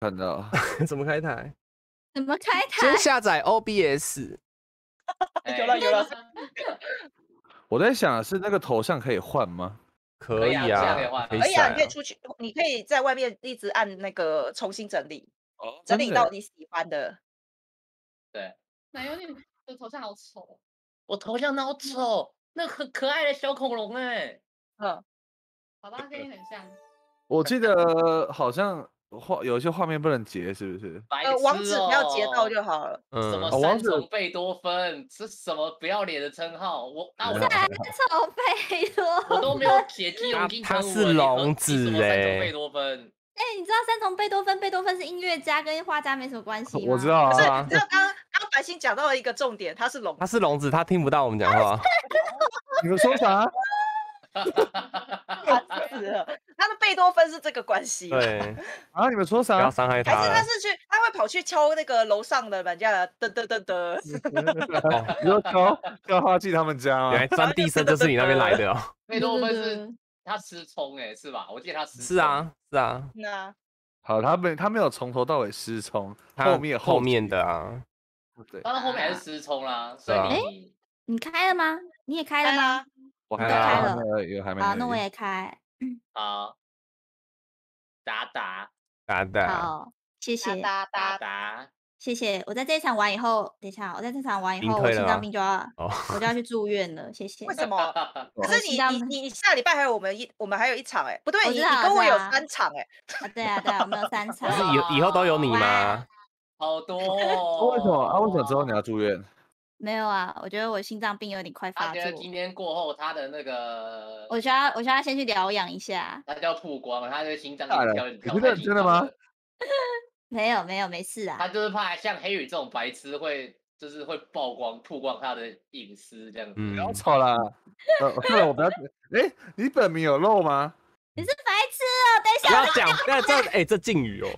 看到怎么开台？怎么开台？先下载 OBS。有了有了。我在想是那个头像可以换吗？可以啊，可以啊，你可以出去，你可以在外面一直按那个重新整理，整理到你喜欢的。对。奶油，你的头像好丑。我头像好丑，那很可爱的小恐龙哎。嗯。好吧，跟你很像。我记得好像有些画面不能截，是不是？网址不要截到就好了。什么三重贝多芬？是什么不要脸的称号？我三重贝多芬，我都没有写基隆金城武。他是聋子哎。三重贝多芬。哎，你知道三重贝多芬？贝多芬是音乐家，跟画家没什么关系吗？我知道啊。可是你知道刚白星讲到一个重点，他是聋，他是聋子，他听不到我们讲话。你们说啥？他的贝多芬是这个关系。对啊，你们说啥？不要伤害他。还是他是去，他会跑去敲那个楼上的人家的噔噔噔噔。你说敲花季他们家啊？原来钻地声就是你那边来的哦。贝多芬是他吃葱哎，是吧？我记得他吃。是啊，是啊。那好，他没有从头到尾失聪，后面的啊。对，他后面还是失聪啦。所以你开了吗？你也开了吗？我开了，好，那我也开。好，达达达达，好，谢谢达达达，谢谢。我在这一场玩以后，等一下，我在这场玩以后，我心脏病就要，我就要去住院了，谢谢。为什么？可是你下礼拜还有我们还有一场哎，不对，你跟我有三场哎。对啊对啊，我们有三场。是以后都有你吗？好多。为什么啊？为什么之后你要住院？没有啊，我觉得我心脏病有点快发作。他觉得今天过后，他的那个，我需要先去疗养一下。他叫曝光，他的心脏真的吗？没有没有，没事啊。他就是怕像黑羽这种白痴会，就是会曝光他的隐私这样子。不要吵啦！我不要。哎，你本名有漏吗？你是白痴哦！等一下，不要讲，那这敬语哦。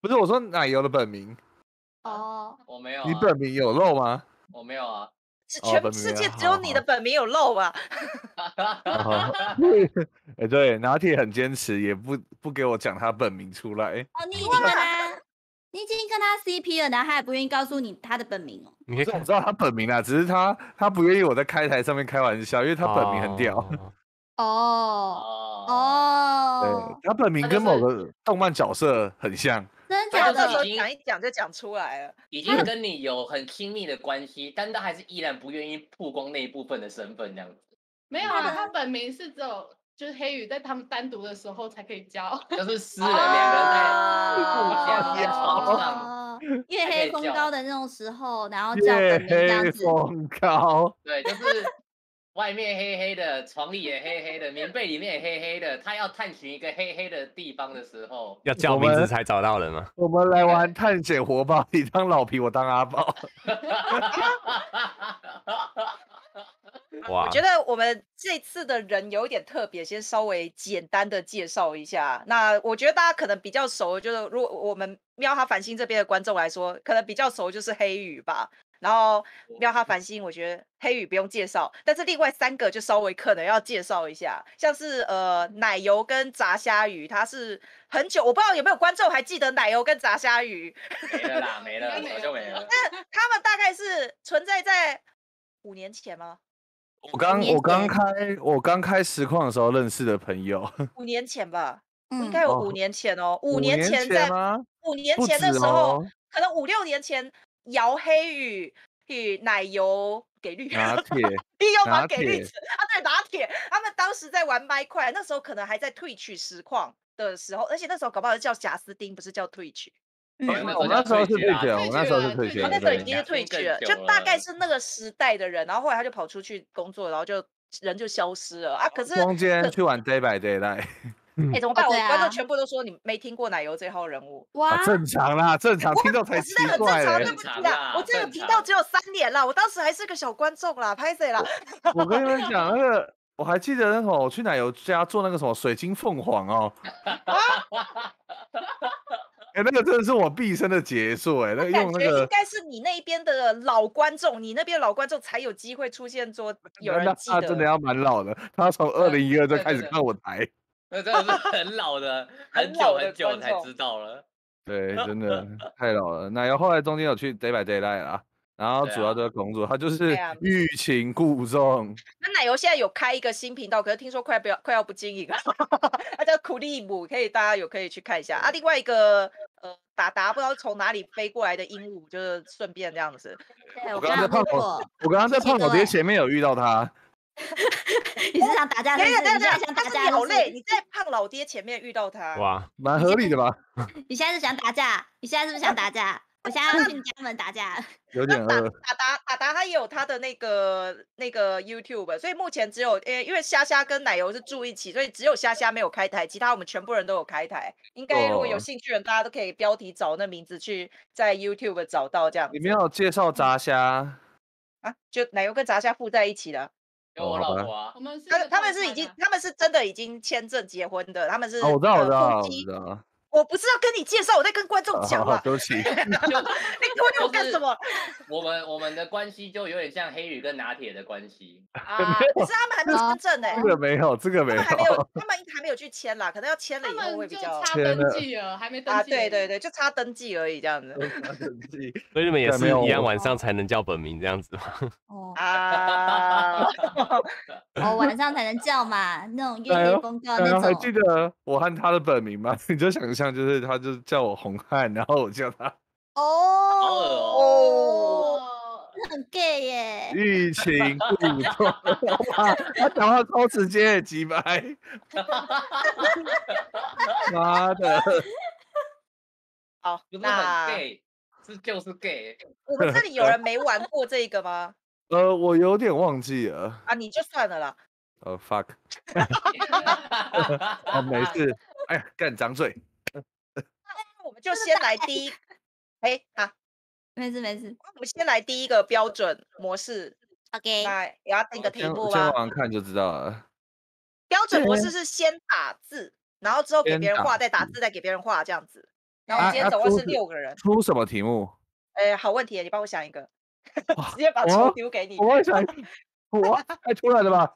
不是我说奶油的本名。哦，我没有。你本名有漏吗？我没有啊，全世界只有你的本名有漏吧？哎，对，拿铁很坚持，也不给我讲他本名出来。哦，你已经跟他 CP 了，然后他也不愿意告诉你他的本名哦。你可以我知道他本名啦，只是他不愿意我在开台上面开玩笑，因为他本名很屌。哦哦，对，他本名跟某个动漫角色很像。真的，到时候讲一讲就讲出来了。已经跟你有很亲密的关系，但他还是依然不愿意曝光那一部分的身份，这样子。没有啊，他本名是只有就是黑羽在他们单独的时候才可以交，就是私人两个人在互相月黑风高的那种时候，然后叫本名这样子。月黑风高，对，就是外面黑黑的，床里也黑黑的，棉被里面也黑黑的。他要探寻一个黑黑的地方的时候，要叫名字才找到人吗？我们来玩探险活宝，你当老皮，我当阿宝。我觉得我们这次的人有点特别，先稍微简单的介绍一下。那我觉得大家可能比较熟，就是如果我们喵哈繁星这边的观众来说，可能比较熟就是黑羽吧。然后喵哈繁星，我觉得黑羽不用介绍，但是另外三个就稍微可能要介绍一下，像是奶油跟炸虾鱼，它是很久，我不知道有没有观众还记得奶油跟炸虾鱼。没了啦，没了，早就没了。那他们大概是存在在5年前吗？我刚开实况的时候认识的朋友。5年前吧，应该有5年前哦。5年前在5年前的时候，可能5、6年前。姚黑羽与奶油给绿，拿铁利用吗？给绿子啊，对，拿铁。他们当时在玩 Minecraft， 那时候可能还在 Twitch 实况的时候，而且那时候搞不好是叫贾斯汀，不是叫 Twitch。我那时候是 Twitch， 我那时候是 Twitch， 他那时候已经是 Twitch 了，就大概是那个时代的人。然后后来他就跑出去工作，然后就人就消失了啊。可是中间去玩 Day by Day 来。哎，怎么办？我观众全部都说你没听过奶油这号人物，哇，正常啦，正常听到才奇怪嘞。对不起啦，我这个频道只有3年啦，我当时还是个小观众啦，拍谁啦？我跟你们讲，那个我还记得那会我去奶油家做那个什么水晶凤凰哦，哎，那个真的是我毕生的杰作哎，那个用那个应该是你那边的老观众，你那边老观众才有机会出现说有人记得。他真的要蛮老的，他从2012就开始看我台。那真的是很老的，很久很久才知道了。对，真的太老了。奶油后来中间有去 Day by Daylight 啦，然后主要就是公主，她就是欲擒故纵。那奶油现在有开一个新频道，可是听说快要不经营了，她叫苦力姆，大家可以去看一下啊。另外一个达达不知道从哪里飞过来的鹦鹉，就是顺便这样子。我刚刚在胖狗爹前面有遇到他。你是想打架？等一下，你好累！你在胖老爹前面遇到他，哇，蛮合理的吧？你现在是想打架？你现在是不是想打架？我现在要去你家门打架。有点饿。打打他也有他的那个 YouTube， 所以目前只有因为虾虾跟奶油是住一起，所以只有虾虾没有开台，其他我们全部人都有开台。应该如果有兴趣的人，大家都可以标题找那名字去在 YouTube 找到这样。你没有介绍炸虾啊？就奶油跟炸虾附在一起的。有我老婆啊，他们是真的已经签证结婚的，他们是。我知道。我不是要跟你介绍，我在跟观众讲了。对不起，你拖我干什么？我们的关系就有点像黑羽跟拿铁的关系啊，可是他们还没签证呢。这个没有，他们还没有去签啦，可能要签了以后会比较。差登记了，还没登记。啊，对对对，就差登记而已，这样子。所以你们也是一样，晚上才能叫本名这样子吗？哦啊，哦，晚上才能叫嘛，那种月黑风高那种。还记得我和他的本名吗？你就想。像就是他就叫我红汉，然后我叫他哦，很 gay 耶，欲擒故纵，他讲话超直接，几百，妈的，好，那就是 gay， 我们这里有人没玩过这个吗？我有点忘记了啊，你就算了啦。fuck， 没事，哎呀，干掌嘴。我们就先来第一，哎，好，没事没事。我们先来第一个标准模式 ，OK。那也要定个题目吧。先往看就知道了。标准模式是先打字，然后之后给别人画，再打字，再给别人画，这样子。然后今天总共是6个人。出什么题目？哎，好问题，你帮我想一个。直接把球丢给你。我想，我太突然了吧？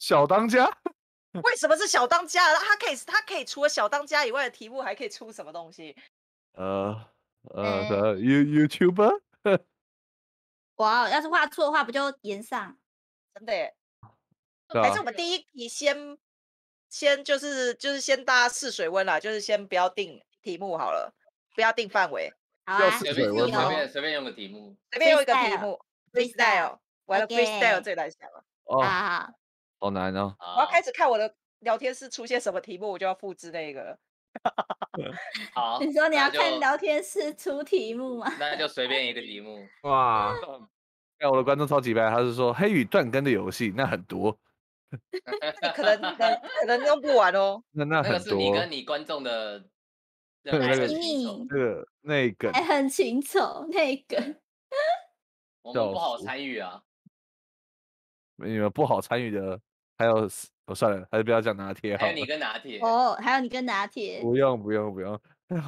小当家。为什么是小当家？他可以除了小当家以外的题目，还可以出什么东西？YouTuber？ 哇，要是画错的话，不就延上？真的耶？还是我们第一题先就是先大家试水温啦，就是先不要定题目好了，不要定范围，要试水温吗？随便用个题目，随便用一个题目 ，freestyle， 完了 freestyle 最难想了。哦。好难哦！我要开始看我的聊天室出现什么题目，我就要复制那个。好，你说你要看聊天室出题目吗？那就随便一个题目。哇！看我的观众超级白，他是说黑羽断更的游戏，那很多。可能用不完哦。那很多。那个是你跟你观众的那个还很情仇那个。我们不好参与啊。你们不好参与的，还有我算了，还是不要讲拿铁好。还有你跟拿铁哦，还有你跟拿铁。不用，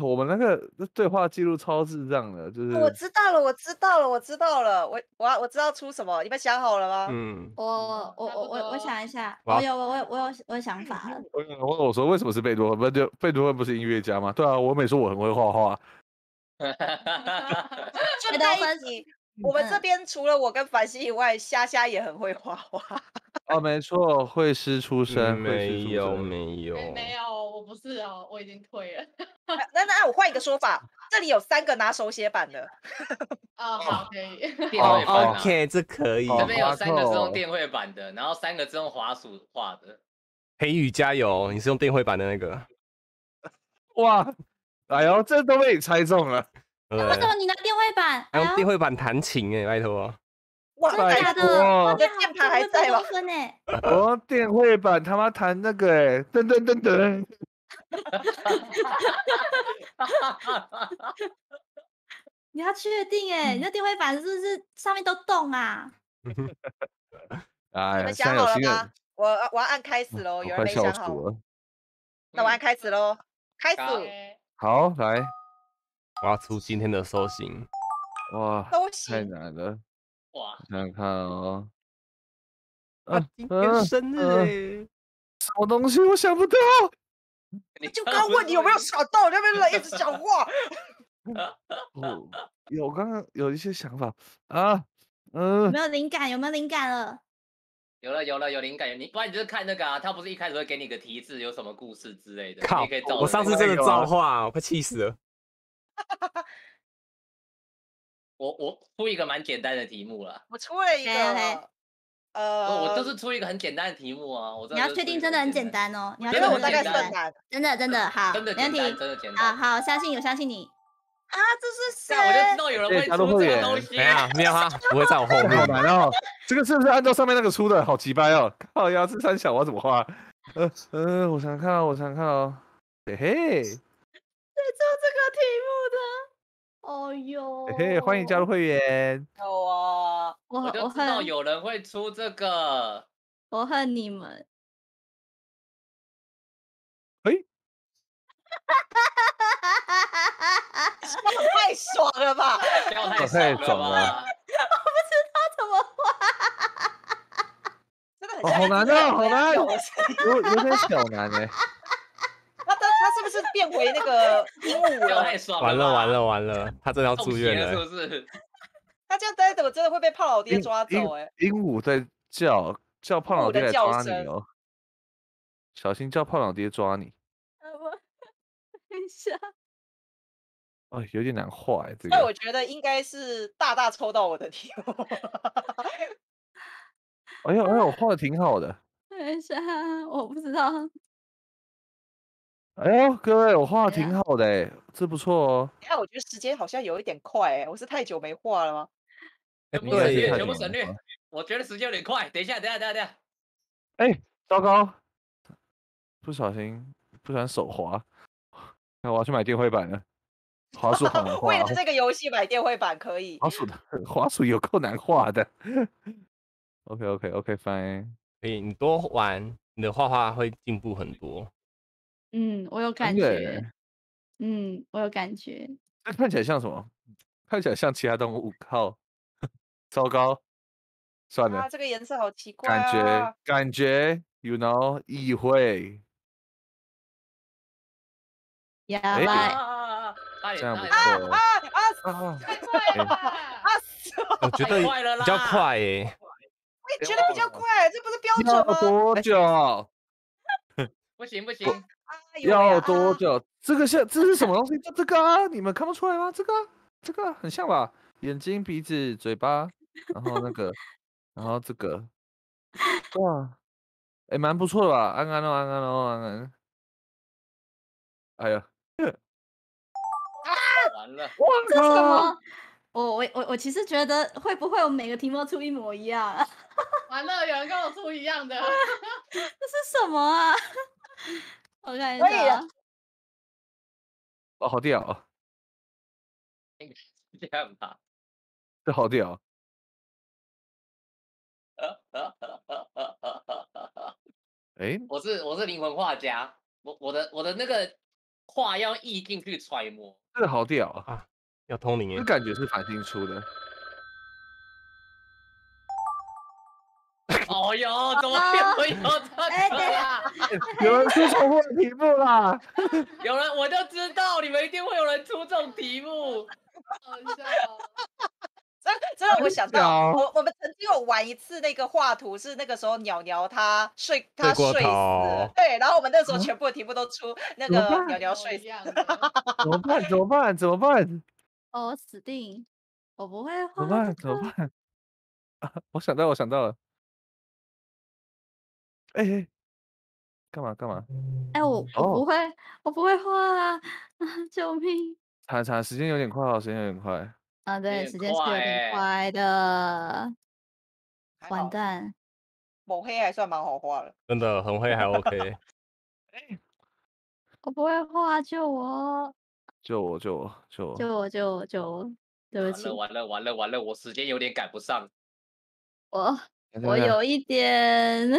我们那个对话记录超智障的，就是我知道了，我知道出什么，你们想好了吗？嗯，我想一下，我有想法了。我说为什么是贝多芬？贝多芬不是音乐家吗？对啊，我每次我很会画画。贝多芬。我们这边除了我跟凡希以外，虾虾也很会画画。哦，没错，绘师出身。没有，我不是哦，我已经退了。那我换一个说法，这里有3个拿手写板的。啊，好，可以。OK， 这可以。这边有3个是用电绘板的，然后3个是用滑鼠画的。黑羽加油！你是用电绘板的那个。哇，哎呦，这都被你猜中了。为什么你拿电绘板？还用电绘板弹琴哎，拜托！哇，真的，你的键盘还在吗？我电绘板他妈弹那个哎，噔噔噔噔！你要确定哎，你那电绘板是不是上面都动啊？哎，你们想好了吗？我要按开始喽，有人没想好？那我按开始喽，开始。好，来。我要出今天的搜寻，哇，太难了，哇，想看哦，啊，今天生日，什么东西我想不到，你就刚问你有没有想到，你那边人一直讲话。不，我刚刚有一些想法啊，有没有灵感？有没有灵感了？有了，有灵感。你不然你就看那个啊，他不是一开始会给你个提示，有什么故事之类的。靠！我上次真的造化，我快气死了。我出一个蛮简单的题目了。我出了一个。我就是出一个很简单的题目啊！你要确定真的很简单哦，你要确定我大概算难，真的好，没问题，真的简单，好，相信你啊！这是谁？我就知道有人会出这个东西，没有他不会在我后面。好难哦，这个是不是按照上面那个出的？好奇掰哦！靠呀，这三小我要怎么画？我想看哦，嘿嘿，谁做这个题目的？哦呦，嘿嘿，欢迎加入会员。有啊。 我就知道有人会出这个，我恨你们！哎，太爽了吧！太爽了！我不知道怎么画，好难啊，好难！有点小难哎。他是不是变回那个鹦鹉了？太爽了！完了！他真的要住院了，是不是？ 他这样待着，我真的会被胖老爹抓走哎！鹦鹉在叫，叫胖老爹来抓你哦！小心叫胖老爹抓你！等一下，哦，有点难画哎，这个。那我觉得应该是大抽到我的题目。哎呦，我画的挺好的。等一下，我不知道。哎呦，各位，我画的挺好的哎，这不错哦。你看，我觉得时间好像有一点快哎，我是太久没画了吗？ 全部省略，我觉得时间有点快。等一下。哎，糟糕！不小心手滑。那我要去买电绘板了。滑鼠好难画。为了这个游戏买电绘板可以。滑鼠有够难画的。OK fine。所以你多玩，你的画会进步很多。我有感觉。那看起来像什么？看起来像其他动物。靠！ 糟糕，算了。这个颜色好奇怪啊！感觉 ，you know， 意会。呀吧！这样不错。我觉得比较快诶。我也觉得比较快，这不是标准吗？要多久？不行。要多久？这是什么东西？就这个啊，你们看不出来吗？这个很像吧？眼睛、鼻子、嘴巴。然后那个，然后这个，哇，哎，蛮不错的吧？安安哦。哎呀，完了！哇，这是什么？我其实觉得会不会我每个题目出一模一样？完了，有人跟我出一样的，这是什么啊？我看一下，哦，好屌啊！应该是这样吧？这好屌。 哎，我是灵魂画家，我的那个画要意境去揣摩，这个好屌啊！要通灵耶，这感觉是繁星出的。哦哟，怎么会有这个啦？有人出重复的题目啦！有人，我就知道你们一定会有人出这种题目，好笑。 这让我想到，我们曾经有玩一次那个画图，是那个时候鸟他睡死了，对，然后我们那时候全部的题目都出那个鸟睡死，怎么办？哦，死定！我不会画。怎么办？啊，我想到了。哎，干嘛？哎，我不会画啊！救命！查，时间有点快。啊，对，时间是有点快的，完蛋，抹黑还算蛮好画的，真的很黑还 OK。我不会画，救我！对不起，完了，我时间有点赶不上，我有一点，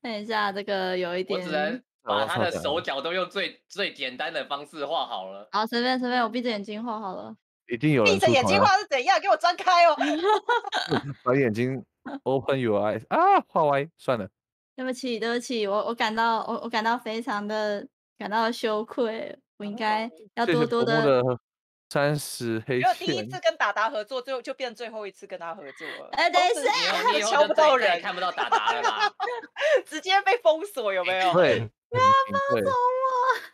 等一下，这个有一点，我只能把他的手脚都用最简单的方式画好了。好，随便，我闭着眼睛画好了。 一定有人闭着眼睛画是怎样？给我张开哦！把眼睛 open your eyes 啊，画歪算了。对不起，对不起，我感到非常的羞愧，我应该要多多的。30黑线，第一次跟达达合作，最后就变最后一次跟他合作了。哎，等一下，你敲不到人，看不到达达了啦，直接被封锁有没有？对，不要封锁我！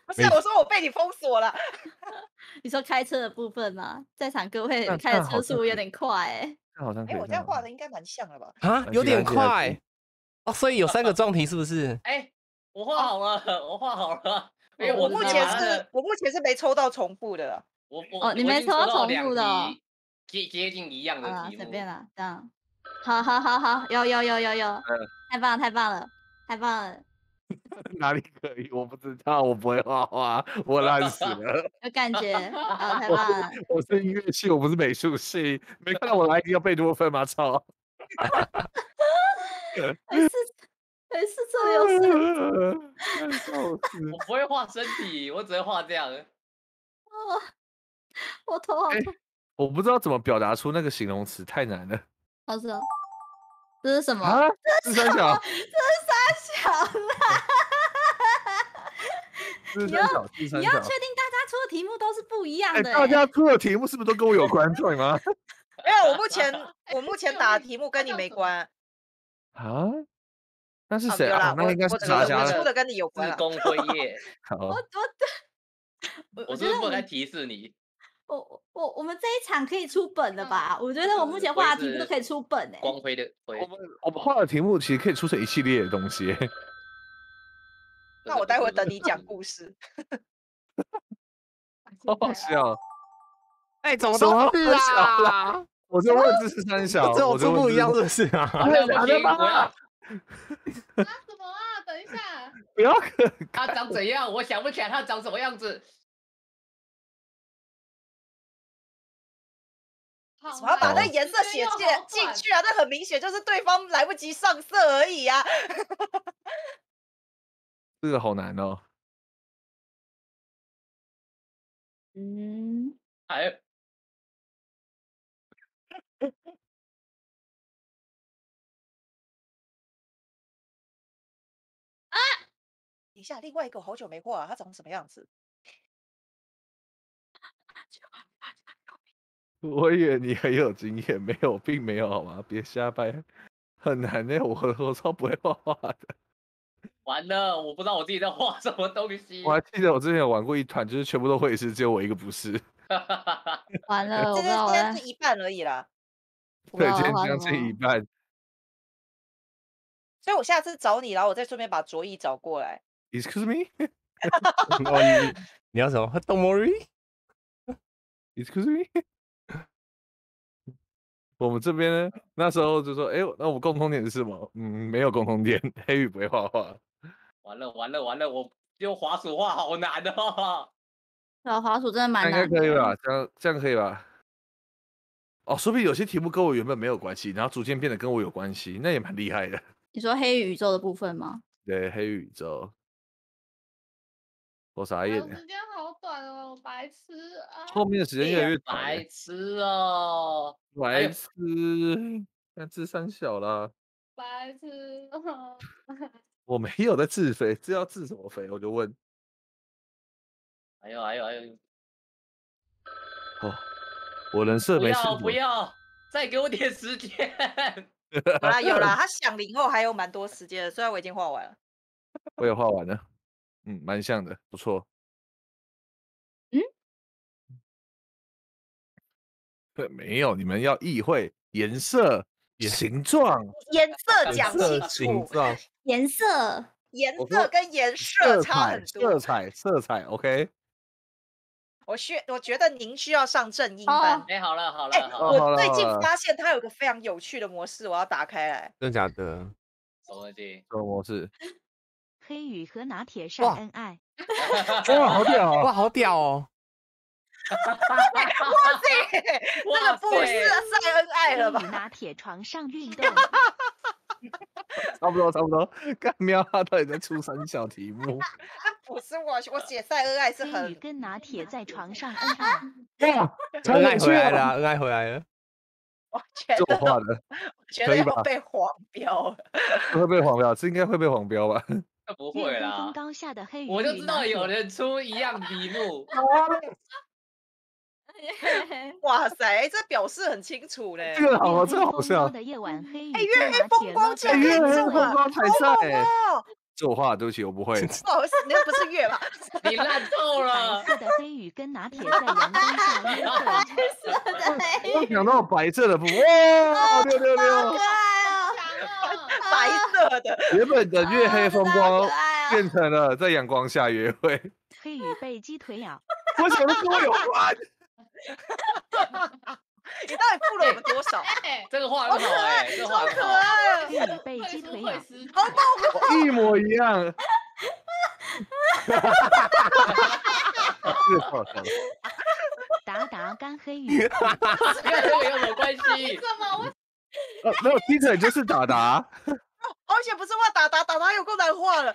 不是，我说我被你封锁了。你说开车的部分吗？在场各位开的车速有点快哎。好像哎，我这样画的应该蛮像了吧？啊，有点快哦，所以有3个撞题是不是？哎，我画好了，我画好了。我目前是没抽到重复的了。我你没抽到重复的、哦，接近一样的题目，随便啦，这样，好，有，太棒了，太棒了，哪里可以？我不知道，我不会画画，我烂死了，有感觉，啊，太棒了，我是音乐系，我不是美术系，没看到我来一定要贝多芬吗？操，还是这有事，我不会画身体，我只会画这样。哦，我头好痛、欸！我不知道怎么表达出那个形容词，太难了。好是、哦，这是什么？啊、这是三小，这是三小啦！你要确定大家出的题目都是不一样的、欸。大家出的题目是不是都跟我有关？对吗？没有，我目前打的题目跟你没关。啊？那是谁啊？那应该是啥家的？出的跟你有关了。自公辉夜。好。我是不该提示你，我们这一场可以出本了吧？我觉得我目前画的题目都可以出本哎，光辉的辉。我们画的题目其实可以出成一系列的东西。那我待会等你讲故事。好好笑！哎，怎么都是啊？我就问这是三小，这我出不一样是不是啊？打的吧？打什么啊？等一下，不要他长怎样？我想不起来他长什么样子。我要把那颜色写进去啊！那很明显就是对方来不及上色而已啊。这个好难哦。嗯，哎。啊！等一下，另外一个我好久没画、啊，他长什么样子？我以为你很有经验，没有，并没有，好吗？别瞎掰，很难的、欸，我超不会画画的。完了，我不知道我自己在画什么东西。我还记得我之前有玩过一团，就是全部都会是，只有我一个不是。完了，我这是一半而已啦。对，今天这一半。所以我下次找你，然后我再顺便把卓毅找过来。Excuse me？ 你要什么 ？Don't worry。Excuse me？ 我们这边呢，那时候就说，哎、欸，那我们共同点是什么？没有共同点。黑羽不会画画。完了，我用滑鼠画好难哦。那滑鼠真的蛮难的。应该可以吧？这样可以吧？哦，说不定有些题目跟我原本没有关系，然后逐渐变得跟我有关系，那也蛮厉害的。你说黑宇宙的部分吗？对，黑宇宙。我傻眼了。时间好短哦，白痴啊！后面的时间越来越短。白痴哦！白痴，那智商小啦。白痴。我没有在自肥，这要自什么肥？我就问。哎呦！哦，我人设没事。不要，再给我点时间。有啦，他响铃后还有蛮多时间的，虽然我已经画完了，我也画完了，蛮像的，不错。对，没有，你们要意会颜色、形状、颜色讲清楚，颜色跟颜色差很多，色彩 ，OK。我觉得您需要上正音班。哎，好了。我最近发现它有个非常有趣的模式，我要打开来。真的假的？什么模式？黑羽和拿铁上恩爱。哇，好屌！哇，好屌哦！哇塞，这个不是晒恩爱了吧？拿铁床上运动。差不多，干喵他到底在出三小题目？不是我写晒恩爱是很。黑羽跟拿铁在床上恩爱。哇，恩爱回来了，恩爱回来了。我觉作得，画的，我觉可得以要吧？被黄标了。会被黄标，这应该会被黄标吧？不会夜啦，高下的黑我就知道有人出一样题目，哇塞，这表示很清楚嘞这。个好啊，这个好笑。的夜晚黑雨哎，月黑风光竟然可以月黑中风啊！光彩好猛赛，哦！作画，对不起，我不会。不好意思，那不是月吧？你烂透白了。色的黑雨跟拿铁在阳光下约会，我想到白色的布，哇，六六好可六！爱哦，白色的，原本的月黑风光变成了在阳光下约会，黑雨被鸡腿咬，我想的跟我有关。你到底付了我们多少？哎，这个画好很好可哎，爱，这个画超很可好。爱黑了，雨被鸡腿咬，好猛！一模一样。是好笑达达干黑雨，跟这个有什么关系？没有鸡腿就是达达，而且不是画打打有够难画了，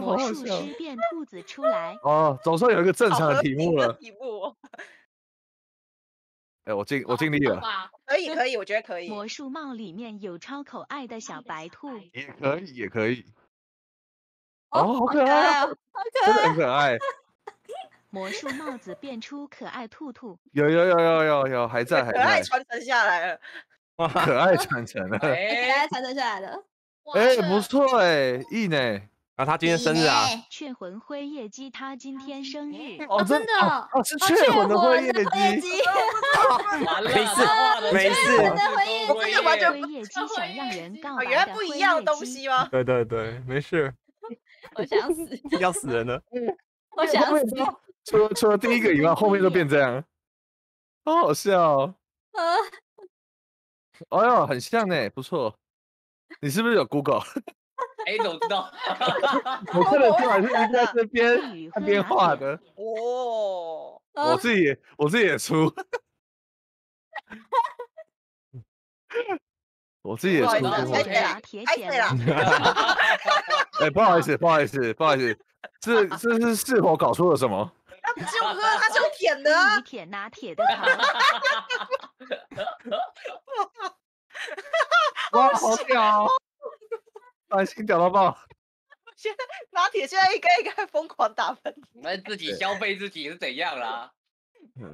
魔好好术笑师变兔子出来，哦，总算有一个正常好的合题理目的了。题目哦，哎，我尽力了，吧？可以可以，我觉得可以。魔术帽里面有超可爱的小白兔，也可以，也可以。哦，好可爱啊，真的很可爱。魔术帽子变出可爱兔兔，有，还在还可爱在，传承下来了，可爱传承了。哎，才生下来的。哎，不错哎，意呢？啊，他今天生日啊，雀魂灰夜姬他今天生日，哦，真的哦哦，是雀魂的灰夜姬，鸡，完了，没事画的没事真的回忆这个完全灰夜姬想让人告哦，原白来的不灰一样的夜东姬，西吗？对，没事，我想死，要死人了。我想后面死，都除了第一个以外，后面都变这样，好好笑哦。呃，哎呦，很像呢，不错。你是不是有 Google？哎，怎么知道？我看得出来是应该这黑边雨他灰边拿画铁，的，哦，我自己也出，我自己也不出好意思啊哎拿铁哎，对剪了了，哎，不好意思，这是否搞错了什么？他不是用喝，他是用舔的啊，拿铁拿铁的糖，哇，好屌哦！把心屌到爆！拿铁现在应该疯狂打分，那自己消费自己是怎样啦？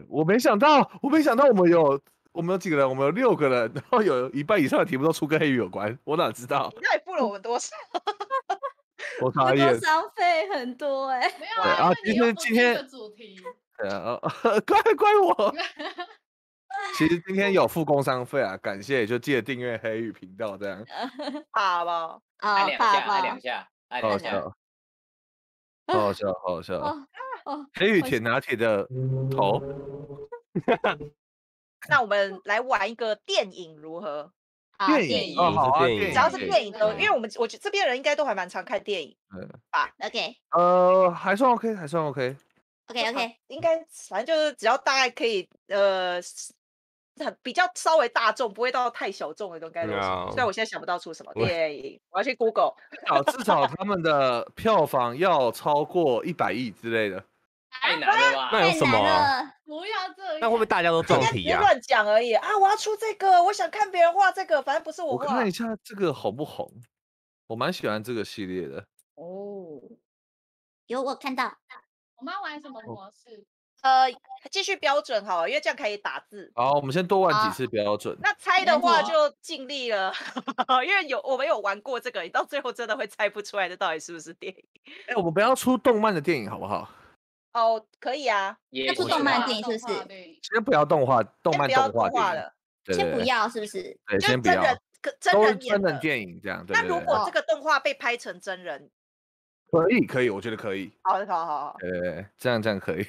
我没想到我们有几个人？我们有6个人，然后有一半以上的题目都出跟黑鱼有关，我哪知道？你到底付了我们多少？我傻眼。伤费很多哎，没有对啊，啊因为你又不是今天这个主题，对啊，怪我。其实今天有付工商费啊，感谢，就记得订阅黑鱼频道这样。怕吧？按啊，两下，按两下，按好两下。笑，好好笑，好好笑。哦哦，黑鱼铁拿铁的头，那我们来玩一个电影如何？好电影哦，好啊，电影只要是电影都，因为我觉得这边人应该都还蛮常看电影，，OK 还算 OK， 还算 OK。OK 啊 OK，应该反正就是只要大概可以很比较稍微大众，不会到太小众的都应该都有。虽然我现在想不到出什么我电影，我要去 Google。至少他们的票房要超过100亿之类的。太难了吧？那有太什么啊？难了，不要这那会不样。会大家都撞应该只题是啊？乱讲而已啊！我要出这个，我想看别人画这个，反正不是我画看一。下这个红不红，我蛮喜欢这个系列的。哦，有我看到，我们要玩什么模式？继续标准好了，因为这样可以打字。好，我们先多玩几次标准。那猜的没话错就尽力了，因为我们有玩过这个，你到最后真的会猜不出来这到底是不是电影。哎，我们不要出动漫的电影好不好？哦，可以啊，也那不不动行漫啊电影是不是？先不要动先漫不要动画动电画影，了，对先不，要是不是？对对，就先不真要，人真都是人演真人的。电影这样，对那对如对，果这个动画被拍成真人，可以，我觉得可以，好，对，这样可以。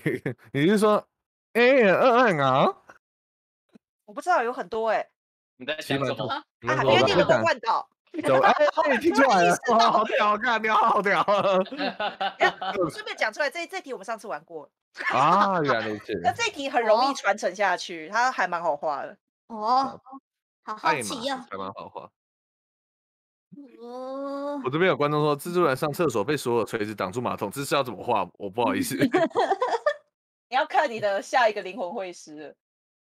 你是说，哎，嗯啊，我不知道有很多哎，你在想什么？啊，因为我这个不敢万岛，走，哎，哎听出来了，哇，好屌，好看，你好屌 顺便讲出来，这题我们上次玩过了，啊！原来如此，那这题很容易哦传承下去，它还蛮好画的。哦，好好爱马奇哦，还蛮好画。哦我，这边有观众说，蜘蛛人上厕所被所有锤子挡住马桶，这是要怎么画？我不好意思。你要看你的下一个灵魂会师了，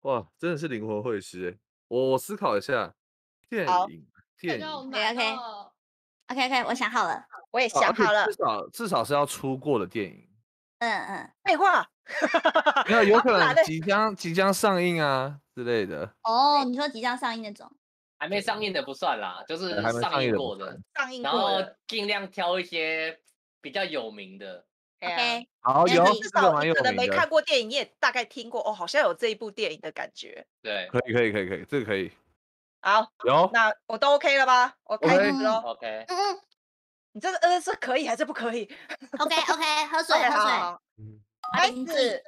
哇，真的是灵活会师欸。我思考一下，电好，影，感电觉好影，难 OK 哦。OK OK， 我想好了，我也想而且好了。至少是要出过的电影，嗯，废话，没有有好可难能嘞，即将上映啊之类的，哦，你说即将上映那种，还没上映的不算啦，就是还没上上映映的不过的，算。上映然过后了。尽量挑一些比较有名的。哎呀 OK，好，那有你至这个少蛮你有可能名没看的，过电影，你也大概听过哦，好像有这一部电影的感觉。对可以，这个可以好，有那我都 OK 了吧？我开始 OK 喽。，OK，嗯嗯你这个是可以还是不可以？，OK OK， 喝水 OK，喝水，好，嗯开林始。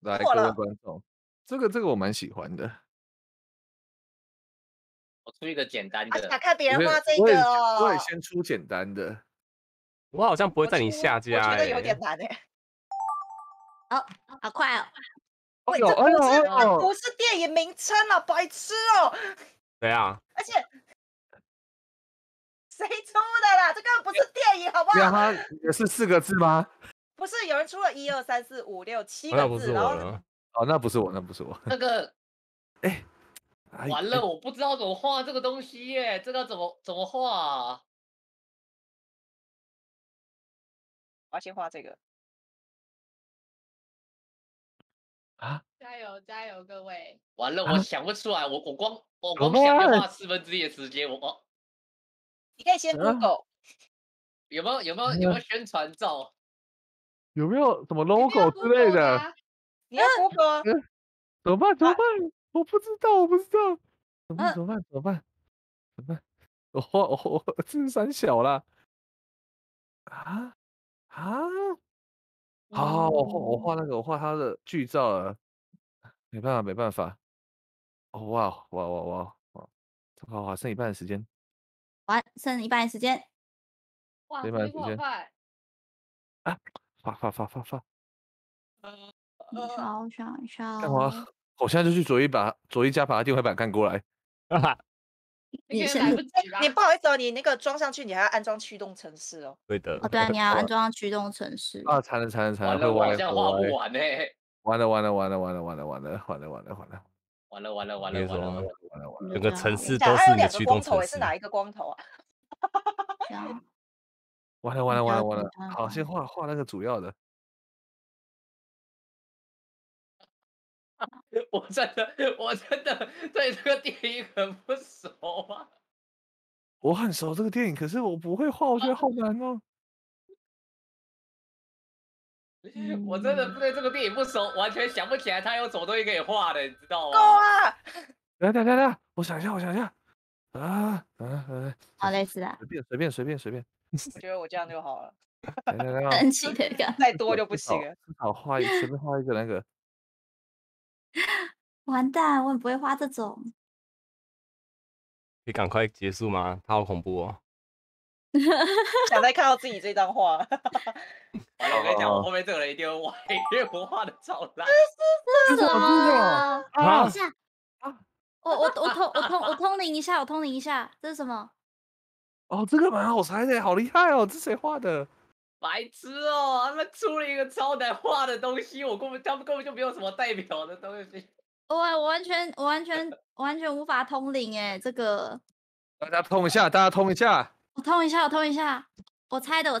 来过各位了观众，这个我蛮喜欢的，我出一个简单啊，想的。看别人我也画这我也个我也哦，先出简单的，我好像不会在你下我家觉哎、得有点难哎。好快哦，哎喂，呦这哎不呦是哎这呦，不是电影名称啊，白痴哦！怎样？而且谁出的啦？这根本不是电影，好不这样好？它也是4个字吗？不是有人出了1、2、3、4、5、6、7那个不是字，然我后了，哦，那不是我，这个哎完了，我不知道怎么画这个东西耶，这个怎么画啊？我要先画这个。啊，加油加油，各位！完了，我啊想不出来，我光怎么想要办画1/4的时间，我你可以先 Google，有没有宣传照？有没有什么一定 logo 要之类 Google 的的？啊，你要 Google 啊。怎么办？我不知道，啊怎么办？我这是三小啦！啊啊！好，我画那个，我画他的剧照了，没办法。哦哇！好，剩一半的时间，完剩一半的时间，哇，这这一一步好块快，发！你呃稍想一下干嘛哦，？我现在就去左一家把他电话板干过来。你是来不及啦你。不好意思哦，你那个装上去，你还要安装驱动程式哦。对的。哦，对啊，你要安装驱动程式，啊，惨了，完会了，我好歪像画不完呢。完了，完了完了完了！完了整个城市都还是有你的两个驱动光头，程式是。哪一个光头啊？这样完了！好，先画那个主要的。我真的对这个电影很不熟啊。我很熟这个电影，可是我不会画，我觉得好难哦。我真的对这个电影不熟，完全想不起来他有什么东西可以画的，你知道够吗？啊！等一下，我想一下。啊！好类似的，随便。我觉得我这样就好了，来，神奇的感觉，再多就不行了。好，随便画一个那个。完蛋，我也不会画这种，可以赶快结束吗？他好恐怖哦！想再看到自己这张画，完了，我跟你讲，我后面这个人一定会歪，因为我画的超烂。这什么？等一啊，下，我通灵一下，我通灵一下，这是什么？哦，这个蛮好猜的，好厉害哦！这谁画的？白痴哦！他们出了一个超难画的东西，他们根本就没有什么代表的东西。我完全无法通灵哎，这个大家通一下，我通一下，我通一下，我猜的，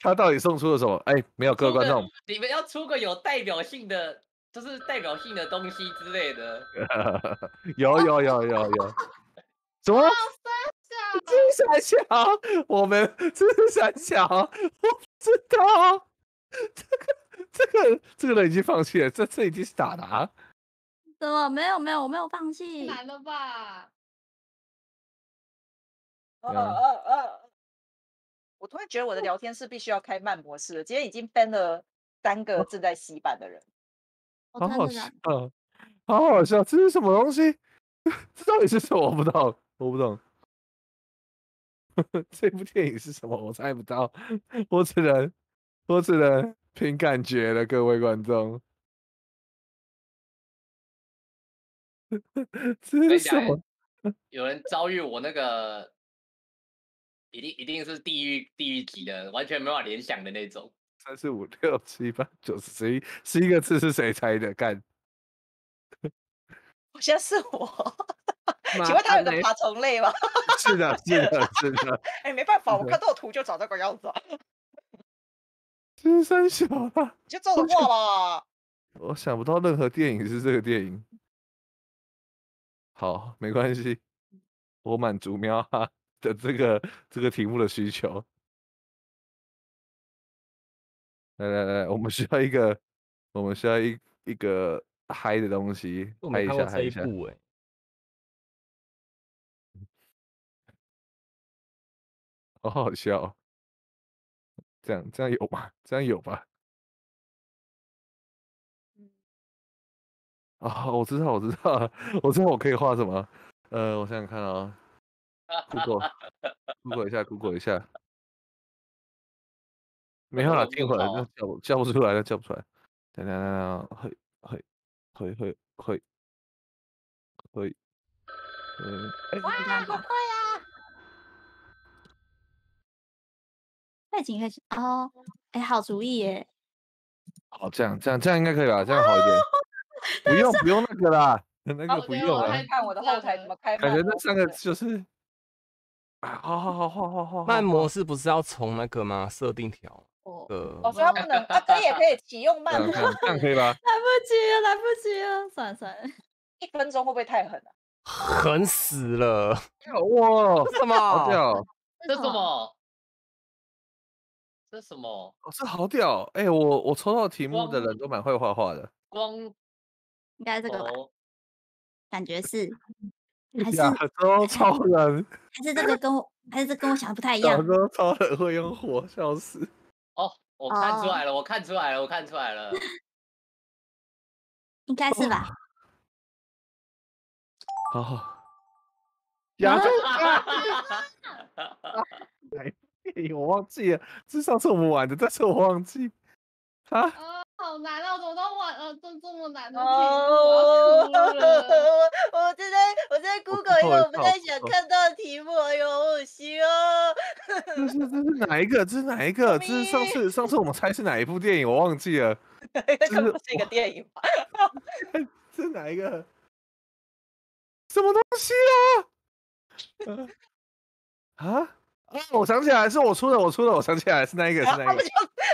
他到底送出了什么？哎，没有，各位观众，你们要出个有代表性的，就是代表性的东西之类的。有，什么？这是三小，这是三小，我不知道，这个人已经放弃了，这已经是打打，怎么没有，我没有放太弃，难了吧？哦对啊哦哦！我突然觉得我的聊天室必须要开慢模式了，今天已经 ban 了3个正在洗版的人。我好真好的笑假的，好好笑，这是什么东西？这到底是什么？我不懂。这部电影是什么？我猜不到，我只能，我只能凭感觉了，各位观众。这是什么？有人遭遇我那个，一定是地狱级的，完全没法联想的那种。3、4、5、6、7、8、9、11，11个字是谁猜的？干，好像是我。请问它有个爬虫类吗？是的，是的，是的。哎，没办法，我看到图就长这个样子。真三小啊！你就照着画吧。我想不到任何电影是这个电影。好，没关系，我满足喵哈的这个题目的需求。来来来，我们需要一个嗨的东西，嗨一下，嗨一下。好好笑、哦，这样有吗？这样有吧？啊，我知道，我可以画什么？我想想看啊、哦、，Google 一下，没有啦，听回来，那叫不出来，那叫不出来。等，会，哇，好快啊！背景开始哦，哎，好主意耶！好，这样应该可以吧？这样好一点。不用那个啦，那个不用了。看我的后台怎么开。感觉那三个就是，好。慢模式不是要从那个吗？设定条。哦，所以它不能，它也可以启用慢模式，这样可以吧？来不及了，算了。1分钟会不会太狠了？狠死了！哇，什么？好屌！这什么？这什么？这好屌！哎，我抽到题目的人都蛮会画画的。光应该这个吧，感觉是还是亚洲超人，还是这跟我想的不太一样。亚洲超人会用火，笑死！哦，我看出来了，应该是吧？哦，亚洲，哎，我忘记了，这上次我们玩的，但是我忘记啊。好难啊！我怎么都玩这么难的题目，我在 Google 一个我们在想看到的题目，哎呦，恶心哦！这是哪一个？这是上次我们猜是哪一部电影？我忘记了。这不是一个电影吧？这是哪一个？什么东西啊？啊？我想起来，是我出的，我想起来是那一个，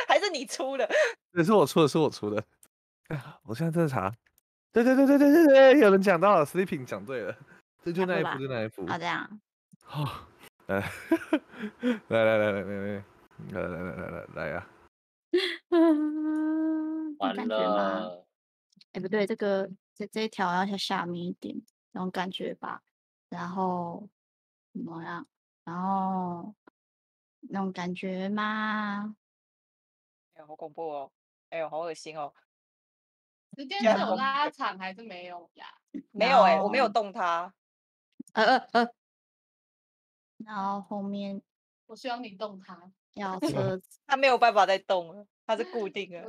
还是你出的？对，是我出的。我现在在查。对，有人讲到了 ，Sleeping 讲对了，就那一幅。好这样。好，来呀！完了。哎，不对，这一条要向下面一点，那种感觉吧。然后怎么样？然后那种感觉吗？哎呦，好恐怖哦！哎呦，好恶心哦！时间是有拉长还是没有呀？没有哎，我没有动它。然后后面我希望你动它。要车子，它没有办法再动了，它是固定的。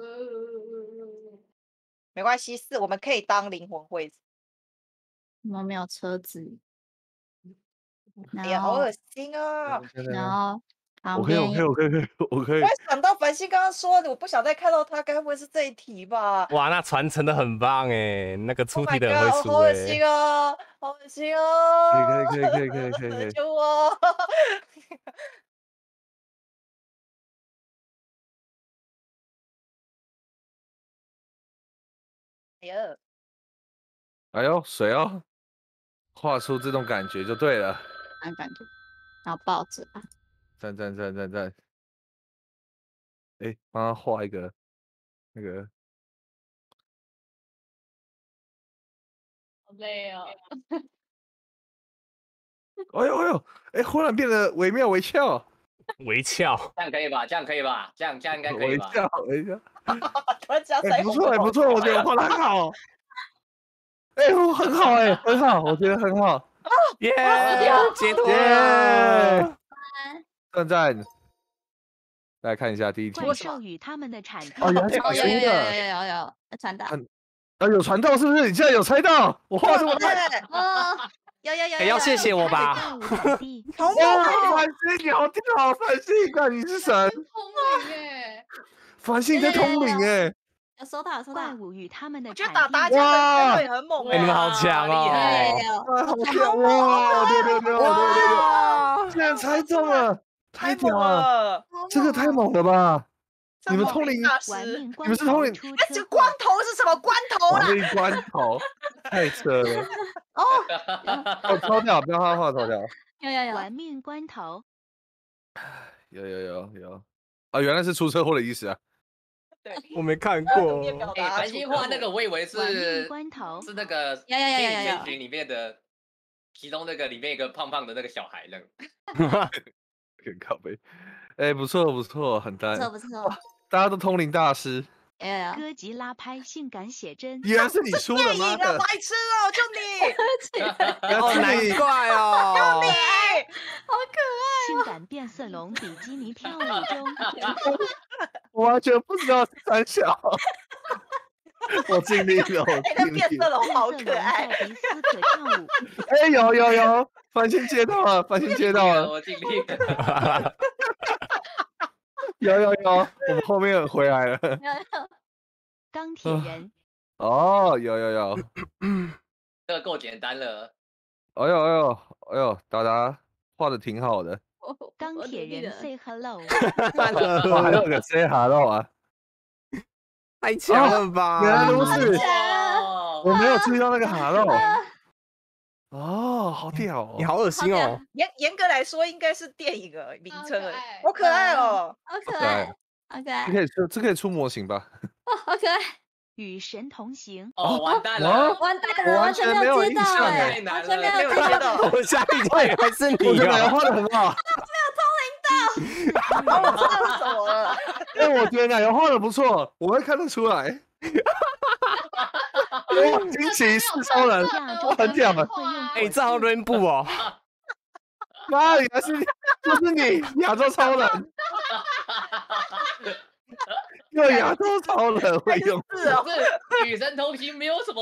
没关系，是我们可以当灵魂惠子。我们没有车子。哎呀，好恶心啊！然后我可以。我想到繁星刚刚说的，我不想再看到他，该不会是这一题吧？哇，那传承的很棒哎，那个出题的很会出哎。好恶心哦，好恶心哦！可以。救我！哎呦！哎呦，水哦！画出这种感觉就对了。感觉，然后抱着啊，赞！哎，帮他画一个那个，好累哦。哎呦，哎，忽然变得惟妙惟肖，这样可以吧？这样应该可以吧？惟肖，哎，不错，我觉得画得很好。哎，我很好哎，很好，我觉得很好。耶！解脱！耶！赞！来看一下第一题。怪兽与他们的产地。哦，有传到。啊，有传到是不是？你竟然有猜到？我画这么快。哦，有。要谢谢我吧。好猛！繁星，你好屌！繁星，你是神。聪明耶！繁星在通灵哎。 收到，收到。怪物与他们的，我觉得打打架的队很猛哎，你们好强哦！好强哇！666，竟然猜中了，太屌了！这个太猛了吧！你们通灵大师，你们是通灵？哎，这光头是什么关头啦？这关头太扯了！哦，我抽掉，不要画画，抽掉。有，玩命关头。有啊！原来是出车祸的意思啊！ 我没看过。哎，繁星画那个，我以为是那个《千与千寻》里面的其中那个里面一个胖胖的那个小孩那个。很靠背。哎，不错不错，很单。不错。大家都通灵大师。哥吉拉拍性感写真。原来是你输了吗？白痴哦，就你。难怪哦。就你，好可爱。性感变色龙比基尼跳舞中。 我完全不知道是三小，我尽力了，我尽力了。变色龙好可爱，哎，有，繁星接到了，繁星接到了，我尽力了。有，我们后面回来了。钢铁人。哦，有，这个够简单了。哎呦，达画的挺好的。 钢铁人 say hello， 我还有个 say hello 啊，太强了吧！原来都是，我没有注意到那个 hello。哦，好屌哦！你好恶心哦！严格来说，应该是电影的名称而已。好可爱哦！好可爱！这可以出模型吧？哦，好可爱！与神同行。哦，完蛋了！完全没有接到哎，完全没有接到。我下一位还是你啊！画的很好。 我知道什么了，因为我觉得奶油画的不错，我会看得出来。惊奇四超人，很屌的。哎，这好 rainbow 哦！妈，原来是就是你，亚洲超人。又亚洲超人会用字哦。与神同行没有什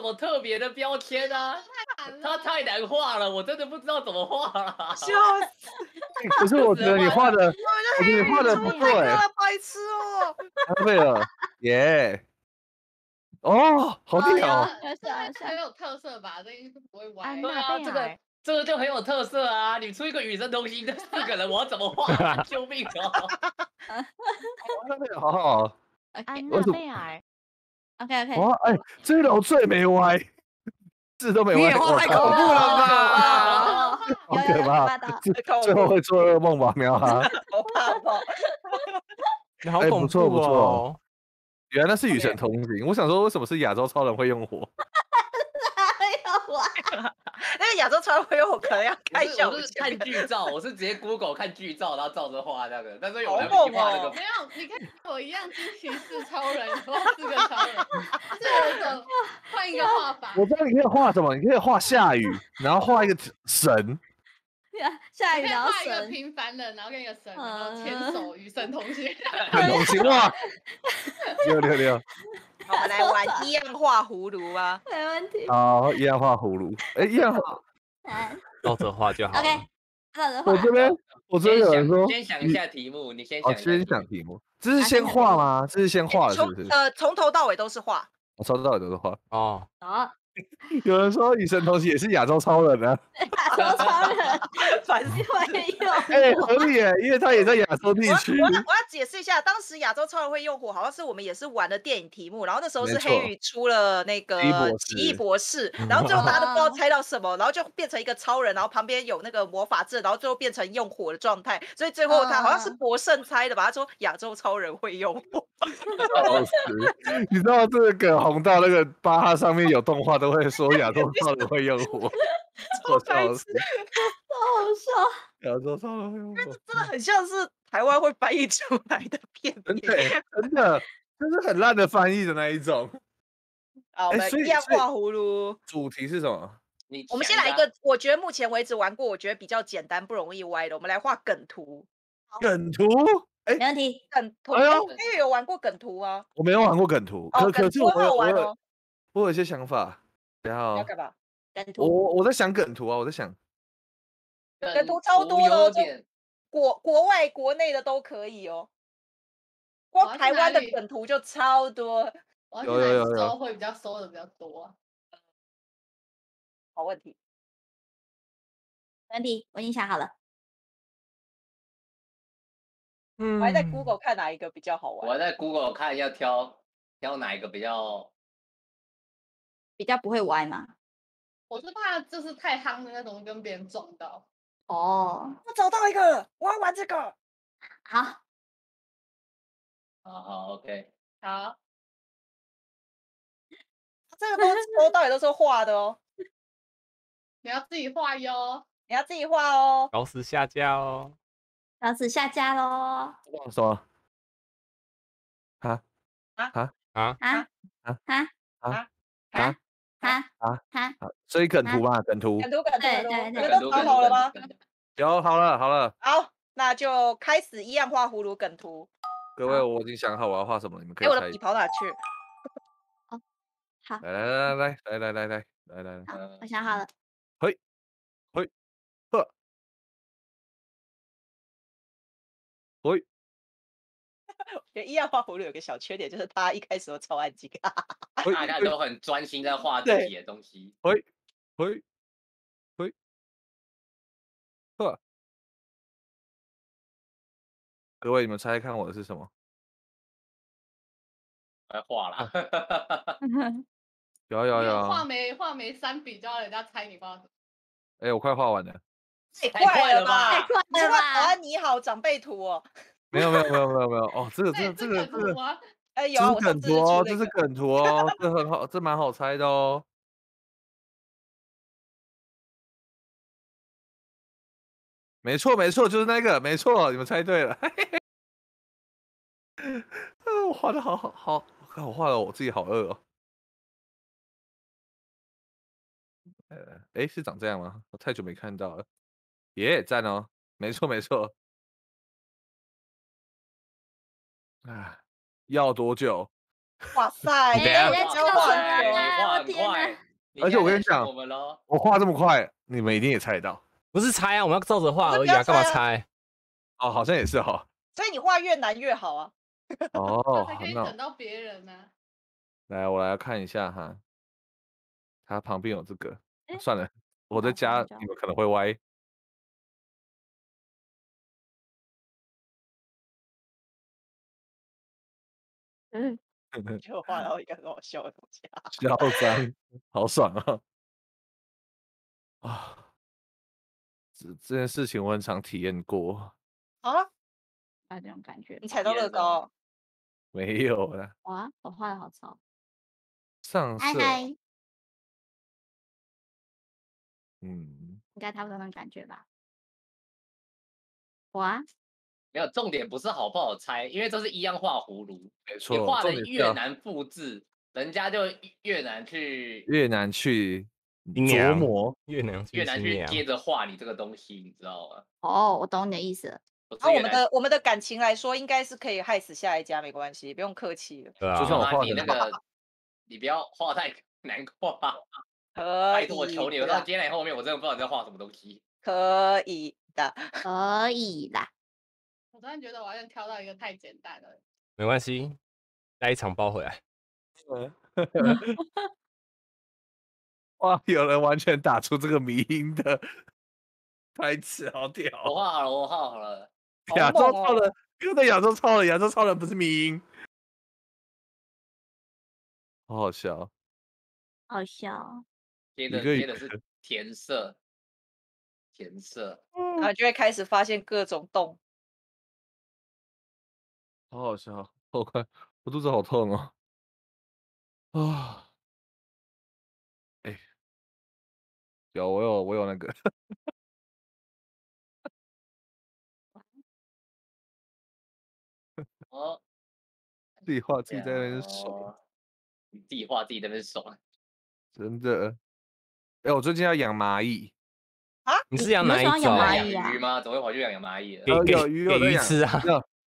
么特别的标签啊。 他太难画了，我真的不知道怎么画了。笑死！可是我觉得你画的，我觉得你画的不错哎。白痴哦！太会了，耶！哦，好屌！很有特色吧？这应该不会歪。对啊，这个就很有特色啊！你出一个与神同行的四个人，我要怎么画？救命哦！好好。安娜贝尔。OK。哇，哎，这楼最没歪。 字都没问，你也画太恐怖了吧！好可怕，最后会做噩梦吧，喵哈！好怕哦！你好恐怖哦！原来是与神同行，我想说为什么是亚洲超人会用火？没有啊，那个亚洲超人会用火可能要看小，我是看剧照，我是直接 Google 看剧照，然后照着画那个，但是有人画那个没有，你看我一样惊奇四超人，然后四个超人，这个。 换一个画法，我知道你可以画什么，你可以画下雨，然后画一个神，下雨然后画一个平凡人，然后跟一个神，然后牵手与神同行，同行哇！666，我们来玩一样画葫芦吧，没问题。好，一样画葫芦，哎，一样好，照着画就好。OK， 照着画。我这边有人说，先想一下题目，你先想。先想题目，这是先画吗？这是先画是不是？从头到尾都是画。 我抽到很多的话哦，有人说与神同行也是亚洲超人啊，亚洲超人，反正会用哎，合理耶，因为他也在亚洲地区。我要解释一下，当时亚洲超人会用火，好像是我们也是玩的电影题目，然后那时候是黑羽出了那个奇异博士，然后最后大家都不知道猜到什么，然后就变成一个超人，然后旁边有那个魔法阵，然后最后变成用火的状态，所以最后他好像是博胜猜的吧，他说亚洲超人会用火。 你知道这个红到那个巴哈上面有动画都会说亚洲超人会用火，我笑死，超好笑，亚洲超人会用火，真的很像是台湾会翻译出来的片名，真的就是很烂的翻译的那一种。好，我们一样画葫芦。主题是什么？我们先来一个，我觉得目前为止玩过，我觉得比较简单，不容易歪的。我们来画梗图。梗图。 没问题，梗图，因为有玩过梗图啊，我没有玩过梗图，可是我有一些想法，然后要干嘛？梗图，我在想梗图啊，我在想，梗图超多了，国外国内的都可以哦。光台湾的梗图就超多。我要去哪里搜会比较搜的比较多、啊？好问题，没问题，我已经想好了。嗯，我还在 Google 看哪一个比较好玩。我在 Google 看要挑哪一个比较不会歪嘛。我是怕就是太夯的那种跟别人撞到。哦，我找到一个了，我要玩这个。好。好 ，OK， 好。这个都到底都是画的哦，你要自己画哟，你要自己画哦，搞死下架哦，搞死下架喽！忘说，所以梗图吧，梗图，对，都好了吗？有，好了，好，那就开始一样画葫芦梗图。各位，我已经想好我要画什么，你们可以。哎，我的笔跑哪去？好，来，我想好了。嘿，我觉得一样画葫芦有个小缺点，就是他一开始都超安静，大家都很专心在画自己的东西。嘿，各位，你们猜看我的是什么？来画啦！有画眉3笔，就要人家猜你画什么？哎，我快画完了。太快了吧！台湾你好长辈图哦。没有哦，这个，哎有啊，这是梗图哦，这很好，这蛮好猜的哦。没错，就是那个，没错，你们猜对了。我画的好。我画了，我自己好饿哦。哎，是长这样吗？我太久没看到了。耶，赞哦！没错。啊，要多久？哇塞！你画很快，而且我跟你讲，我画这么快，你们一定也猜到。不是猜啊，我们要照着画而已啊，干嘛猜？哦，好像也是哈。所以你画越难越好啊。哦，还可以等到别人呢。来，我来看一下哈，它旁边有这个。算了，我在家你们可能会歪。就画到一个很好笑的东西啊！嚣张，好爽啊！啊，这件事情我很常体验过。啊？啊，这种感觉。你踩到乐高。没有啦。哇，我画的好潮。上色。嗯，应该差不多那种感觉吧。哇，没有，重点不是好不好猜，因为都是一样画葫芦，没错，你画的越难复制，人家就越难去琢磨，越难去接着画你这个东西，你知道吗？哦，我懂你的意思了。那我们的感情来说，应该是可以害死下一家，没关系，不用客气了。对啊，就算我画你那个，你不要画太难画。拜托我求你了，到接下来后面我真的不知道你在画什么东西。可以的。我突然觉得我好像挑到一个太简单了。没关系，带一场包回来。哇，有人完全打出这个迷因的台词，好屌！我画好了。亚洲超人，又在亚洲超人不是迷因，好笑。接的是填色，然后就会开始发现各种洞，好笑，好快，我肚子好痛哦，啊，哎，我有那个，哦，自己画自己在那边爽，你自己画自己在那边爽。真的，哎，我最近要养蚂蚁啊！你是养哪一种？养鱼吗？怎么会跑去养蚂蚁？给鱼吃啊！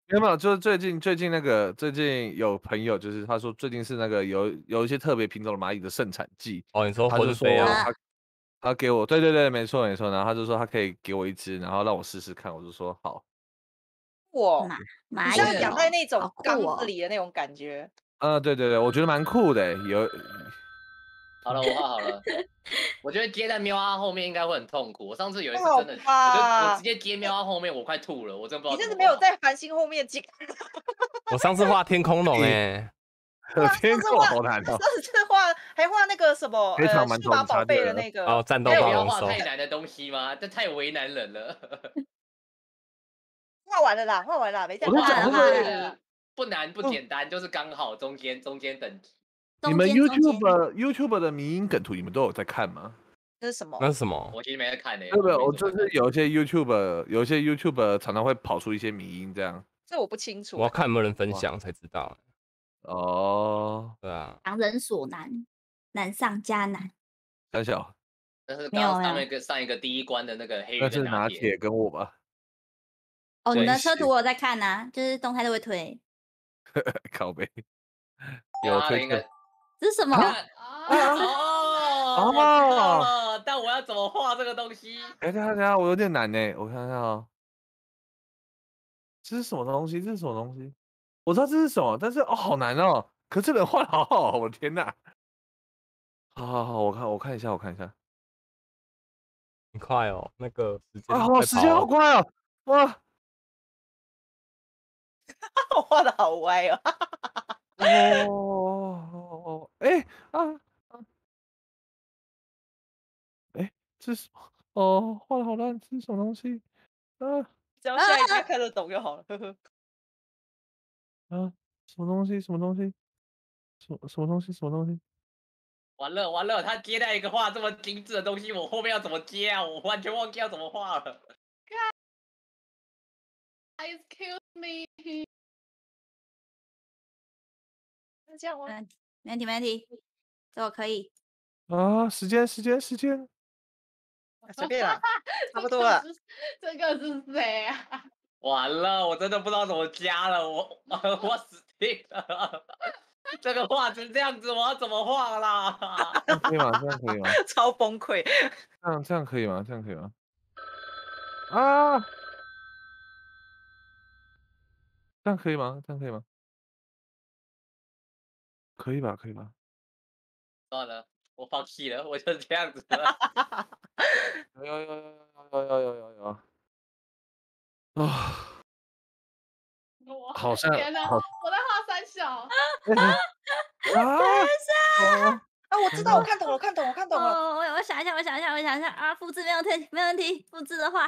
没有，就是最近那个有朋友就是他说最近是那个有一些特别品种的蚂蚁的盛产季哦，你说魂飞啊？他给我对，没错，然后他就说他可以给我一只，然后让我试试看，我就说好。哇，蚂蚁像养在那种缸子里的那种感觉。对对对，我觉得蛮酷的。有，好了，我画好了。我觉得接在喵啊后面应该会很痛苦。我上次有一次真的，我直接接喵啊后面，我快吐了，我真不知道。你真的没有在繁星后面接？我上次画天空龙哎。 天空好难哦！上次画还画那个什么数码宝贝的那个哦，战斗暴龙手。太难的东西吗？这太为难人了。画完了啦，画完了，没再画了。不难不简单，就是刚好中间等级。你们 YouTube 的迷因梗图，你们都有在看吗？这是什么？那是什么？我其实没在看诶。对不对？我就是有一些 YouTube 常常会跑出一些迷因这样。这我不清楚。我要看有没有人分享才知道。 哦，对啊，强人所难，难上加难。三小，但是刚刚上一个第一关的那个黑人是拿铁跟我吧？哦，你的车图我有在看啊，就是动态都会推。靠背，有推的。这是什么？哦，但我要怎么画这个东西？哎，等下，我有点难呢，我看看啊，这是什么东西？这是什么东西？ 我知道这是什么，但是哦，好难哦。可是这人画的好好，我的天哪！好，我看一下。很快哦，那个时间啊，时间好快哦，哇！我画的好歪哦。哦，这是哦，画的好烂，这是什么东西？只要下一次看得懂就好了，呵呵。 啊！什么东西？完了！他接待一个画这么精致的东西，我后面要怎么接啊？我完全忘记要怎么画了。Excuse me。那这样我没问题，这我可以。啊！时间。随便啦，差不多了。这个是谁啊？ 完了，我真的不知道怎么加了，我死定了！这个画成这样子，我要怎么画啦？可以吗？这样可以吗？超崩溃！这样可以吗？啊！这样可以吗？可以吧？算了，我放弃了，我就是这样子了。有。 啊！好像天哪！我在画三小。我知道，我看懂了。我想一下啊！复制没问题，复制的话。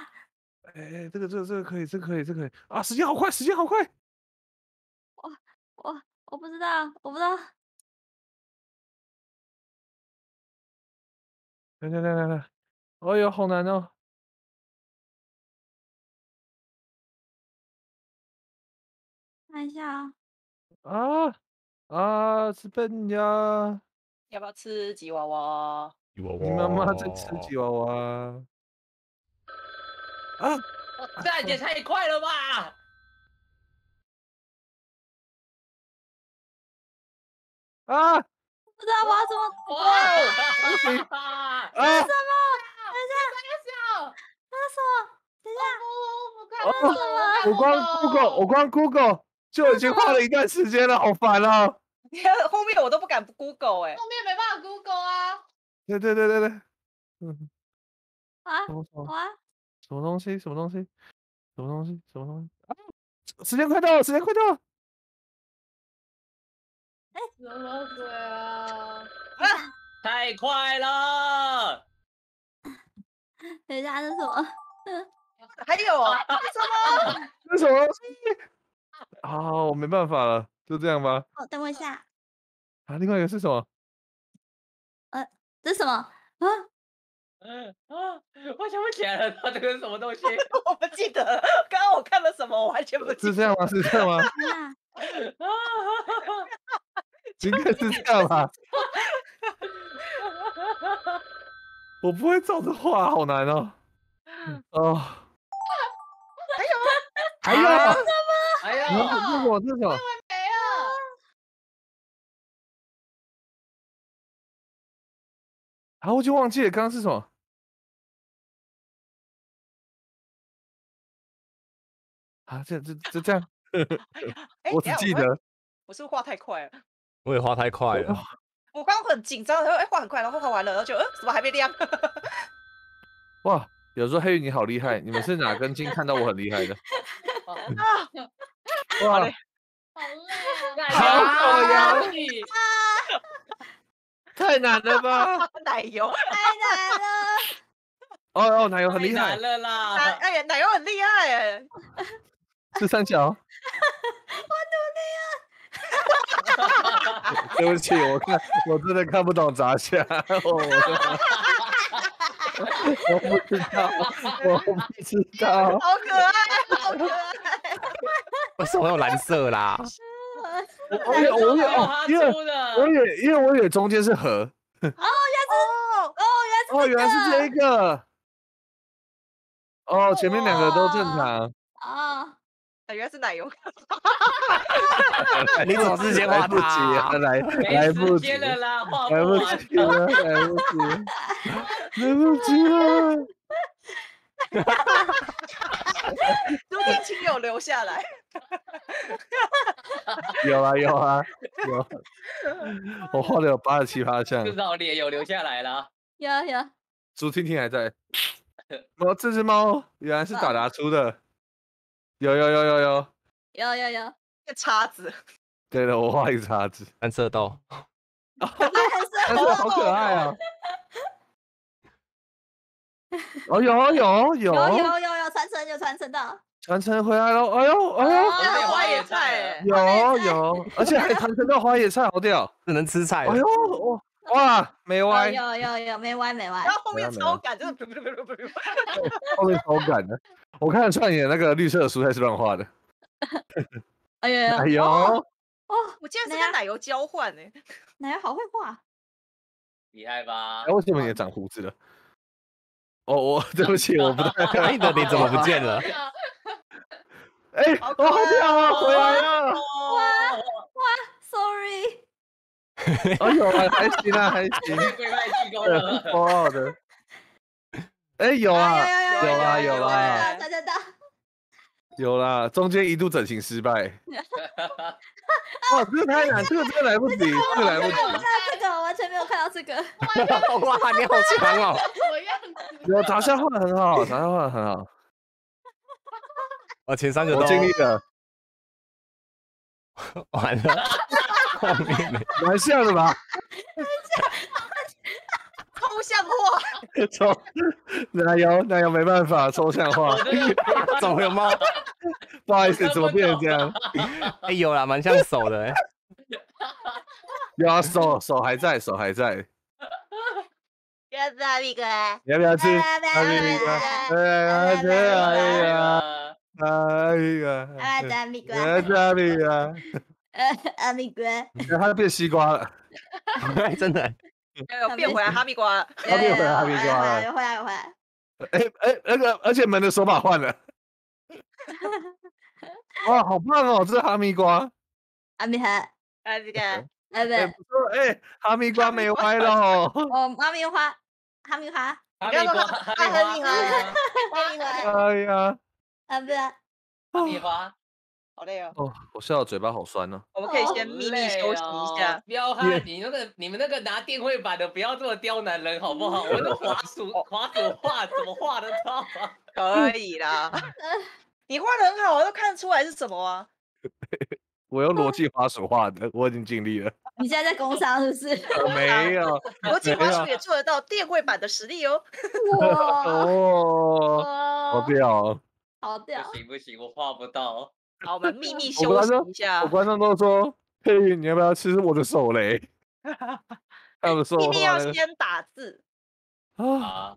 哎，这个可以啊！时间好快！我不知道。来，哎呦，好难哦！ 看一下啊！吃笨呀！要不要吃吉娃娃？你妈妈在吃吉娃娃！啊！这也太快了吧！啊！不知道我要怎么哇！为什么？等一下，他说，等一下，我光 Google。 就已经花了一段时间了，好烦啊！你看后面我都不敢 Google 哎，后面没办法 Google 啊。对，什么东西？啊！时间快到了！哎，什么鬼啊？啊！太快了！等一下，这是什么？还有什么？这是什么东西？ 啊，我没办法了，就这样吧。哦，等我一下。啊，另外一个是什么？这是什么？我想不起来了，这个是什么东西？我不记得了，刚刚我看了什么，我完全不记得。是这样吗？应该是这样吧。我不会照着画，好难哦。哦。还有。 这什么？没了。啊，我就忘记了刚刚是什么。啊，这样，哎，我只记得我是不是画太快了？我也画太快了，我刚刚很紧张，然后哎画很快，然后画完了，然后就怎么还没亮？哇，有时候黑鱼你好厉害，你们是哪根筋看到我很厉害的？哇，好累啊！太难了吧？奶油太难了。哦哦，奶油很厉害。太难了啦！哎呀，奶油很厉害哎。是三角。我努力啊！对不起，我真的看不懂杂下。我不知道，我不知道。好可爱，好可爱。为什么有蓝色啦？因为我以为中间是河。哦，原来是这一个。哦，前面两个都正常。啊，原来是奶油。你怎么直接画它？来不及了啦，画不完。来不及了。昨天亲友留下来。有啊，我画了有87%像，至少脸有留下来了。有。朱婷婷还在。哦，这只猫原来是达达出的。有。一叉子。对了，我画一个叉子，蓝色豆。蓝色好可爱啊！哦，有，传承到。传承回来喽！哎呦，花野菜有，而且还传承到花野菜，好屌，只能吃菜。哎呦，哇，没歪，有，没歪。然后后面超赶，真的不，后面超赶的。我看串野那个绿色的蔬菜是乱画的。哎呦，哦，我竟然是跟奶油交换哎，奶油好会画，厉害吧？哎，为什么也长胡子了？哦，对不起，我不太你的脸怎么不见了？哎，我好屌啊！回来了！哇 ，sorry。哎呦，还行，没关系，够了，骄傲的。哎，有啦，有啦，中间一度整形失败。哦，这个太难，这个来不及，这个来不及。我完全没有看到这个。哇，你好强哦！有，杂下画的很好，我前3个都经历了，完了，蛮像的吧？抽象化，哪有没办法抽象化？怎么有猫？不好意思，怎么变成这样？哎，有啦，蛮像手的，有啊，手还在。要不要米哥？要不要吃？要不要？阿米瓜，他变西瓜了，真的，变回来哈密瓜了，又回来。哎，那个，而且门的手把换了，哇，好棒哦，这是哈密瓜，阿米瓜，哎，哈密瓜没歪了哦，哈密瓜，哎呀。米花，好累哦！哦，我笑到嘴巴好酸哦。我们可以先秘密休息一下。彪悍，你们那个拿电绘板的，不要这么刁难人好不好？我那滑鼠画怎么画得到啊？可以啦，你画的很好，都看得出来是什么啊？我用逻辑滑鼠画的，我已经尽力了。你现在在工商是不是？没有，逻辑滑鼠也做得到电绘板的实力哦。哇，好屌！好屌！不行，我画不到。好，我们秘密休息一下。我观众都说：“佩云，你要不要吃我的手雷？”他们说：“秘密要先打字啊。”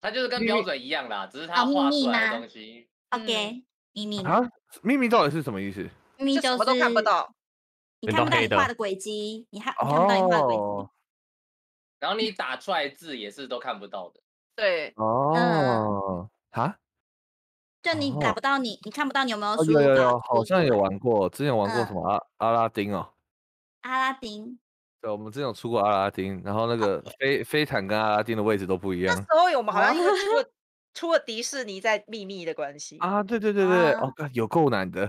他就是跟标准一样啦，只是他画出来的东西。OK， 秘密啊，秘密到底是什么意思？秘密就是什么都看不到，你看不到你画的轨迹，你看不到你画的轨迹。然后你打出来字也是都看不到的。对。哦。啊？就你打不到你看不到你有没有输入？有，好像有玩过，之前玩过什么阿拉丁哦。阿拉丁。对，我们之前有出过阿拉丁，然后那个飞坦跟阿拉丁的位置都不一样。那时候我们好像因为除了迪士尼在秘密的关系啊，对对对对，啊，哦，干有够难的。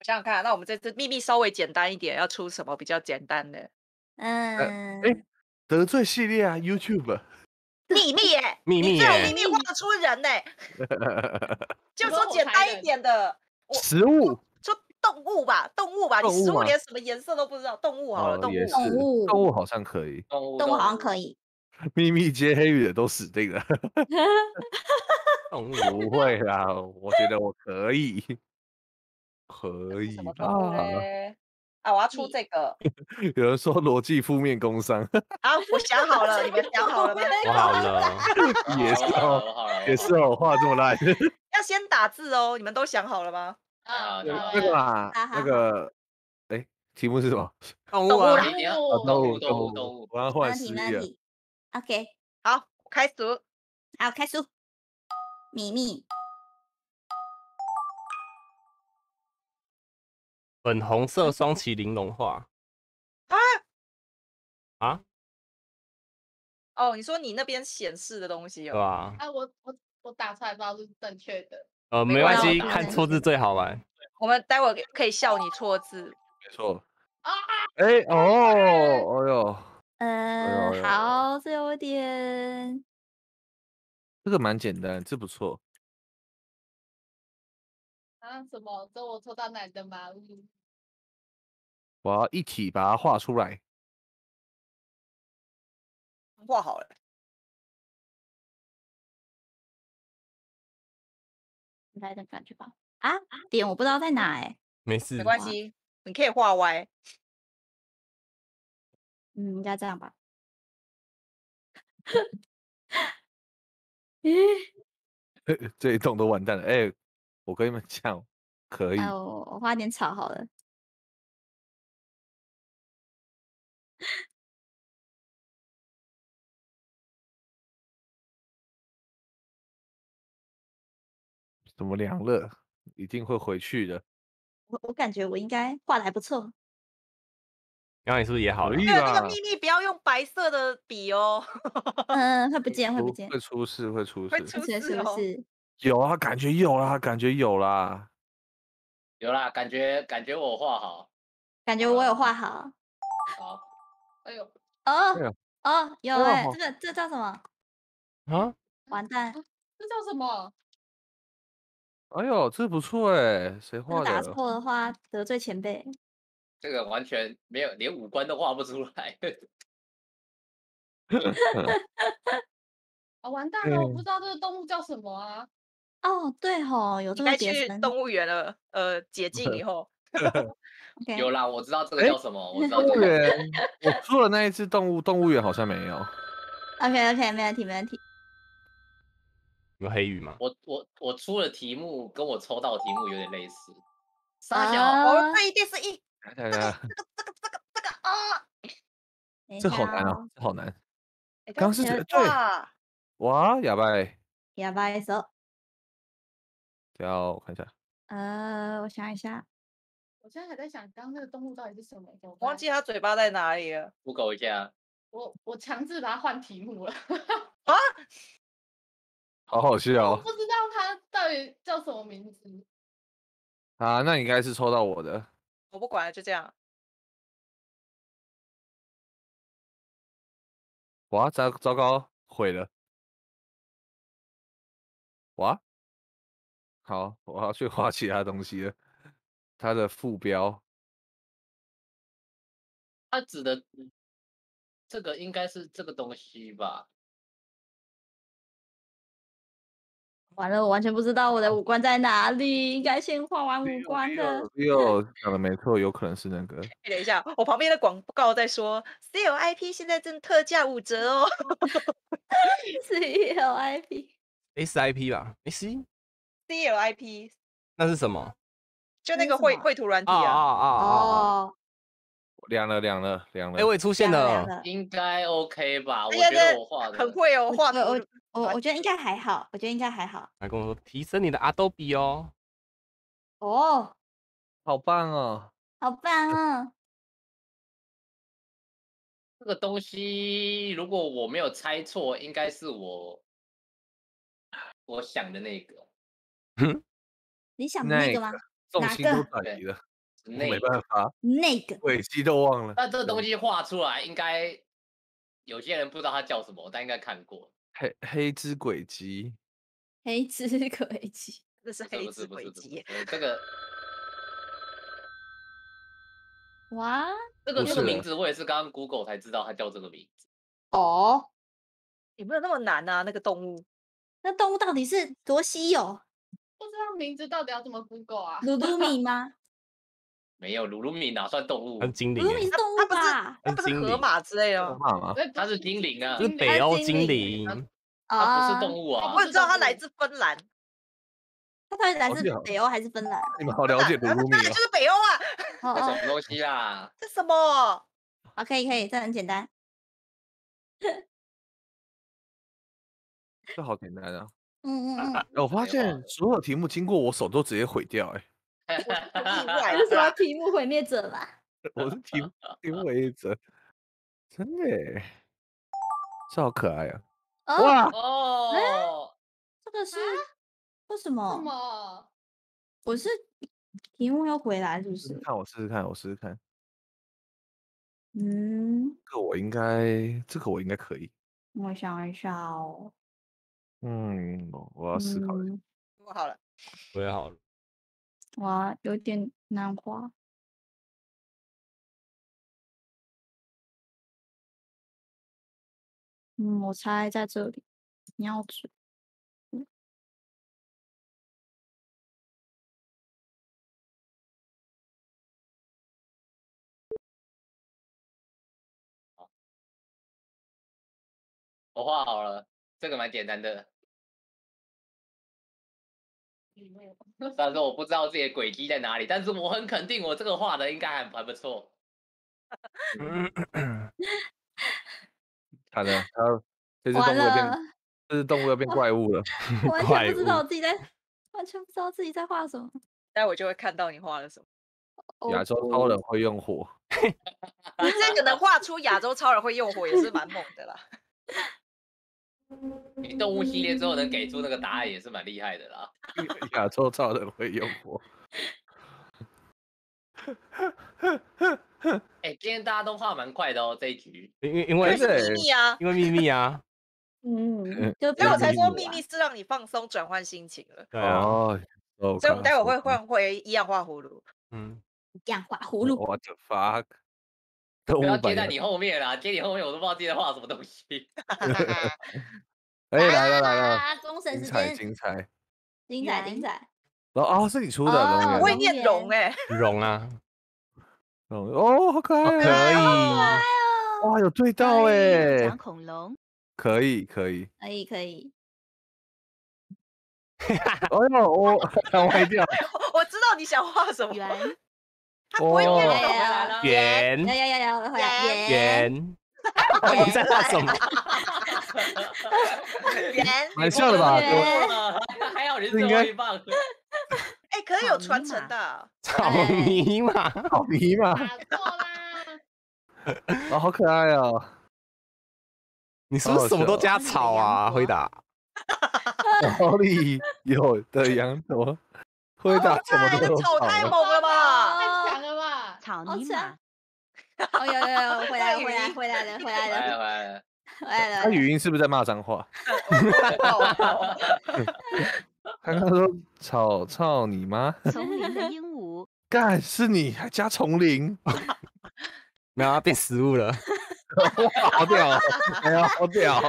我想想看，那我们这次秘密稍微简单一点，要出什么比较简单的？嗯，哎，得罪系列啊 ，YouTube 秘密耶，秘密耶，你这秘密画得出人呢，就说简单一点的，食物，说动物吧，动物吧，你食物连什么颜色都不知道，动物好了，动物，动物，动物好像可以，动物好像可以。秘密接黑鱼的都死定了，不会啦，我觉得我可以，可以啊！啊，我要出这个。有人说逻辑负面工伤啊，我想好了，你们想好了吗？我好了，也是哦，也是哦，话这么烂，要先打字哦，你们都想好了吗？啊，那个嘛，那个，哎，题目是什么？动物啊，动物，动物，动物，我要换实力了。OK， 好，开始。好，开始。秘密。粉红色双麒麟融化。啊啊！哦，你说你那边显示的东西有？对啊。啊，我打出来不知道是正确的。没关系，看错字最好玩。我们待会可以笑你错字。没错。啊！哎哦，哎呦。好，这有点，这个蛮简单，这不错。啊，什么？这我抽到哪的马路？我要一体把它画出来。画好了。来点感觉吧。啊，点我不知道在哪哎。没事，没关系，你可以画歪。嗯，应该这样吧。咦，这一栋都完蛋了。哎，我跟你们讲，可以。我画点草好了。怎么凉了？一定会回去的。我感觉我应该画的还不错。刚才是不是也好了？对，那个秘密不要用白色的笔哦。嗯，会不见，会不见，会出事，会出事，会出事，是不是？有啊，感觉有啦，感觉有啦，有啦，感觉我画好，感觉我有画好。好，哎呦，哦哦，有哎，这叫什么？啊？完蛋，这叫什么？哎呦，这不错哎，谁画的？打错的话得罪前辈。这个完全没有，连五官都画不出来。啊，完蛋了！我不知道这个动物叫什么啊。哦，对吼，有这个点。该去动物园了。解禁以后。有啦，我知道这个叫什么。我知道动物园。我做了那一只动物园好像没有。OK， 没问题，没问题。有黑鱼吗？我出了题目，跟我抽到的题目有点类似。傻小，我这一定是一。这个啊！这好难啊，这好难。刚是对，哇，哑巴嘞！哑巴一手。等下我看一下。我想一下，我现在还在想，刚那个动物到底是什么？我忘记它嘴巴在哪里了。Google一下。我强制把它换题目了。啊！好好笑。我不知道它到底叫什么名字。啊，那你应该是抽到我的。我不管了，就这样。哇，糟糕，毁了！哇，好，我要去画其他东西了。它的副标，它指的这个应该是这个东西吧？完了，我完全不知道我的五官在哪里，应该先画完五官的。又讲的没错，有可能是那个。等一下，我旁边的广告在说 CLIP 现在正特价5折哦。CLIP，SIP 吧 ？CLIP 那是什么？就那个绘图软体啊！哦，凉了！哎，我也出现了，应该 OK 吧？我觉得我画的很会哦，画的。我觉得应该还好，我觉得应该还好。来跟我说，提升你的 Adobe 哦。哦，好棒哦！好棒哦！这个东西，如果我没有猜错，应该是我我想的那个。嗯、你想的那个吗？重心都转移了，我没办法。那个尾机都忘了。但这东西画出来，应该有些人不知道它叫什么，但应该看过。黑之轨迹。黑之轨迹，这是黑之轨迹。这个。哇，这个名字我也是刚刚 Google 才知道它叫这个名字。哦，也没有那么难啊，那个动物，那动物到底是多稀有？不知道名字到底要怎么 Google 啊？鲁鲁米吗？没有，鲁鲁米哪算动物？精灵，鲁鲁米是动物吧？它不是河马之类的吗？它是精灵啊，是北欧精灵，它不是动物啊。我知道它来自芬兰。他到底来自北欧还是芬兰？你们好了解鲁鲁米啊！就是北欧啊！这什么东西啊？这什么？好，可以可以，这很简单。这好简单啊！嗯嗯嗯。我发现所有题目经过我手都直接毁掉，哎。为什么题目毁灭者嘛？我是题目毁灭者，真的，这好可爱啊！哇哦，这个是。为什么？什么？我是题目又回来，是不是？看我试试看，我试试看。嗯，这个我应该可以。我想一下哦。嗯，我要思考一下。我好了。我也好了。哇，有点难画。嗯，我猜在这里。你要去。我画好了，这个蛮简单的。虽然说我不知道自己的轨迹在哪里，但是我很肯定我这个画的应该还不错。好的，这只动物要变怪物了。我完全不知道我自己在，完全不知道自己在画什么。待会就会看到你画了什么。亚洲超人会用火。你这个能画出亚洲超人会用火也是蛮猛的啦。你动物系列之后能给出那个答案也是蛮厉害的啦。亚洲超人会用火。哎，今天大家都画蛮快的哦，这一局。因为是秘密啊，因为秘密啊。嗯，就所以我才说秘密是让你放松、转换心情了。对啊，所以我们待会会换回一样画葫芦。嗯，一样画葫芦。What the fuck？不要接在你后面啦，接你后面我都不知道自己在画什么东西。哎，来了来了，精彩精彩精彩精彩！哦，是你出的，我会念容哎，容啊，容哦，好可爱，可以，哇，有对到哎，长恐龙，可以可以可以可以。哎呦，我歪掉，我知道你想画什么。哦，圆，圆，你在画什么？圆，蛮像的吧？还有人最后一棒，哎，可是有传承的。草泥马，草泥马，啊，好可爱哦！你是不是什么都加草啊？回答，草里有的羊驼，回答什么都草，太猛了吧！草泥马，哦有有有，回来了。他语音是不是在骂脏话？他说草你妈，丛林的鹦鹉，干是你还加丛林，没有变食物了，好屌，哎呀好屌，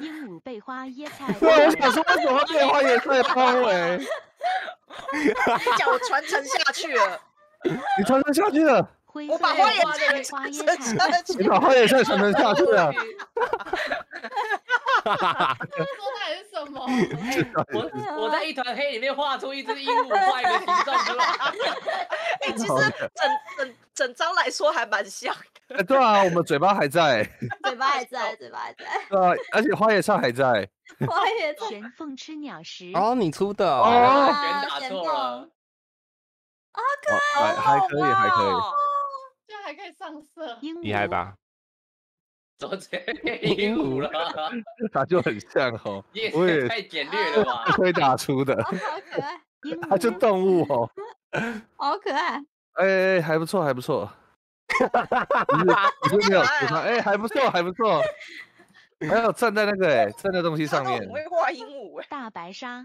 鹦鹉被花椰菜，对，我想说为什么被花椰菜包围？你讲我传承下去了。你传承下去了，我把花椰菜传承下去了。哈哈哈！这说的是什么？我在一团黑里面画出一只鹦鹉，画一个形状出来。哎，其实整张来说还蛮像的。对啊，我们嘴巴还在，嘴巴还在。对啊，而且花椰菜还在。花椰菜。玄凤吃鸟食。哦，你出的哦，全打错了。啊，可爱，还可以，这还可以上色，厉害吧？周杰鹦鹉了，他就很像哦，我也太简略了吧，推打出的，好可爱，他就动物哦，好可爱，哎，还不错，还不错，你是没有喜欢，哎，还不错，还不错，还有站在那个哎，站在东西上面，我会画鹦鹉哎，大白鲨，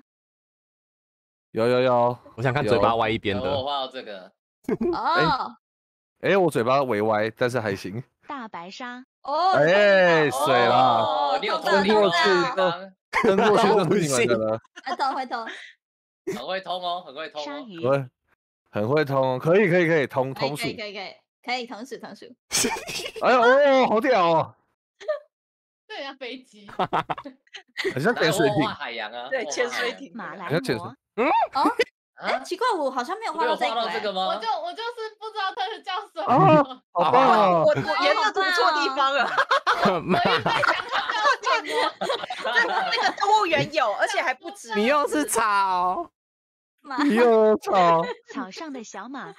有有有，我想看嘴巴歪一边的，我画到这个，哦，哎，我嘴巴微歪，但是还行。 大白鲨哦，哎，水啦！你有通过去，通过去都是你们的了。会通，很会通哦，很会通。鲨鱼，很会通，可以，可以，可以通通数，可以通数通数。哎呦哦，好屌哦！这很像飞机，很像潜水艇。海洋啊，对，潜水艇。马来貘，嗯哦，哎，奇怪，我好像没有画到这个吗？我就是不知道它是叫什么。 好棒！我颜色涂错地方了，那个动物园有，而且还不止。你又是草，你又草，草上的小马，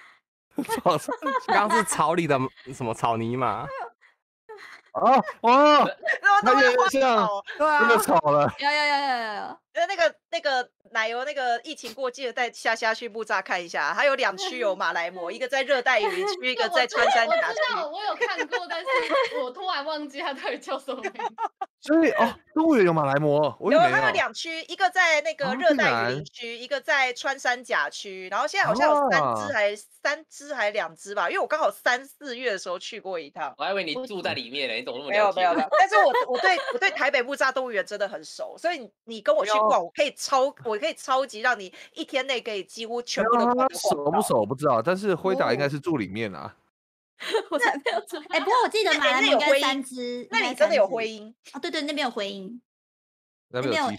草上刚是草里的什么草泥马？啊哇！那也像那个草了，有。那个奶油，那个疫情过季了，带夏夏去木栅看一下。它有2区有马来貘，一个在热带雨林区，一个在穿山甲区。我知道，我有看过，但是我突然忘记它到底叫什么名字。所以哦，动物园有马来貘，我有没有？它有2区，一个在那个热带雨林区，一个在穿山甲区。然后现在好像有3只还2只吧，因为我刚好3、4月的时候去过一趟。我还以为你住在里面呢，你怎么那么了解？没有，但是我对台北木栅动物园真的很熟，所以你跟我去逛。 我可以超级让你1天内可以几乎全部都逛到。熟不熟不知道，但是辉达应该是住里面啊。我才没有住。哎，不过我记得马来貘应该3只，那里真的有灰鹰啊？对，那边有灰鹰，那边有鹦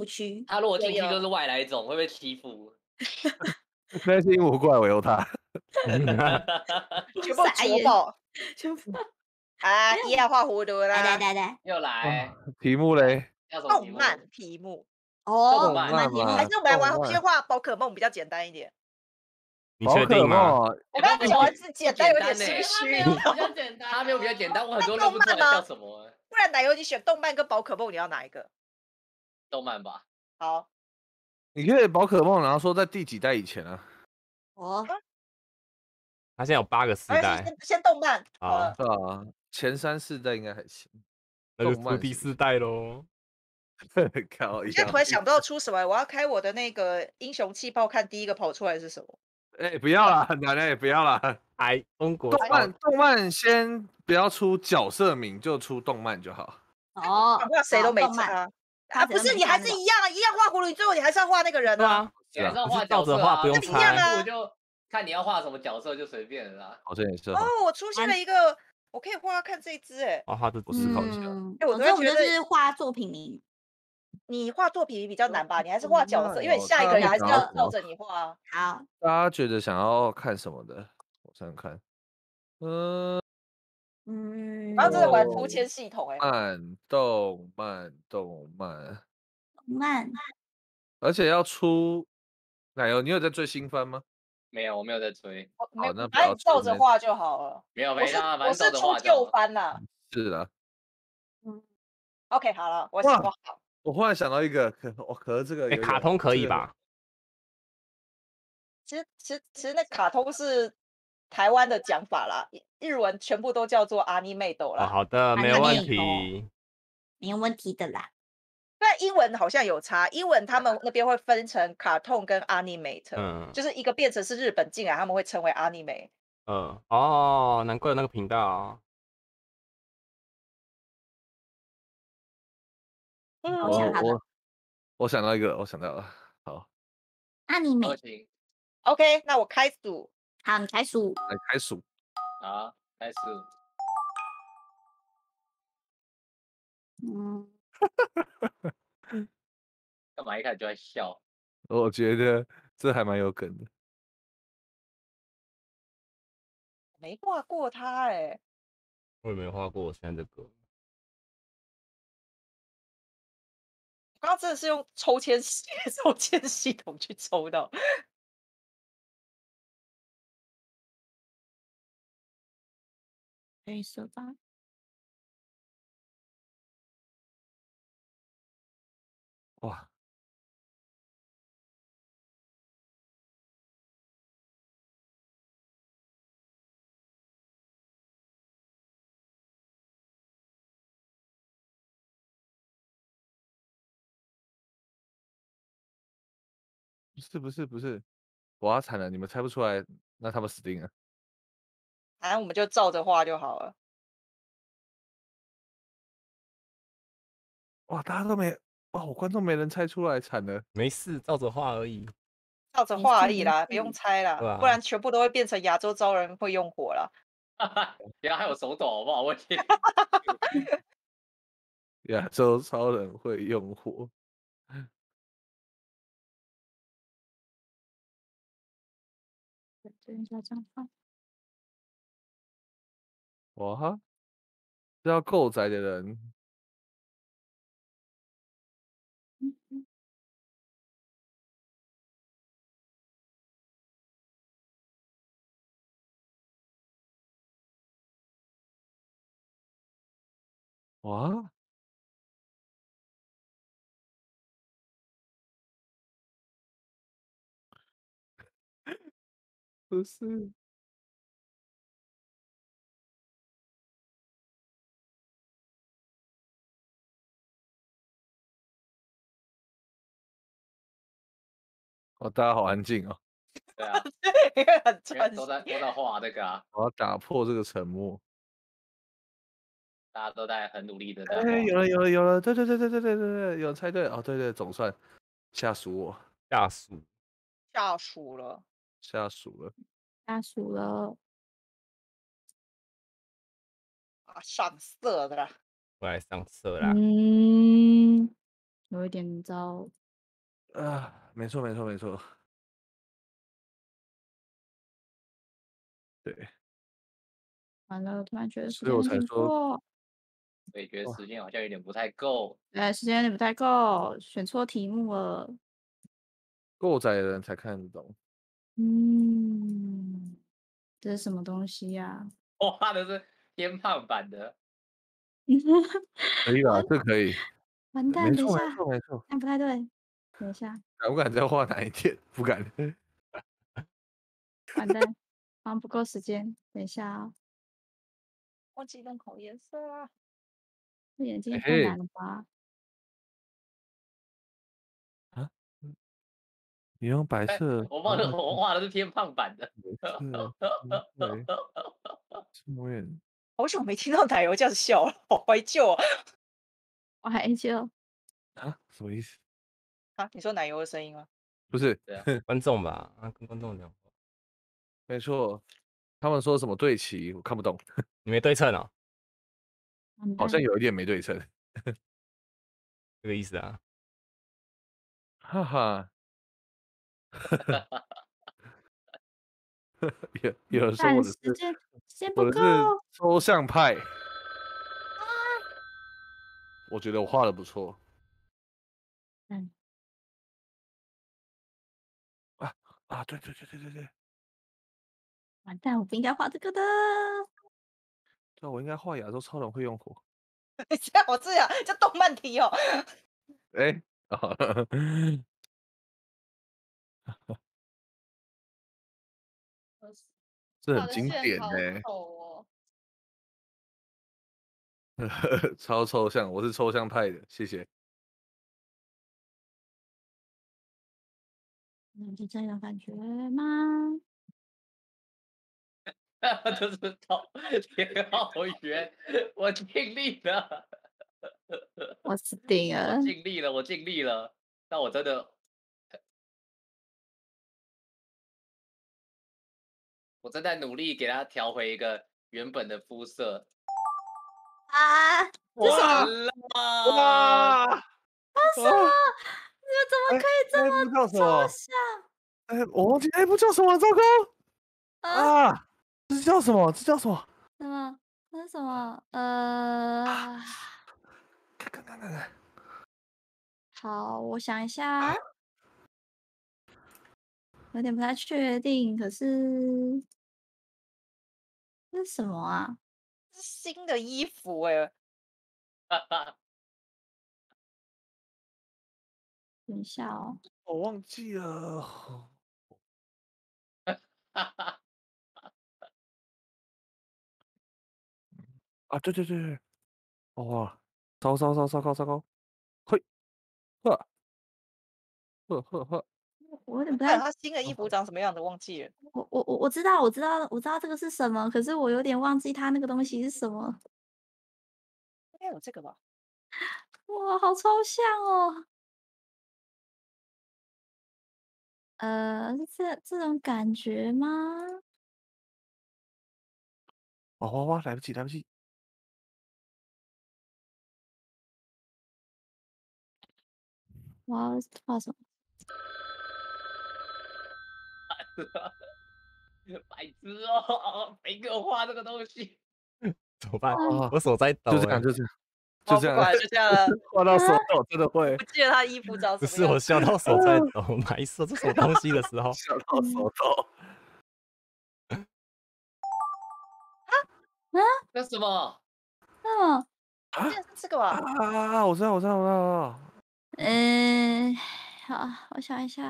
鹉区。他如果进去就是外来种，会被欺负。那是鹦鹉过来围殴他，全部啄爆，全部。啊，一要画葫芦啦！来，又来。题目嘞。 动漫题目哦，动漫题目还是我们来玩先画宝可梦比较简单一点。你确定吗？我刚刚讲完是简单，有点心虚。比较简单，它没有比较简单，我很多认不出来叫什么。不然奶油，你选动漫跟宝可梦，你要哪一个？动漫吧。好，你可以宝可梦，然后说在第几代以前啊？哦，它现在有8个世代。先动漫。啊，前3世代应该还行。那就出第4代喽。 我现在突然想不到出什么，我要开我的那个英雄气泡，看第一个跑出来是什么。哎、欸，不要啦，很难哎、欸，不要啦。哎，中国动漫先不要出角色名，就出动漫就好。哦，那谁都没差啊，不是你还是一样画葫芦，最后你还是要画那个人啊。对啊，你照着画不用猜。我就看你要画什么角色就随便了啦。好像也是。哦，我出现了一个，我可以画看这一只哎、欸。哦，画的我思考一下。哎，我觉得就是画作品名。 你画作品比较难吧？你还是画角色，因为下一个人还是要照着你画啊。好，大家觉得想要看什么的？我想想看，然后这是玩抽签系统哎。动漫，而且要出奶油，你有在追新番吗？没有，我没有在追。好，那不要照着画就好了。没有，我是出旧番啦。是的。OK， 好了，我画好。 我忽然想到一个，可是这个卡通可以吧？其实那卡通是台湾的讲法啦，日文全部都叫做阿尼妹斗啦。好的，没有问题，没有问题的啦。但英文好像有差，英文他们那边会分成卡通跟 animate， 就是一个变成是日本进来，他们会称为 anime。哦，难怪有那个频道。 我想到一个，我想到了，好，那你没 ？OK， 那我开数。好，你开数。来开数。好，开数。干嘛一开始就在笑？我觉得这还蛮有梗的。没画过他哎。我也没画过我现在这个。 刚刚真的是用抽签系统去抽到，黑色吧？哇，不是，哇惨了，你们猜不出来，那他们死定了。反正我们就照着画就好了。哇，大家都没，哇，我观众没人猜出来，惨了。没事，照着画而已。照着没事画而已没啦，不用事，猜啦，对不吧？然全部都会变成亚洲招人会用火啦。原来还有手抖，好不好？我天，亚洲超人会用火，等一下这样放。哇哈，这要够宅的人，嗯哇，不是，哦，大家好安静哦，对啊，因为很因为专都心。在都在画那个啊，我要打破这个沉默。大家都在很努力的在画。哎，有了，对，有人猜对了哦，对，总算吓死我，下属下属了，吓死了，大鼠了，啊，上色的啦，我来上色啦。嗯，有一点糟。啊，没错，对，完了，突然觉得时所以间我有才点说错，所以觉得哇时间好像有点不太够。哎，时间有点不太够，选错题目了。够宅的人才看得懂。嗯，这是什么东西呀、我画的是偏胖版的，可以啦，完这可以，完蛋，没等一错没下，错没错，看不太对，等一下，敢不敢再画哪一天？不敢。完蛋，好像不够时间，等一下啊、忘记弄口颜色啊。这眼睛也太嘿难了吧？啊，你用白哎色，我画的我画的是偏胖版的。色，对，我也好久没听到奶油这样笑了，好怀旧啊！我还就啊，什么意思？啊，你说奶油的声音吗？不是，对啊，观众吧，啊，跟观众讲话，没错，他们说什么对齐，我看不懂，你没对称哦，完好像蛋，有一点没对称，这个意思啊？哈哈，有人说但时间不我的够，是抽象派，我觉得我画的不错嗯，啊，对，完蛋，我不应该画这个的。那我应该画亚洲超人会用火，这样我这样叫动漫题哦。哎、啊 这很经典呢、丑哦。超抽象，我是抽象派的，谢谢。那就这样感觉吗？这是头天好圆，我尽力了，我死定我了！尽力了，我尽力了。但我真的，我正在努力给它调回一个原本的肤色。啊，哇了！哇！什么？啊你们怎么可以这么不叫什么抽？象？我忘记，不叫什么，糟糕啊，啊！这叫什么？这叫什么？什么？那是什么？看，好，我想一下，有点不太确定。可是这是什么啊？这是新的衣服哎、等一下哦，我忘记了。啊，对，哇，糟糕，嘿，呵，我有点不太……他新的衣服长什么样子忘记了？我知道这个是什么，可是我有点忘记他那个东西是什么。应该有这个吧？哇，好抽象哦。是这种感觉吗？哇，来不及。我要画什么？白痴哦！没给我画这个东西，怎么办？我手在抖，就这样，就这样了。画到手抖，真的会。不记得他衣服长什么。不是我笑到手在抖，白痴，这什么东西的时候？笑到手抖。啊？那什么？这个吧。啊！我知道。好，我想一下。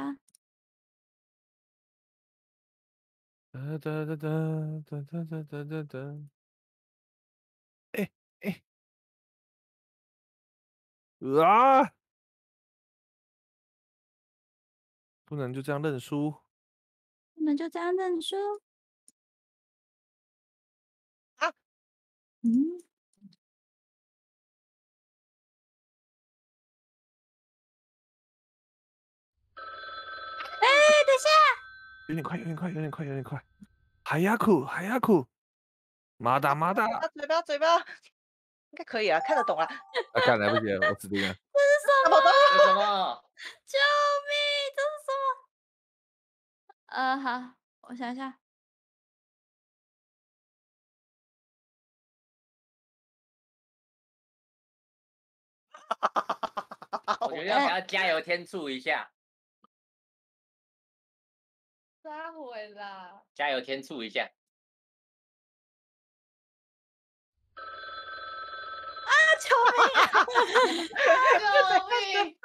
哒哒哒。啊！不能就这样认输。啊！嗯。等一下，有点快！海牙苦，马达，嘴巴，应该可以啊，看得懂啊。看来不及了，我死定了。这是什么？救命！这是什么？好，我想一下。我觉得要给他加油添醋一下。撒谎啦！加油添醋一下。啊！救命！救命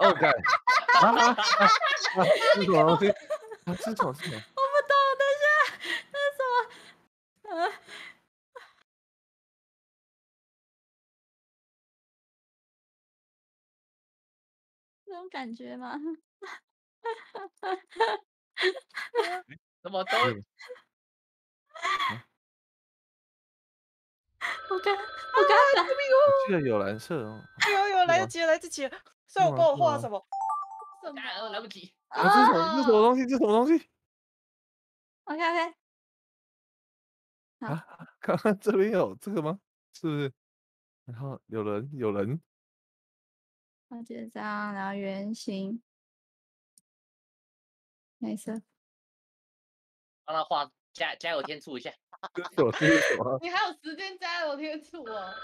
！OK。是什么？我不懂，等一下，那是什么？那种感觉吗？怎么都？我刚记得有蓝色哦，有来得及，所以我帮我画什么？来不及啊！这什么东西 ？OK。啊，刚刚这边有这个吗？是不是？然后有人。画几张，然后圆形。没事，帮他画加油添醋一下。你还有时间加油添醋哦？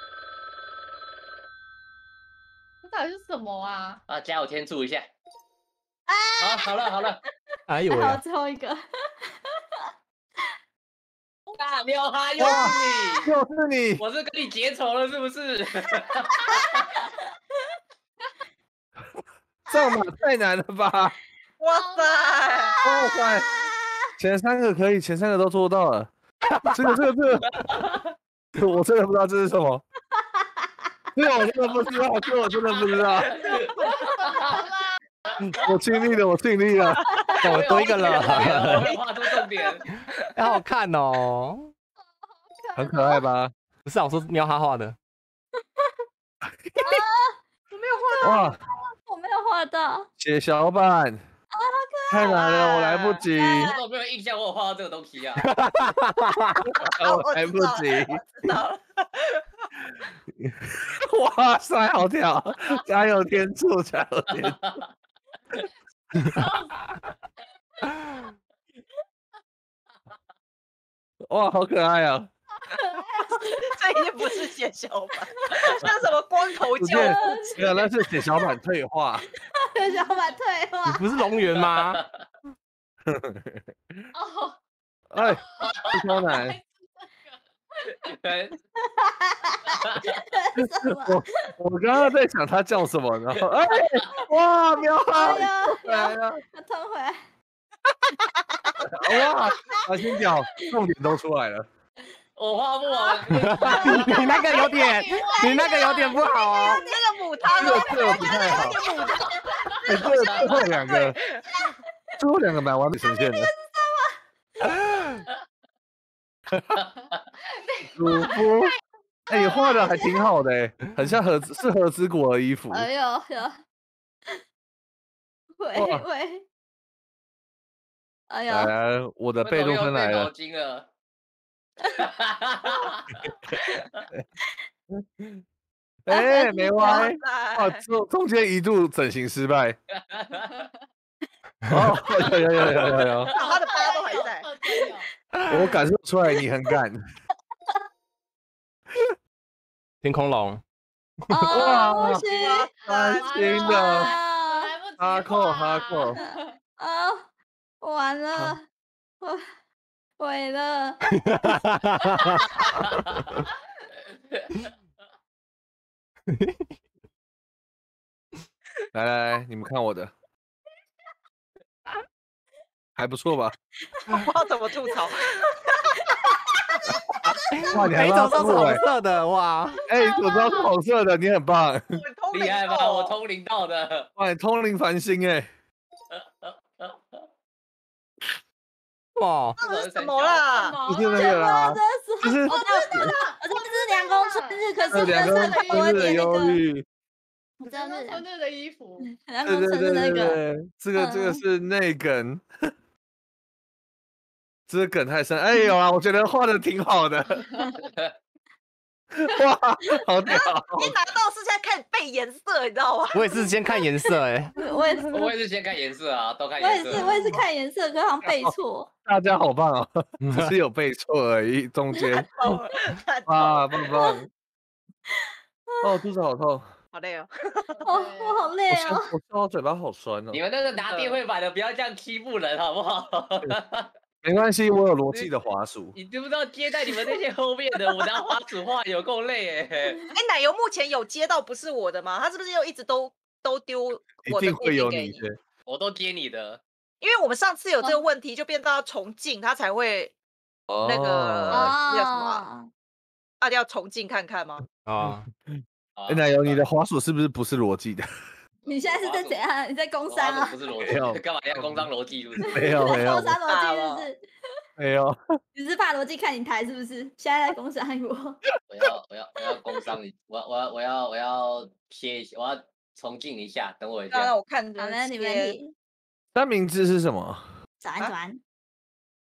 这到底是什么啊？啊，加油添醋一下。啊！好了，哎呦！好，最后一个。大喵哈，又是你！我是跟你结仇了，是不是？上马太难了吧？哇塞！前3个可以，前3个都做到了。这个，我真的不知道这是什么。这个我真的不知道。我尽力了。我多一个了。画出重点，好好看哦。很可爱吧？不是，我说喵哈画的。我没有画到。我没有画到。血小板。太难了，我来不及。我怎么没有印象我有画到这个东西啊？我来不及。哇塞，好屌！加油添醋。哇，好可爱啊！这已经不是血小板，那什么光头教父？没有，那是血小板退化。血小板退化？你不是龙源吗？哦，哎，超难！原我刚刚在想他叫什么，然后哎，哇，喵啊，来了，他吞回来。哇，小心脚，重点都出来了。我画不完，你那个有点，你那个有点不好啊。那个母汤，这个不太好。哎，最后两个蛮完美呈现的。主播，哎，画的还挺好的，哎，很像是和之国的衣服。哎呦，喂，哎呀，我的被动分来了。哎，没歪，啊，中间一度整形失败。哦，有，他的疤都还在。我感受出来你很敢。天空龙，哇，新的，哈扣，啊，完了，我毁了，来，你们看我的。还不错吧？我不知道怎么吐槽。哇，你还找到红色的哇！哎，找到红色的，你很棒，厉害吧？我通灵到的，哇，通灵繁星哎！哇，这是什么啦？不是那个啦，就是我知道了，这是凉宫春日，可是凉宫春日的忧郁。 真的穿这个衣服，对，这个是内梗，这梗太深。哎呦啊，我觉得画的挺好的，哇，好屌！一拿到是先看背颜色，你知道吗？我也是先看颜色，哎，我也是先看颜色啊，都看颜色。我也是看颜色，可好像背错。大家好棒哦，只是有背错而已，中间。啊，棒！哦，肚子好痛。 好累哦，我好累哦，我嘴巴好酸哦。你们那个拿电绘板的，不要这样欺负人好不好？没关系，我有逻辑的滑鼠。你知不知道接待你们那些后面的，我拿滑鼠画有够累哎。哎，奶油目前有接到不是我的吗？他是不是又一直都丢我的？一定会有你的，我都接你的。因为我们上次有这个问题，就变到要重进，他才会那个叫什么啊？要重进看看吗？啊。 哎，奶油，你的滑鼠是不是逻辑的？你现在是在怎样？你在工商啊？不是逻辑，干嘛要工商逻辑？没有，工商逻辑是不是？没有，你是怕逻辑看你台是不是？现在在工商我。我要工商你，我要切一下，我要重进一下，等我一下。让我看着。好了，你们。三明治是什么？早安。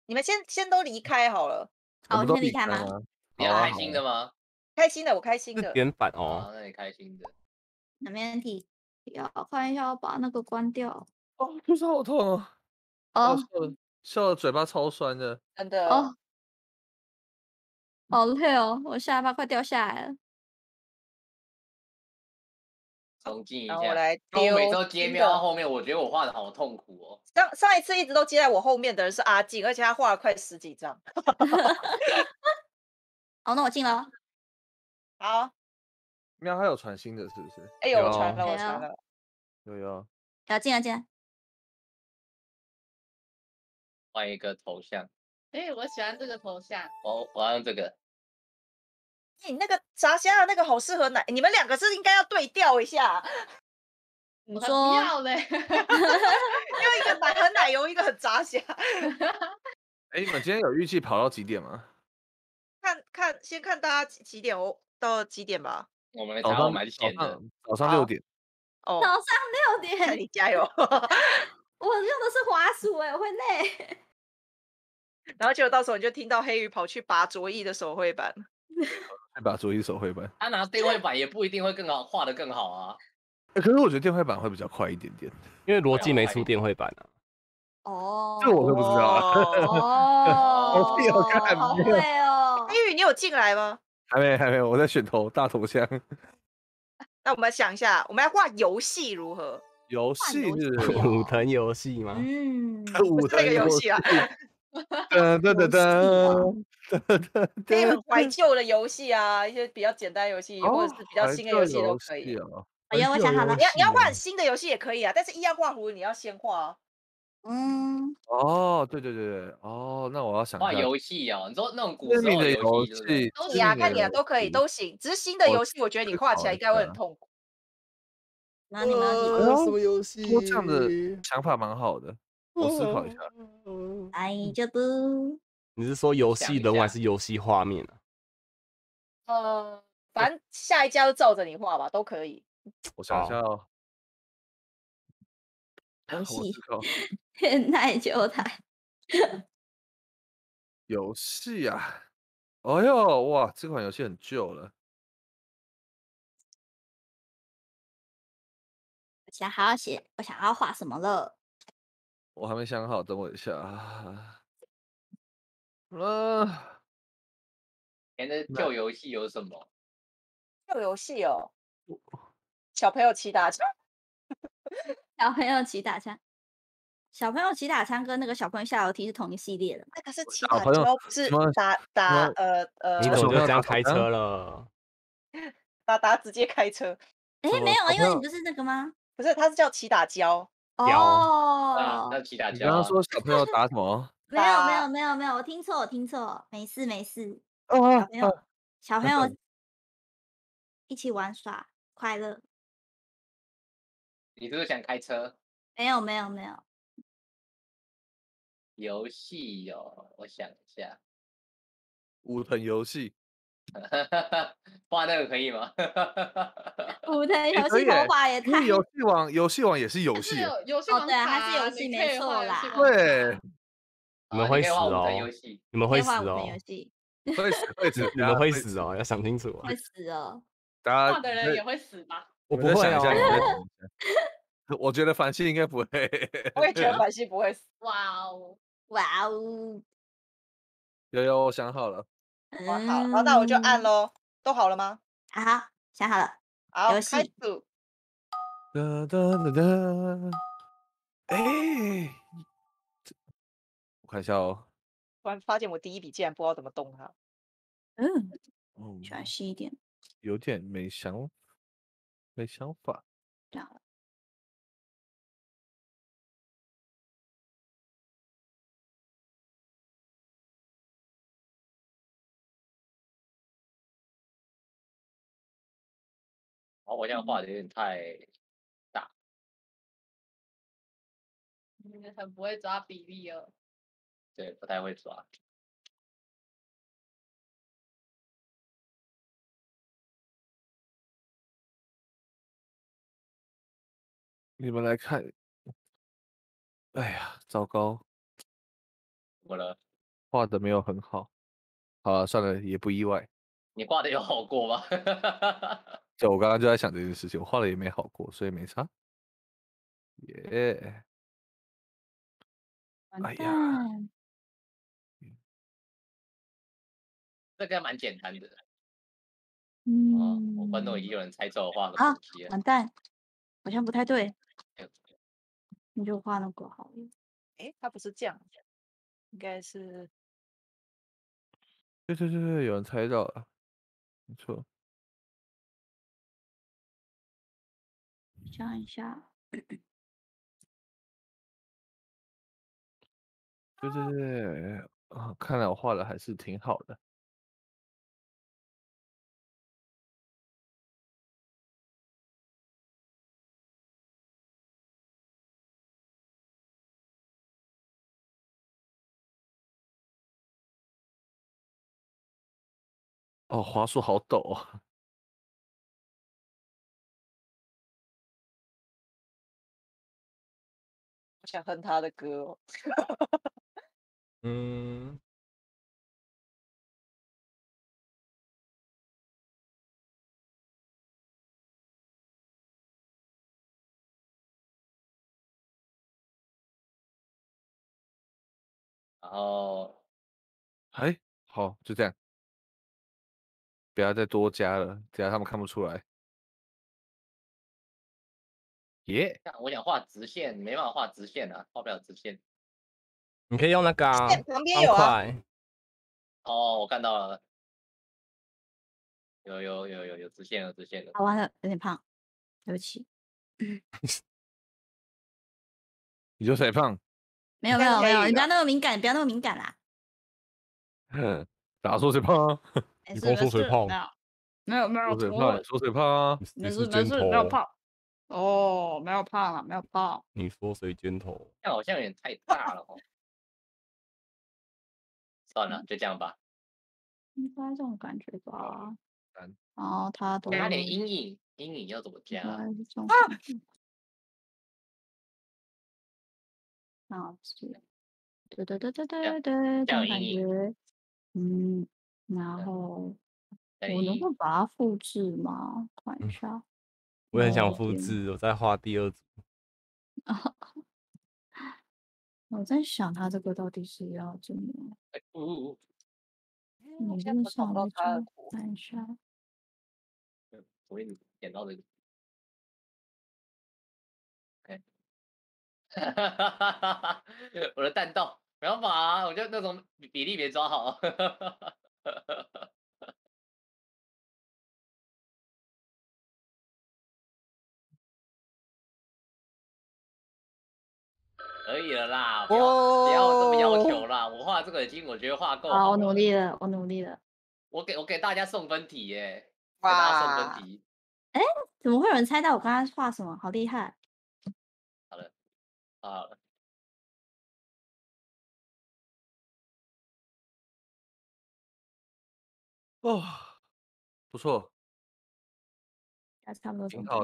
你们先都离开好了。好，我先离开吗？你要开心的吗？ 开心的，我开心的。原版哦，那你开心的。那没问题。要看一下，我把那个关掉。哦，肚子好痛哦。哦。笑的嘴巴超酸的。真的。哦。好累哦，我下巴快掉下来了。重进一下。我来丢。我每周接喵后面，我觉得我画的好痛苦哦。上一次一直都接在我后面的人是阿静，而且他画了快10几张。好，那我进了。 好，喵，还有传新的，是不是？哎呦，我传了，有，要进来。换一个头像。哎，我喜欢这个头像。我要用这个。你那个炸虾的那个好适合你们两个是应该要对调一下。你说。不要嘞，因为一个很奶油，一个很炸虾。哎，你们今天有预计跑到几点吗？看，先看大家几点哦。 到几点吧？我们早上蛮闲的，早上6点。哦，早上6点，你加油！我用的是滑鼠哎，我会累。然后结果到时候你就听到黑鱼跑去拔卓翼的手绘板，拔卓翼手绘板。他拿电绘板也不一定会更好，画的更好啊。可是我觉得电绘板会比较快一点点，因为罗技没出电绘板啊。哦，这我会不知道啊。哦，我有看，好会哦。黑鱼，你有进来吗？ 还没，我在选大头像。那我们想一下，我们要画游戏如何？游戏是武藤游戏吗？嗯，武藤游戏啊。噔噔噔噔噔噔，可以很怀旧的游戏啊，一些比较简单游戏，或者是比较新的游戏都可以。好呀，我想好了，你要画很新的游戏也可以啊，但是一样画图你要先画啊。嗯，哦，对对对对，哦，那我要想画游戏哦，你说那种古时候的游戏，都行啊，看你啊，都可以，都行。只是新的游戏，我觉得你画起来应该会很痛苦。那你们什么游戏？这样的想法蛮好的，我思考一下。哎，这不，你是说游戏人物还是游戏画面啊？反正下一家就照着你画吧，都可以。我想一下哦。游戏，天台球台，游戏啊！哎呦哇，这款游戏很旧了。我想要画什么了？我还没想好，等我一下啊。以前的旧游戏有什么？旧游戏哦，小朋友骑打枪。小朋友骑打枪跟那个小朋友下楼梯是同一系列的，那个是骑打枪，不是打。你怎么就这样开车了？打直接开车。哎，没有啊，因为你不是那个吗？不是，他是叫骑打胶。哦，那骑打胶。你刚刚说小朋友打什么？没有，我听错，没事。小朋友一起玩耍快乐。你是不是想开车？没有。游戏哦，我想一下。武藤游戏，画那个可以吗？武藤游戏头发也太……游戏王也是游戏，游戏王对，还是游戏没错啦。对，你们会死哦！你们会死哦！会死！你们会死哦！要想清楚啊！会死哦！画的人也会死吧？我不会哦，我觉得凡希应该不会。我也觉得凡希不会死。哇哦！有，我想好了。好，那我就按咯。都好了吗？好，想好了。好，开始。哎，我看一下哦。突然发现我第一笔竟然不知道怎么动它。全细一点。有点没想法，这样了。哦，我这样画的有点太大，你们很不会抓比例哦。对，不太会抓。你们来看，哎呀，糟糕，怎么了？画的没有很好，好了，算了，也不意外。你画的有好过吗？就我刚刚就在想这件事情，我画的也没好过，所以没差。耶！哎呀，这个蛮简单的。我观众已经有人猜中我画的东西了。完蛋，好像不太对。你就画那个好了。哎，它不是这样，应该是……对，有人猜到了，没错。想一下，对，啊，看来我画的还是挺好的。哦，滑鼠好抖啊！我想哼他的歌哦。然后，好，就这样。不要再多加了，等下他们看不出来。耶！我想画直线，没办法画直线啊，画不了直线。你可以用那个啊，旁边有啊。哦，我看到了，有直线了，好玩了，有点胖，对不起。你说谁胖？没有，你不要那么敏感，啦。嗯，打说谁胖啊？你光说谁胖？没有，说谁胖啊？没事，没有胖。哦，没有胖了，你说谁尖头？那好像有点太大了哦。算了，就这样吧。应该这种感觉吧。然后他加点阴影，要怎么加？啊！好，对，这种感觉，嗯，然后我能够把它复制吗？看一下，我很想复制，我在画第二组。我在想他这个到底是要怎么？我先上到他的图，看一下。我给你点到这个。哈，我的弹道不要把，我就那种比例别抓好。可以了啦，不要这么要求啦。我画这个已经我觉得画够了。好，我努力了，我给大家送分题耶，给大家送分题。哎，怎么会有人猜到我刚刚画什么？好厉害！啊，哦，不错，差不多，挺好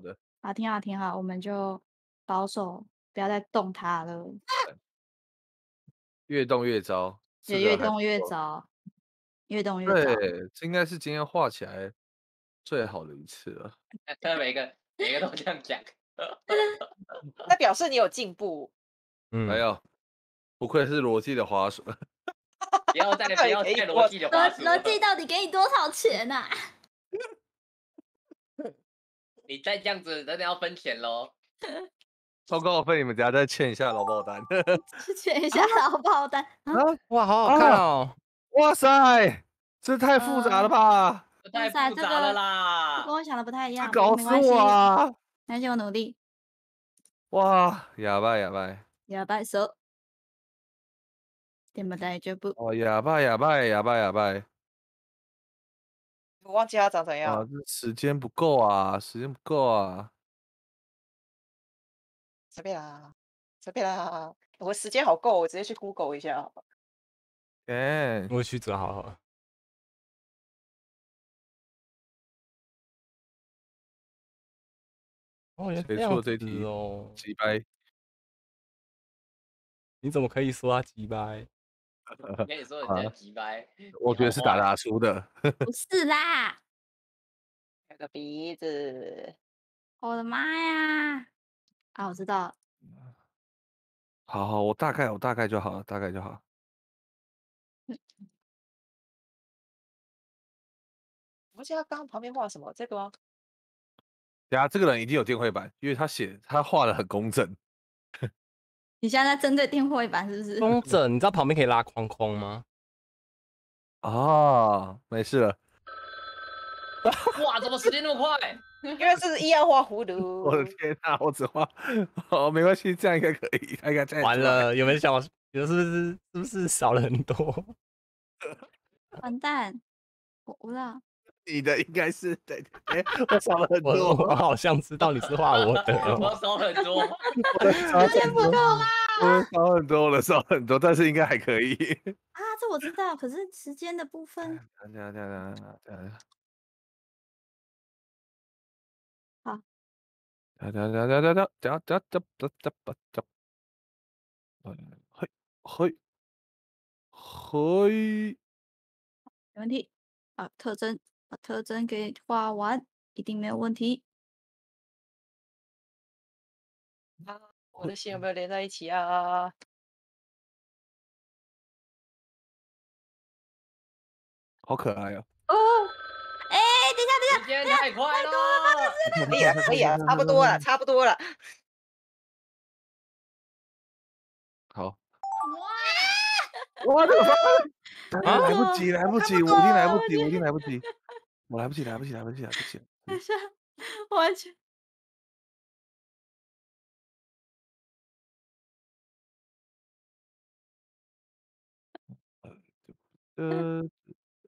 的，啊，挺好，我们就保守，不要再动它了，越动越糟，对，越动越糟，对，这应该是今天画起来最好的一次了，每个都这样讲。那表示你有进步，嗯，没有，不愧是逻辑的滑鼠，不要再逻辑的滑鼠，逻辑到底给你多少钱啊？你再这样子，真的要分钱喽！超高的费，你们等下再欠一下劳保单，啊！哇，好好看哦！哇塞，这太复杂了吧？太复杂了啦！跟我想的不太一样，搞死我啊！而且我努力，哇，哑巴手，点不带就不哦，哑巴，我忘记他长怎样啊，时间不够啊，随便啦，我时间好够，我直接去 Google 一下好了，哎，我去找好了。哦，原来这样子哦！鸡掰，你怎么可以说他鸡掰？我跟你说人家鸡掰，我觉得是打打输的。不是啦，那个鼻子，我的妈呀！啊，我知道了。好，我大概就好了，我记得他刚旁边画什么？这个吗？等下，这个人一定有电绘板，因为他画的很工整。你现在在针对电绘板是不是？工整，你知道旁边可以拉框框吗？哦，没事了。哇，怎么时间那么快？因为是一样画葫芦。我的天哪、啊，我只画……哦，没关系，这样应该可以，这样。完了，有没有想？是不是少了很多？完蛋，我无了。你的应该是对，哎，我少了很多，我好像知道你是画我的，我少很多，有点不够啦，我少很多，但是应该还可以。啊，这我知道，可是时间的部分，好，嘿，没问题，啊，特征。把特征给画完，一定没有问题。啊，我的线有没有连在一起啊？好可爱哦！哦，哎，等一下，太快了，可以啊，差不多了。好。我的妈！来不及，来不及，我一定来不及，我来不及。等一下，完全。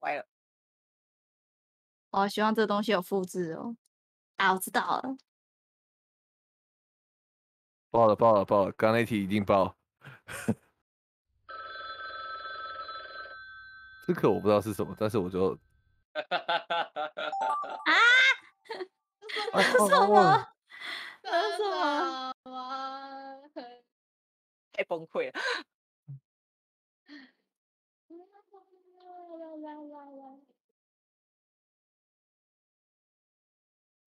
歪了。哦，希望这东西有复制哦。啊，我知道了。爆了！刚那题一定爆。这个我不知道是什么，但是我就……啊！什么？太崩溃了。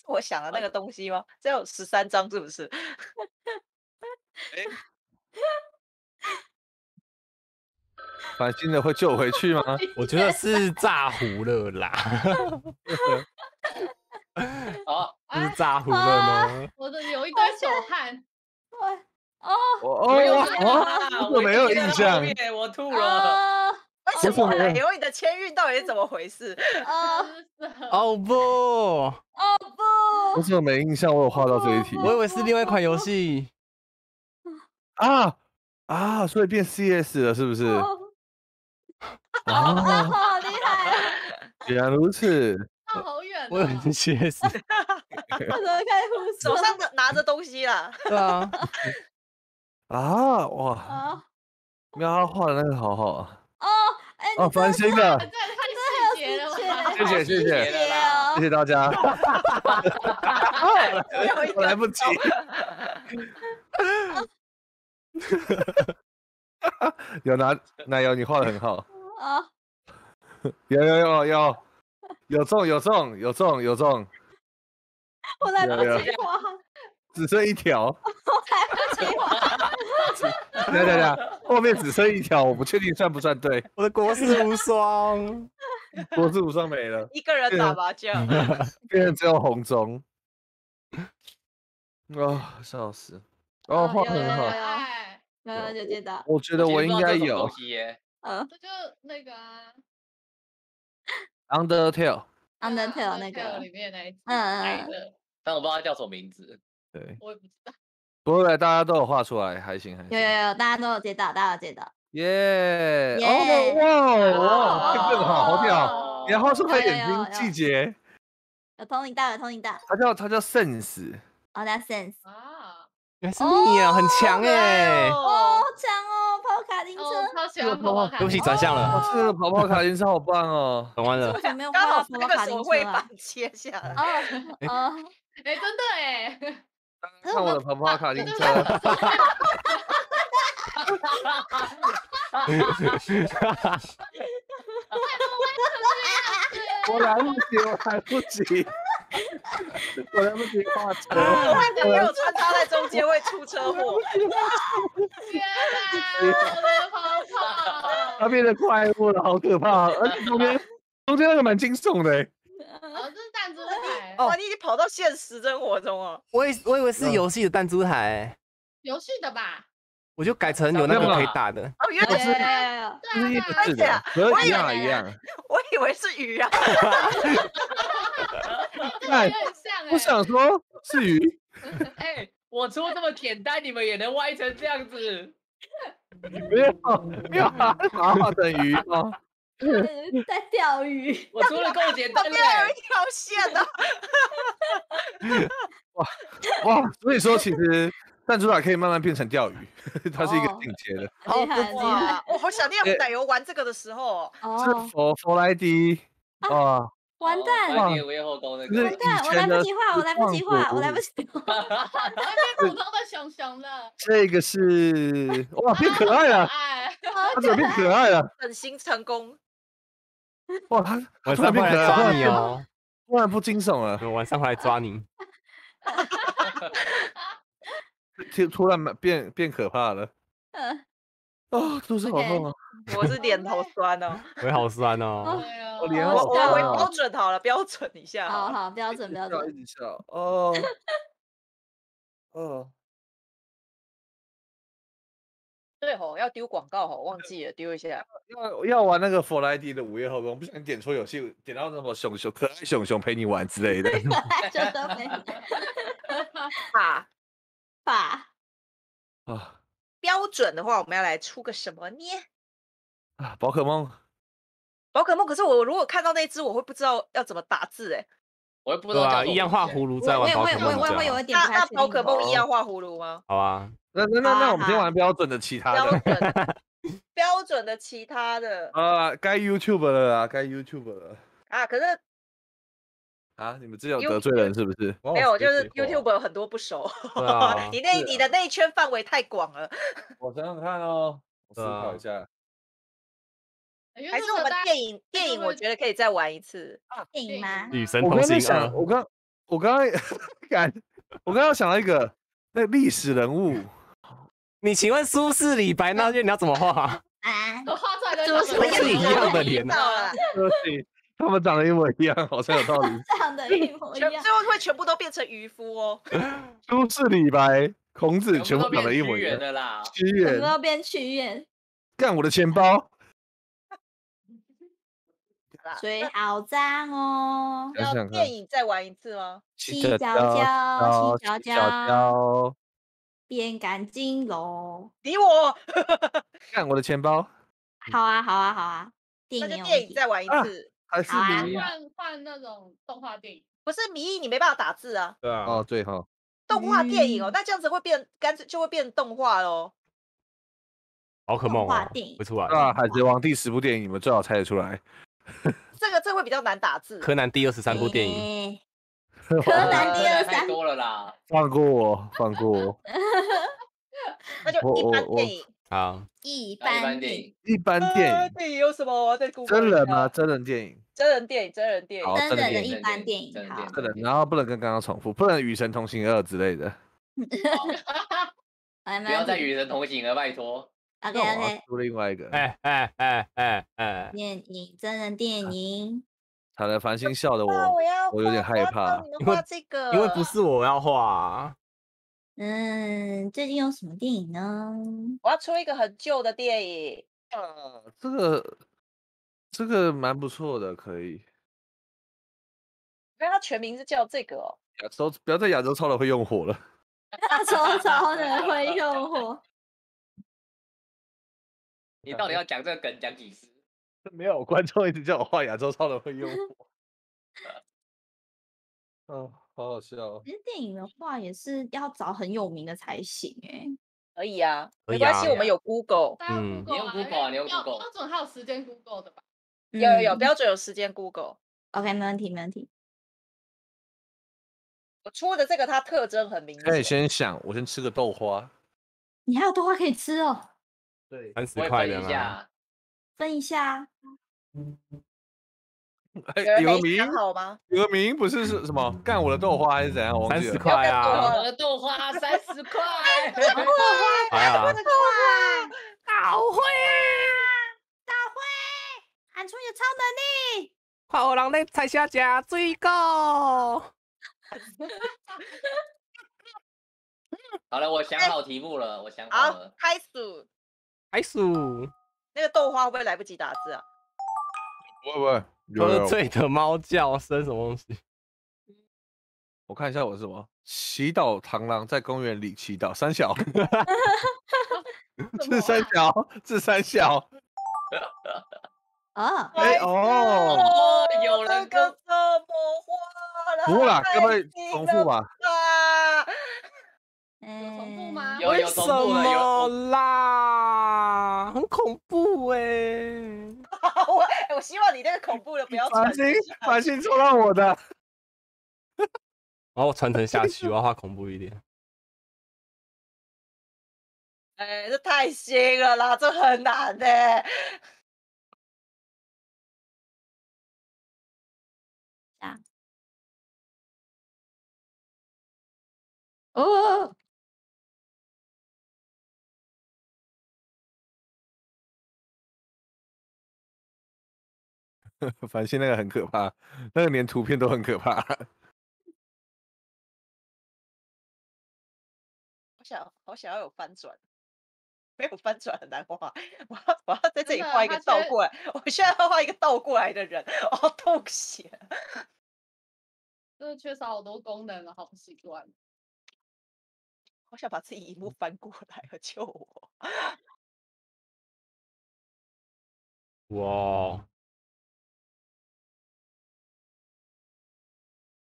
我想的那个东西吗？只有13张，是不是？把新的会救回去吗？我觉得是炸糊了啦。好，是炸糊了呢。我的有一堆手汗。我没有印象。我吐了。 为什么奶油你的签运到底是怎么回事？哦不！我怎么没印象？我有画到这一题，我以为是另外一款游戏所以变 CS 了是不是？啊，好厉害！原来如此，好远，我以为是 CS， 我怎么看手上拿着东西啦？对啊，哇！喵，他画的那个好好。 哦，翻新的，谢谢大家，我来不及，有奶油，你画的很好，有中，我来不及画，只剩一条。 等，后面只剩一条，我不确定算不算对。我的国士无双，没了。一个人打麻将，变成只有红中。啊，笑死！哦，画很好。有接到。我觉得我应该有。这就那个Undertale 那个里面那一只，但我不知道它叫什么名字。对，我也不知道。 不过大家都有画出来，还行。有，大家都有接到，耶！哇，更好，好屌！你画出他眼睛季节，有同理大。他叫 Sense， 叫 Sense 啊，原来是你啊，很强哎！哦，好强哦，跑卡丁车，超喜欢跑跑卡。对不起，转向了。这个跑跑卡丁车好棒哦，懂完了。刚好那个手绘板切下来。哦，哎，真的哎。 看我的跑跑卡丁车！我来不及画车！我没有穿插在中间会出车祸。天啊！我的跑跑！它变得怪物了，好可怕！而且中间那个蛮惊悚的欸。 哦，这是弹珠台哦！你已经跑到现实生活中了。我以为是游戏的弹珠台，游戏的吧？我就改成有那个可以打的。哦，原来是，而且我以为，我以为是鱼啊！哎，我想说，是鱼。哎，我出这么简单，你们也能歪成这样子？没有，好等于哦。 在钓鱼，我说的够简单了，有一条线的。哇！所以说，其实弹珠塔可以慢慢变成钓鱼，它是一个进阶的。好厉害！我好想念奶油玩这个的时候。哦，佛莱迪啊！完蛋！我来不及画，我变普通的熊熊了。这个是哇，变可爱了。他怎么变可爱了？整形成功。哇，他突然变可爱了哦！突然不惊悚了。我晚上回来抓你。突然变可怕了。嗯。啊，肚子好痛啊！我是脸好酸哦。我也好酸哦。我脸好酸。我标准好了，标准一下。好好，标准标准。一直笑哦。哦。 对吼，要丢广告吼，忘记了丢一下。要玩那个佛莱迪的午夜后宫，不想点错游戏，点到什么熊熊可爱熊熊陪你玩之类的。就都没。啊！标准的话，我们要来出个什么呢？啊，宝可梦。宝可梦，可是我如果看到那只，我会不知道要怎么打字哎。我也不知道。啊，一样画葫芦在玩宝可梦。我也有点。那宝可梦一样画葫芦吗？好啊。 那我们先玩标准的其他的，标准的其他的，该 YouTube 了啦，该 YouTube 了啊！可是啊，你们这种得罪人是不是？没有，就是 YouTube 有很多不熟，你的那一圈范围太广了。我想想看哦，我思考一下，还是我们电影，我觉得可以再玩一次电影吗？女神同行啊！我刚刚想到一个那历史人物。 你请问苏轼、李白那些你要怎么画啊？我画出来的都是一样的脸啊！对，他们长得一模一样，好像有道理。长得一模一样，最后会全部都变成渔夫哦。苏轼、李白、孔子全部长得一模一样的啦，屈原，全部都变屈原。干我的钱包！水好脏哦！要电影再玩一次吗？七角蕉，七角蕉。 变干金龙，理我！看我的钱包。好啊，好啊，好啊！那就电影再玩一次，还是换那种动画电影？不是迷因，你没办法打字啊。对啊，哦对哈。动画电影哦，那这样子会变，干脆就会变动画喽。宝可梦啊，会出来。那《海贼王》第10部电影，你们最好猜得出来。这会比较难打字。柯南第23部电影。 柯南第23多了啦，放过我，放过我，那就一般电影好，一般电影有什么？在真人吗？真人电影，真人的一般电影，真人，然后不能跟刚刚重复，不能《与神同行2》之类的，不要再《与神同行》了，拜托。OK， 出另外一个，电影，真人电影。 惨了，繁星笑的我有点害怕，因为不是我要画。嗯，最近有什么电影呢？我要出一个很旧的电影。这个蛮不错的，可以。因为它全名是叫这个哦。亚洲不要在亚洲超人会用火了。亚洲超人会用火。你到底要讲这个梗讲几次？ 没有观众一直叫我画亚洲超人会用火，嗯，好好笑哦。其实电影的话也是要找很有名的才行哎，可以啊，没关系，我们有 Google， 嗯，你用 Google 啊，你用 Google， 标准还有时间 Google 的吧？有标准有时间 Google，OK， 没问题没问题。我出的这个它特征很明显。那你先想，我先吃个豆花。你还有豆花可以吃哦？对，30块的吗？ 分一下，有名好吗？有名不是什么干我的豆花还是怎样？30块啊！我的豆花30块，我的豆花，大灰，大灰，喊出你的超能力！看我人咧菜市食水果。好了，我想好题目了，我想好了，开始，开始。 那个豆花会不会来不及打字啊？不会不会，喝醉的猫叫声什么东西？我看一下我是什么？祈祷螳螂在公园里祈祷，三小，是三小，是三小。啊！哎哦，有人跟这么花了，不啦，各位重复吧。有重复吗？有重复了，有啦。 恐怖哎！我希望你那个恐怖的不要传。繁星戳到我的，然后传承下去，我要画恐怖一点。哎，这太新了啦，这很难的。啊，哦，反正现在很可怕，那个连图片都很可怕。好想要有翻转，没有翻转很难画。我要在这里画一个倒过来，我现在要画一个倒过来的人，我好痛血。真的缺少好多功能了，好习惯。我想把自己荧幕翻过来，救我！哇！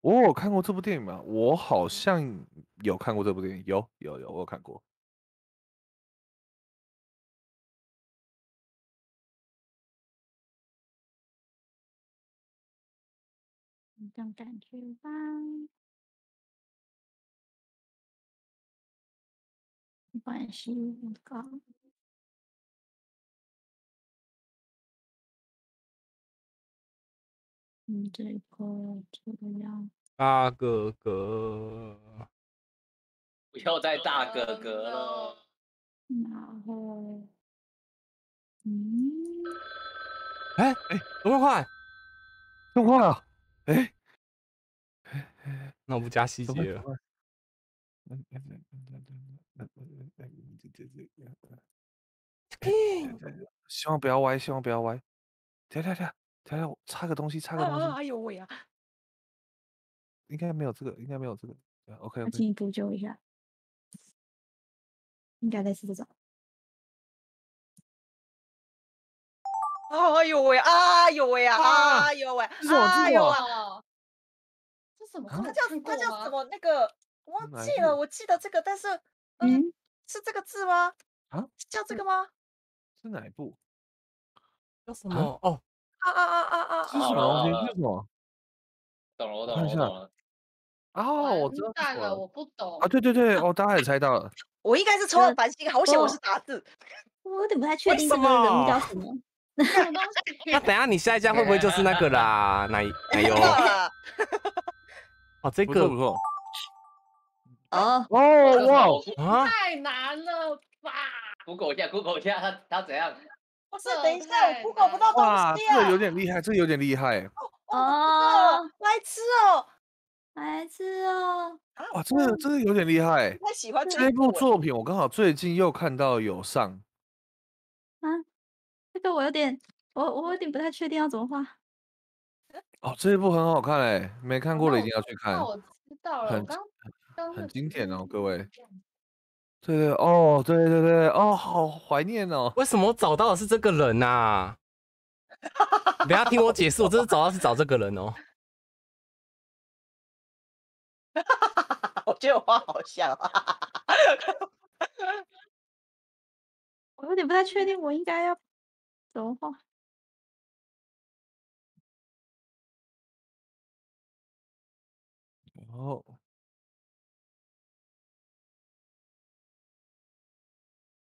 我有看过这部电影吗？我好像有看过这部电影，有，我有看过。你这样感觉吧。没关系，我搞。这个样。大哥哥，不要再大哥哥了。然后，哎，多快，弄快了，哎，那我不加细节了。希望不要歪，希望不要歪。等下，我插个东西，哎呦喂呀！应该没有这个，OK。我请你补救一下，应该类似这种。哎呦喂！哎呦喂！这是我。这什么？它叫什么？那个忘记了，我记得这个，但是是这个字吗？啊？叫这个吗？是哪一部？叫什么？哦。这是什么东西？这是什么？懂了。哦，我知道了，我不懂啊！对，哦，大家也猜到了。我应该是抽了繁星，好险我是打字，我有点不太确定这个人物叫什么。那等下你下一家会不会就是那个啦？奶油？哦，这个不错。哦哇！太难了吧 ？Google 一下，他怎样？不是，等一下，我 Google 不到东西啊！这个有点厉害，哦，来吃哦！哇，这个有点厉害。太喜欢这部作品，我刚好最近又看到有上。啊，这个我有点不太确定要怎么画。哦，这一部很好看哎，没看过的一定要去看。我知道了，很经典哦，各位。对哦，对哦，好怀念哦！为什么我找到的是这个人呐？不要听我解释，我这次找到是找这个人哦。我觉得我画好像啊，我有点不太确定，我应该要怎么画？哦。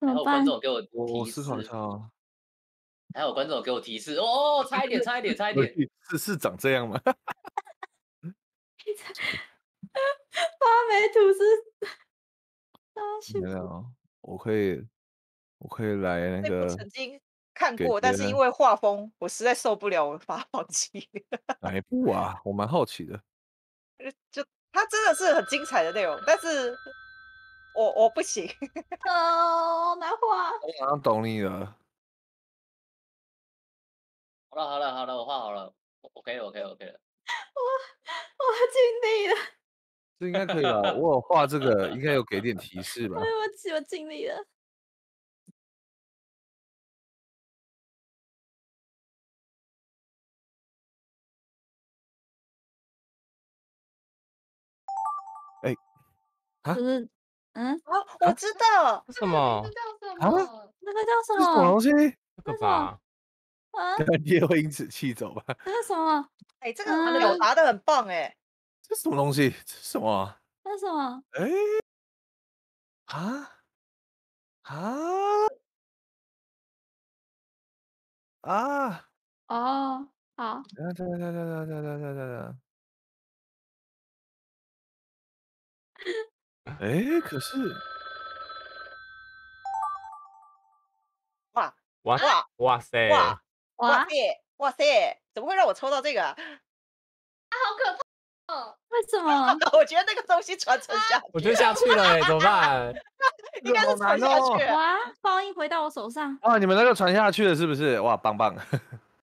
还有观众给我提示哦，差一点，是长这样吗？花美图是，没有，我可以来那个。曾经看过，但是因为画风我实在受不了，我把它放弃。哪一部啊？我蛮好奇的。就它真的是很精彩的内容，但是。我不行，难画。我马上懂你了。好了，我画好了，OK 了。我尽力了。这应该可以吧？我有画这个，应该有给点提示吧？我尽力了。哎、欸，不是，我知道什么？啊，那个叫什么？什么东西？这个吧。 你也会因此气走吧？这是什么？哎，这个表达的很棒哎！这什么东西？这什么？这什么？哎，啊啊啊！哦，好。哎，可是，哇哇哇哇塞！ 哇塞，哇塞，怎么会让我抽到这个啊？啊，好可怕！哦！为什么？我觉得那个东西传承下去，我就下去了哎，怎么办？应该是传下去了。哇，报应回到我手上。啊，你们那个传下去了是不是？哇，棒棒！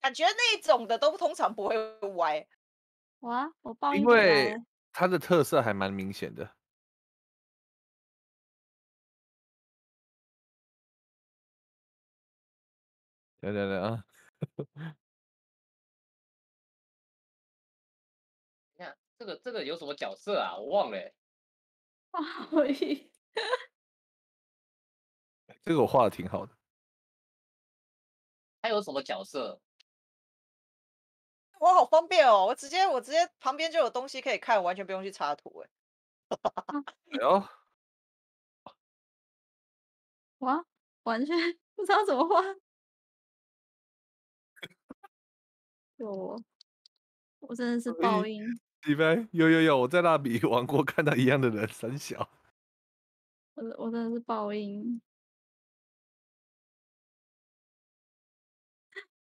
感觉那一种的都通常不会歪。哇，我报应。因为它的特色还蛮明显的。 来啊！你看这个有什么角色啊？我忘了、欸。啊，这个我画的挺好的。还有什么角色？我好方便哦！我直接旁边就有东西可以看，我完全不用去插图哎、欸。有哇，完全不知道怎么画。 我真的是报应。李白有，我在蜡笔王国看到一样的人，三小。我真的是报应。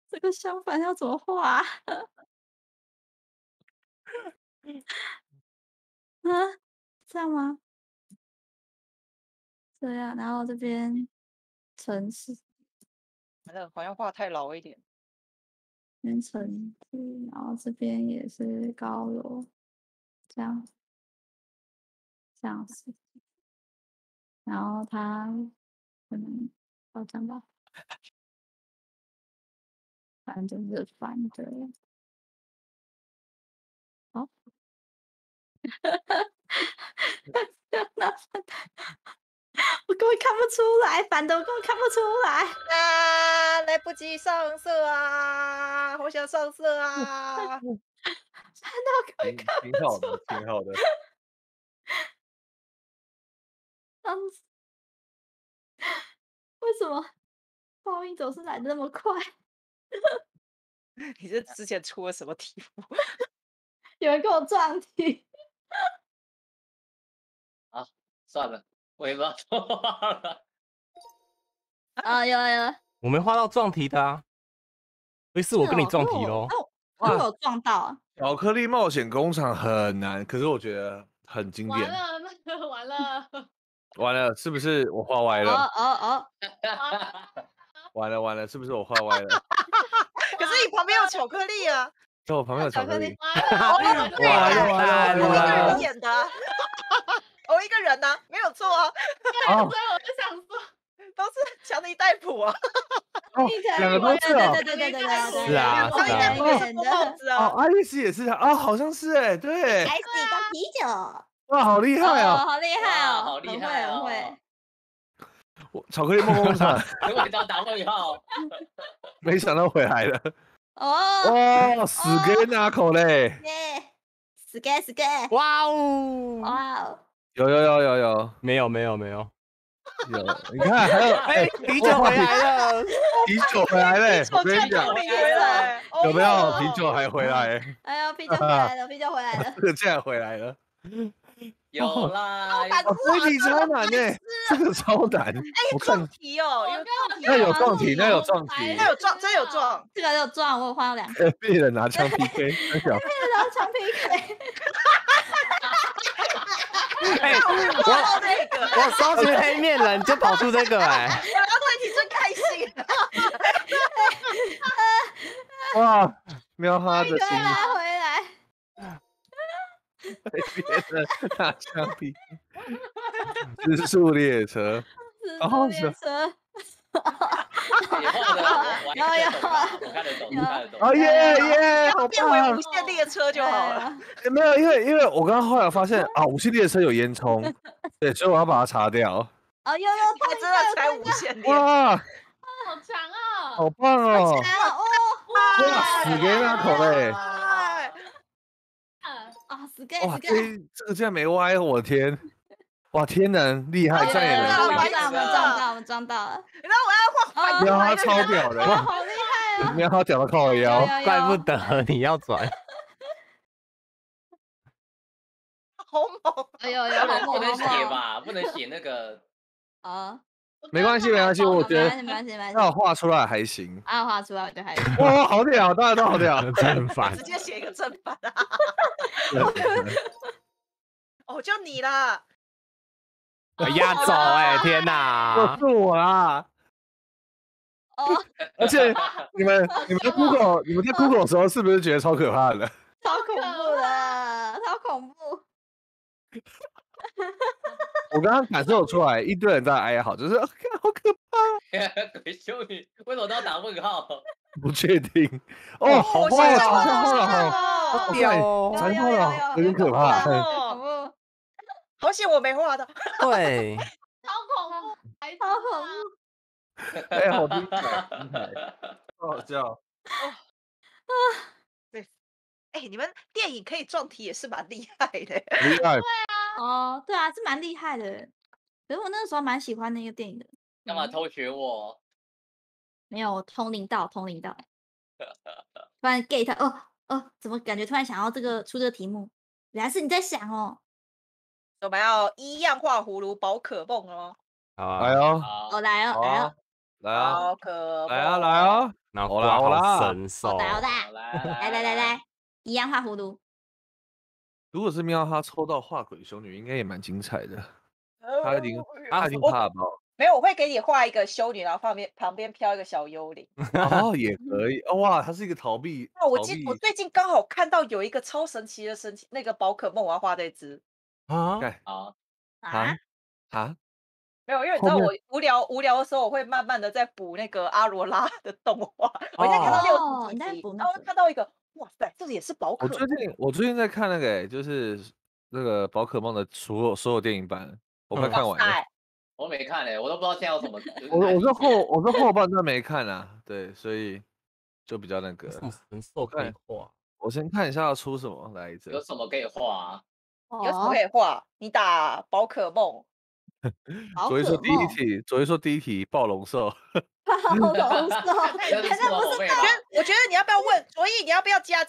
这个相反要怎么画、啊？啊，这样吗？这样，然后这边城市。完了，好像画太老一点。 变成，然后这边也是高楼，这样子，然后它可能好像吧，反正就是反对，好，我根本看不出来，反的我根本看不出来啊！来不及上色啊，好想上色啊！反的我根本看不出来。挺好的，为什么报应总是来的那么快？你这之前出了什么题目？有人跟我撞题。啊，算了。 我也不知道怎么画了啊！有，我没画到撞题的啊，所以是我跟你撞题喽。我有撞到啊！巧克力冒险工厂很难，可是我觉得很经典。完了，是不是我画歪了？完了，是不是我画歪了？可是你旁边有巧克力啊！在我旁边有巧克力。完了，你演的。 同一个人呢、啊，没有错啊，所以我就想说，都是强尼戴普啊，两个都是啊，对，是啊，强尼戴普是帽子啊，爱丽丝也是啊，好像是哎，对，还是一罐啤酒，哇，好厉害啊，好厉害哦，好厉害哦，会，我巧克力梦工厂，我给他打问号，没想到回来了，哦，死给拿口嘞，死给，哇哦，哇哦。 有，没有，你看还有哎，啤酒回来了，我跟你讲，有没有啤酒还回来？哎呀，啤酒回来了，这个竟然回来了，有啦，这题超难呢，这个超难，哎，撞题哦，那有撞题，这个有撞，我有换了两个，被人拿枪 PK， 被人拿枪 PK。 哎，我搜寻黑面人就跑出这个哎，然后对你真开心。哇，喵哈的心。回来，回来。随便的大橡皮，时速列车，时速列车。 有，哦耶耶，好棒！变回无限列车就好了。没有，因为我刚刚后来发现啊，无限列车有烟囱，对，所以我要把它擦掉。啊，有，还真的才无限列。哇，好强啊！好棒哦！哇，死给那口嘞！啊，死给死给！这个竟然没歪，我天！ 哇，天然厉害，再也没了！我们撞到了！然后我要换，超屌的，好厉害啊！你要他屌到靠腰，怪不得你要转，好猛！哎呦，不能写吧？不能写那个啊！没关系，没关系，我觉得那我画出来还行。啊，画出来我觉得还行。哇，好屌，大家都好屌，正反。直接写一个正反啊！哦，就你了。 压轴哎，天哪！是我啦！哦，而且你们在 Google， 你们在 Google 的时候是不是觉得超可怕的？超恐怖的，超恐怖！我刚刚感受出来，一堆人在哀嚎，就是好可怕！鬼修女为什么都要打问号？不确定哦，好坏了，好像坏了，好屌哦，残酷了，有点可怕。 好险我没画到，对，超恐怖，超恐怖，哎，好精彩，好笑，啊，对，哎，你们电影可以撞题也是蛮厉害的，厉害，对啊，哦，对啊，是蛮厉害的，可是我那个时候蛮喜欢那个电影的，干嘛偷学我？没有，通灵到，突然 get 哦，怎么感觉突然想要这个出这个题目？原来是你在想哦。 我们要一样画葫芦宝可梦哦！好，来哦！我来哦，来哦，来啊！宝可梦，来啊，来啊！我啦！神兽，来，一样画葫芦。如果是喵哈抽到画鬼修女，应该也蛮精彩的。他已经怕爆。没有，我会给你画一个修女，然后旁边飘一个小幽灵。哦，也可以。哇，它是一个逃避。那我最近刚好看到有一个超神奇的那个宝可梦，我要画这只。 啊！没有，因为你知道我无聊的时候，我会慢慢的在补那个阿罗拉的动画。我现在看到60集，然后看到一个，哇塞，这也是宝可梦。我最近在看那个，就是那个宝可梦的所有电影版，我快看完了。我没看嘞，我都不知道现在有什么。我是后半段没看啊，对，所以就比较那个。神兽可以画，我先看一下要出什么来着。有什么可以画啊？ 有什么可以画？你打宝可梦。昨天说第一题暴龙兽。暴龙兽，我觉得你要不要问卓一？你要不要加？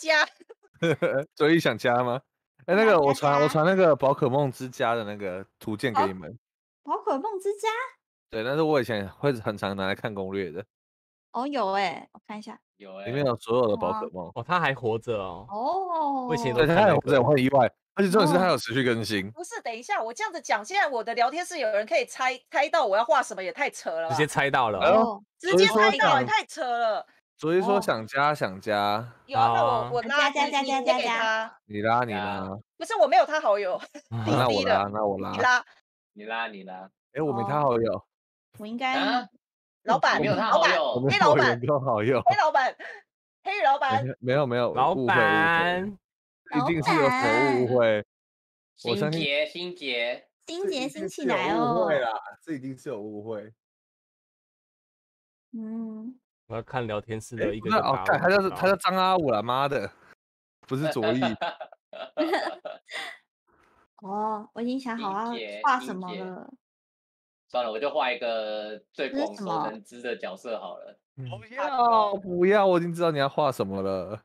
卓一想加吗？哎，那个我传那个宝可梦之家的那个图鉴给你们。宝可梦之家？对，但是我以前会很常拿来看攻略的。哦，有哎，我看一下。有哎，里面有所有的宝可梦。哦，他还活着哦。哦。我以前都他还活着，我很意外。 而且重点是它有持续更新。哦、不是，等一下，我这样子讲，现在我的聊天室有人可以猜到我要画什么，也太扯了。直接猜到了，哦、直接猜到了，太扯了。所以说想加。有啊，那我拉加。你拉。不是，我没有他好友。那我拉。你拉。哎，我没他好友。我应该。老板，老板，黑老板有好友。黑老板。没有，老板。 一定是有所误会，心结兴起来哦，误会啦，这一定是有误会。嗯，我要看聊天室的一个。哦，看他叫张阿五啦，妈的，不是左翼。哦，我已经想好要画什么了。算了，我就画一个最广受人知的角色好了。不要，我已经知道你要画什么了。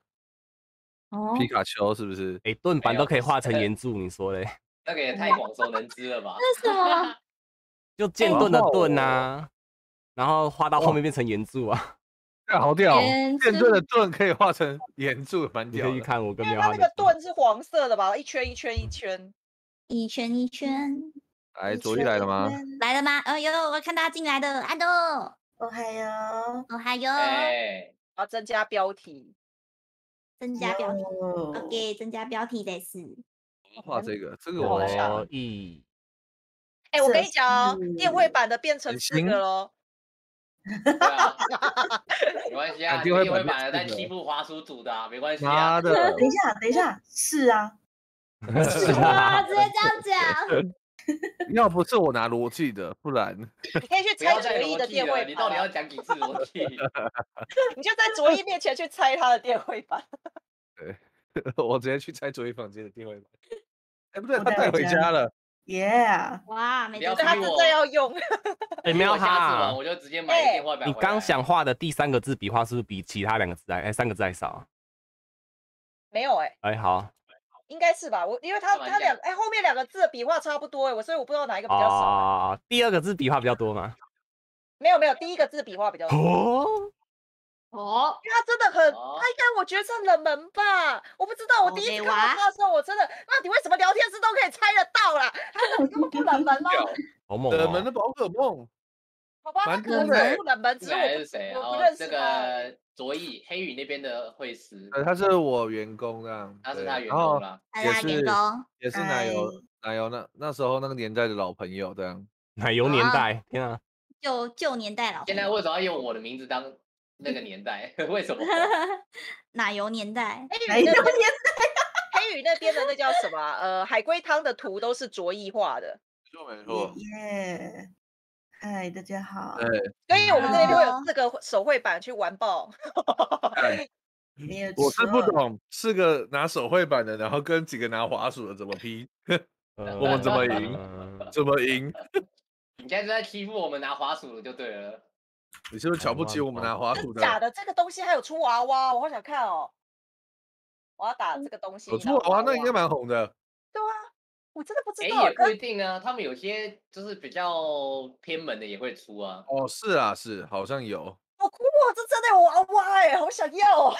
皮卡丘是不是？哎，盾板都可以画成岩柱，你说嘞？那个也太广受人知了吧？那什么？就剑盾的盾啊，然后画到后面变成岩柱啊，好屌！剑盾的盾可以画成岩柱，蛮屌。你看我跟喵哈，那个盾是黄色的吧？一圈一圈。哎，左翼来了吗？来了吗？哎呦，我看他进来的，阿豆。哦嗨哟。哎，我要增加标题。 增加标题 ，OK， 增加标题得是。画这个我意。哎，我跟你讲哦，宴会版的变成这个喽。没关系啊，宴会版的在西部华叔煮的，没关系啊。等一下，等一下，是啊，是啊，直接这样讲。要不是我拿逻辑的，不然可以去猜左一的电位版。你到底要讲几次逻辑？你就在左一面前去猜他的电位版。对，我直接去猜左一房间的电位版。哎，不对，他带回家了。Yeah！ 哇，没错，他真的要用。哎，没有他，我就直接买电话版。你刚想画的第三个字笔画是不是比其他两个字哎三个字还少？没有哎。哎，好。应该是吧，我因为他两哎后面两个字的笔画差不多哎，所以我不知道哪一个比较少。啊，第二个字笔画比较多吗？没有，第一个字笔画比较多。哦，因为他真的很，他应该我觉得算冷门吧，我不知道，我第一次看到他的时候，我真的，那你为什么聊天室都可以猜得到啦？他根本不冷门吗？好猛，冷门的宝可梦。好吧，他可能不冷门，只是我不认识他。卓毅，黑羽那边的会师，他是我员工这样，他是他员工啦，也是奶油那时候那个年代的老朋友这样，奶油年代，天啊，旧年代老，现在为什么要用我的名字当那个年代？为什么？奶油年代，黑羽那边的那叫什么？海龟汤的图都是卓毅画的，没错，耶。嗨，大家好。所以我们这边会有4个手绘板去玩爆。我是不懂，4个拿手绘板的，然后跟几个拿滑鼠的怎么拼？我们怎么赢？怎么赢？你现在是在欺负我们拿滑鼠的就对了。你是不是瞧不起我们拿滑鼠的？假的，这个东西还有出娃娃，我好想看哦。我要打这个东西。有出娃娃，那应该蛮红的。对啊。我真的不知道，也不一定啊。他们有些就是比较偏门的也会出啊。哦，是啊，是，好像有。好酷哦，这真的有娃娃哎，好想要哦。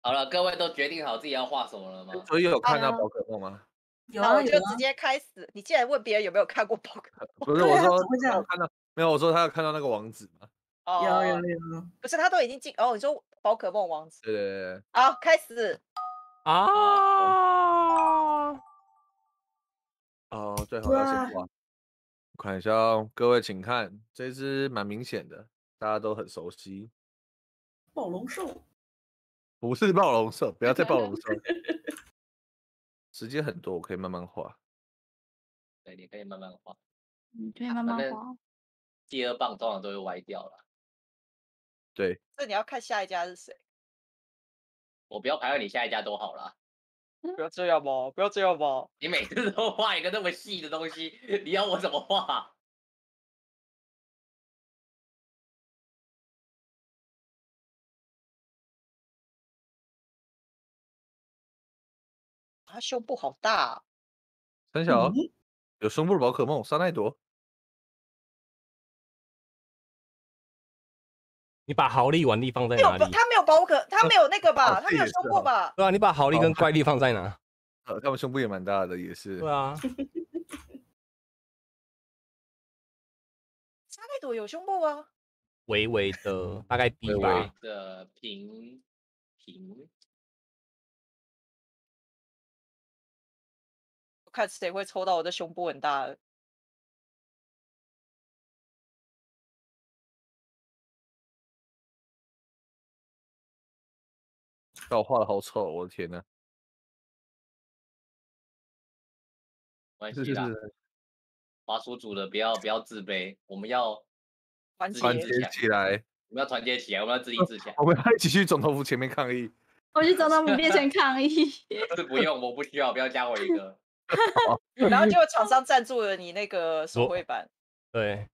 好了，各位都决定好自己要画什么了吗？所以有看到宝可梦吗？有啊，我就直接开始。你竟然问别人有没有看过宝可梦？不是，我说他看到没有？我说他有看到那个王子吗？哦，有。不是，他都已经进哦。你说宝可梦王子？对。好，开始。啊！哦，最后要是我看一下哦，各位请看，这只蛮明显的，大家都很熟悉。暴龙兽？不是暴龙兽，不要再暴龙兽。时间很多，我可以慢慢画。对，你可以慢慢画。你可以慢慢画。第二棒通常都会歪掉了。对。那你要看下一家是谁。我不要排到你下一家都好了，不要这样吧，不要这样吧！你每次都画一个那么细的东西，你要我怎么画？他胸部好大、啊，很小、有胸部的宝可梦沙奈朵。你把豪利玩力放在哪里？他没有宝可，他没有那个吧？他没有胸部吧？对啊，你把豪利跟怪力放在哪？他们胸部也蛮大的，也是。对啊。沙奈朵有胸部啊？微微的，大概 B 吧。微微的平。我看谁会抽到我的胸部很大的。但我画的好丑，我的天哪！没关系啦，华叔组的不要自卑，我们要团结起来，我们要团结起来，我们要自立自强，我们要一起去总统府前面抗议。我去总统府面前抗议，是不用，我不需要，不要加我一个。然后结果厂商赞助了你那个手绘板，对。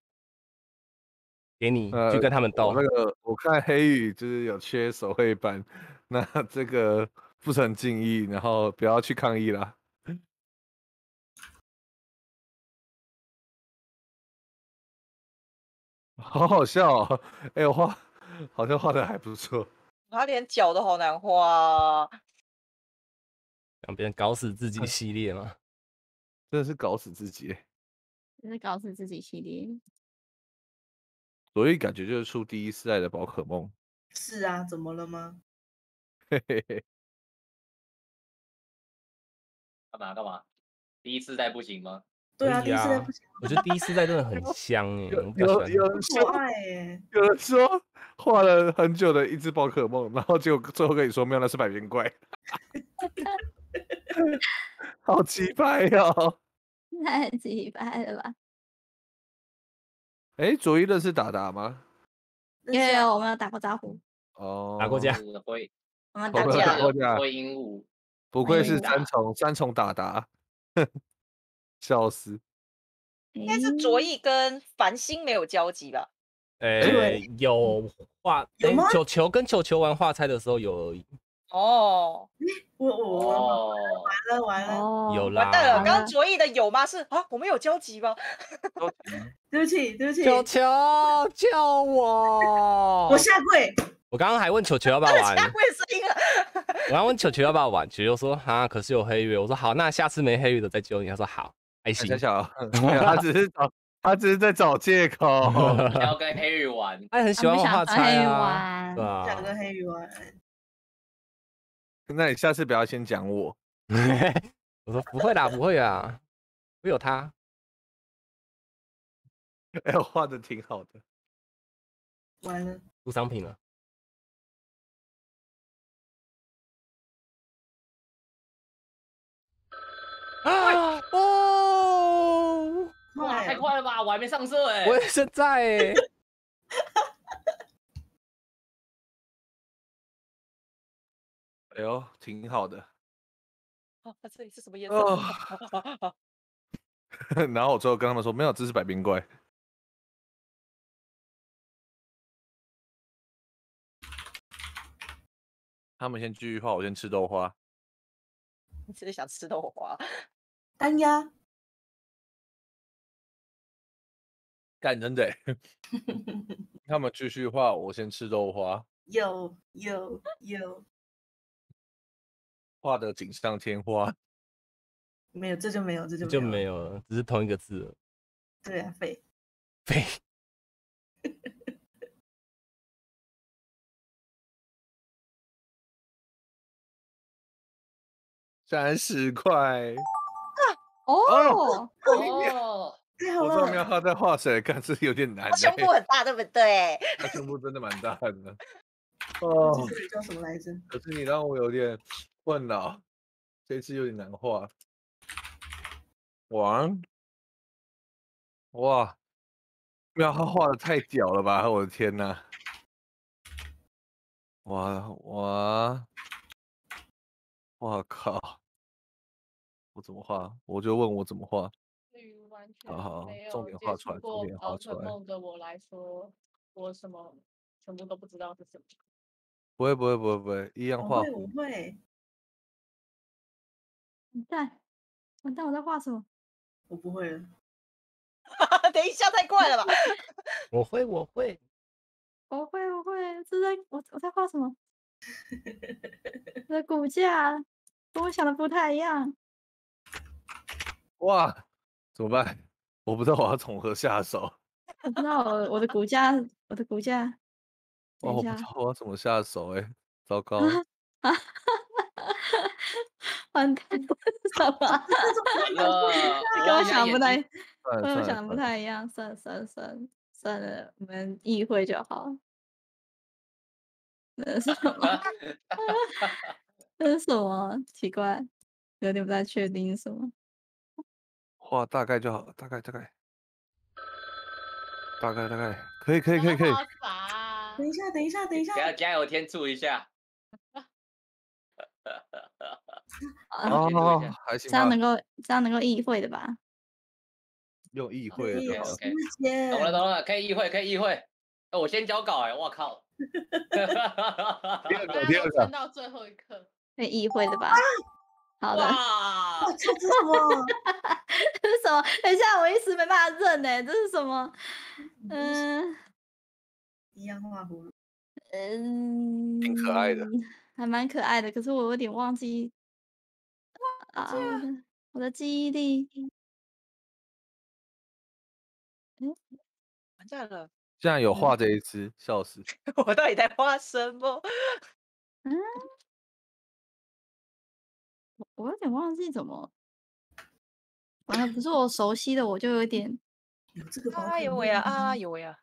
给你去跟他们斗。那个我看黑羽就是有缺手绘板，那这个不成敬意，然后不要去抗议啦。好好笑哦！哎，我画好像画的还不错。他连脚都好难画、啊。让别人搞死自己系列吗？真的是搞死自己。真是搞死自己系列。所以感觉就是出第一世代的宝可梦。是啊，怎么了吗？嘿嘿嘿。干嘛？第一次在不行吗？对啊，第一次在不行。我觉得第一次在真的很香哎，有人说画了很久的一只宝可梦，然后结果最后跟你说没有，那是百变怪，好奇怪哦，太奇怪了吧？哎，左一的是达达吗？有，我们有打过招呼。哦，打过架，我们打架，灰鹦鹉，不愧是三重达达，笑死。应该是卓毅跟繁星没有交集吧？哎，有画，有吗？球跟球玩画猜的时候有而已。哦，我完了，有啦，完蛋了！刚刚卓毅的有吗？是啊，我们有交集吗？对不起，球救我！我下跪。我刚刚还问球球要不要玩，我刚问球球要不要玩，球球说啊，可是有黑月。我说好，那下次没黑月的再揪你。他说好，爱心。他只是在找借口，要跟黑月玩。他很喜欢画猜啊，对啊，想跟黑月玩。那你下次不要先讲我。我说不会啦，不会啊，我有他。哎，我画的挺好的。完了，出商品了。啊哦！哇，太快了吧！我还没上色哎，我也是在哎。哎呦，挺好的。啊，这里是什么颜色？然后我最后跟他们说，没有，这是百变怪。他们先继续画，我先吃豆花。你真的想吃豆花？干呀！干真的、欸！他们继续画，我先吃豆花。有，画的锦上添花。没有，这就没有了，只是同一个字了。对啊，废。30块哦！我说我们要画在画水，看是有点难。胸部很大，对不对？他胸部真的蛮大的。哦，这叫什么来着？可是你让我有点困扰，这次有点难画。哇！喵，他画的太屌了吧！我的天哪！哇！我靠！我怎么画？我就问我怎么画。好，重点画出来。对宝可梦的我来说，我什么全部都不知道是什么。不会，一样画。我会。完蛋，我在画什么？我不会了。等一下，太快了吧！我会。我在画什么？我的骨架跟我想的不太一样。哇，怎么办？我不知道我要从何下手。我不知道我的骨架。哇，我不知道我要怎么下手哎，糟糕！完蛋，什么？跟我想不太一样，算了，我们意会就好。那什么？那是什么？奇怪，有点不太确定是什么。哇，大概就好，大概，可以。等一下，不要加油添醋一下。哦，还行，这样能够意会的吧？用意会的 ，OK。懂了，可以意会。我先交稿哎，我靠！第二个，撑到最后一刻，可以意会的吧？好的，这是什么？这是什么？等一下，我一时没办法认哎，这是什么？一样画葫芦。挺可爱的，还蛮可爱的，可是我有点忘记啊，我的记忆力。完蛋了！竟然有画这一只，笑死！我到底在画什么？我有点忘记怎么反正不是我熟悉的，我就有点。有这个宝可梦？哎呦喂呀！啊呦喂呀！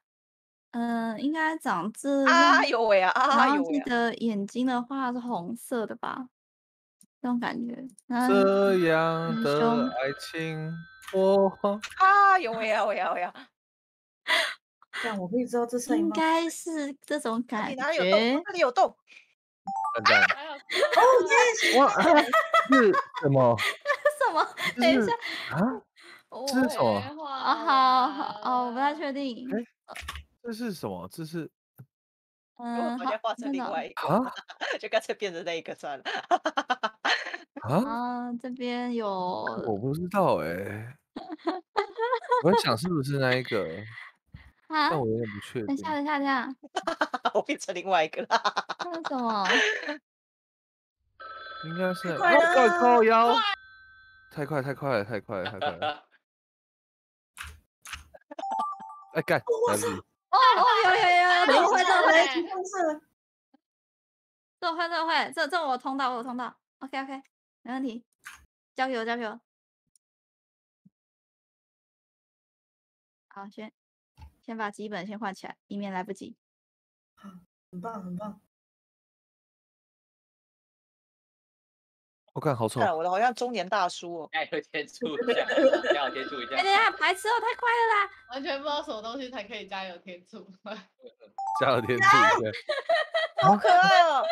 应该长这样。啊呦喂呀！然啊后呦喂记呀！得眼睛的话是红色的吧，这种感觉。这样很的凶。爱情，我啊呦喂呀喂呀喂呀！这样我可以知道这声音应吗？该是这种这里感哪里有洞？觉。这里有洞！赞赞。还有哦，yes，哇，是什么？什么？就等一下，是啊，这是什么？葵啊，好好哦，我不太花，确定。哎，这是什么？这是如果把它好，画成真的另哦外一个，啊 就干脆变成那一个算了。啊，啊，这边有我不知道哎，我在想是不是那一个，啊，但我有点不确等一下，定。等一下，等一下，我变成另外一个了。那是什么？应该是太快啊，快啦！靠腰！太快，太快了，太快了，太快了！哎，干，来我不操，及，哦哦，有，等我会，等我我会，情况是这我会，这我会，这我通到，我有通到。OK，没问题，交给我，交给我。好，先把基本先换起来，以免来不及。很棒，很棒。我干，好丑！看我的好像中年大叔哦。哎，我先注一下，让我先注一下哎，等一。下，白痴哦，太快了啦！完全不知道什么东西才可以加油添醋。加了天助，对，好啊，可爱哦！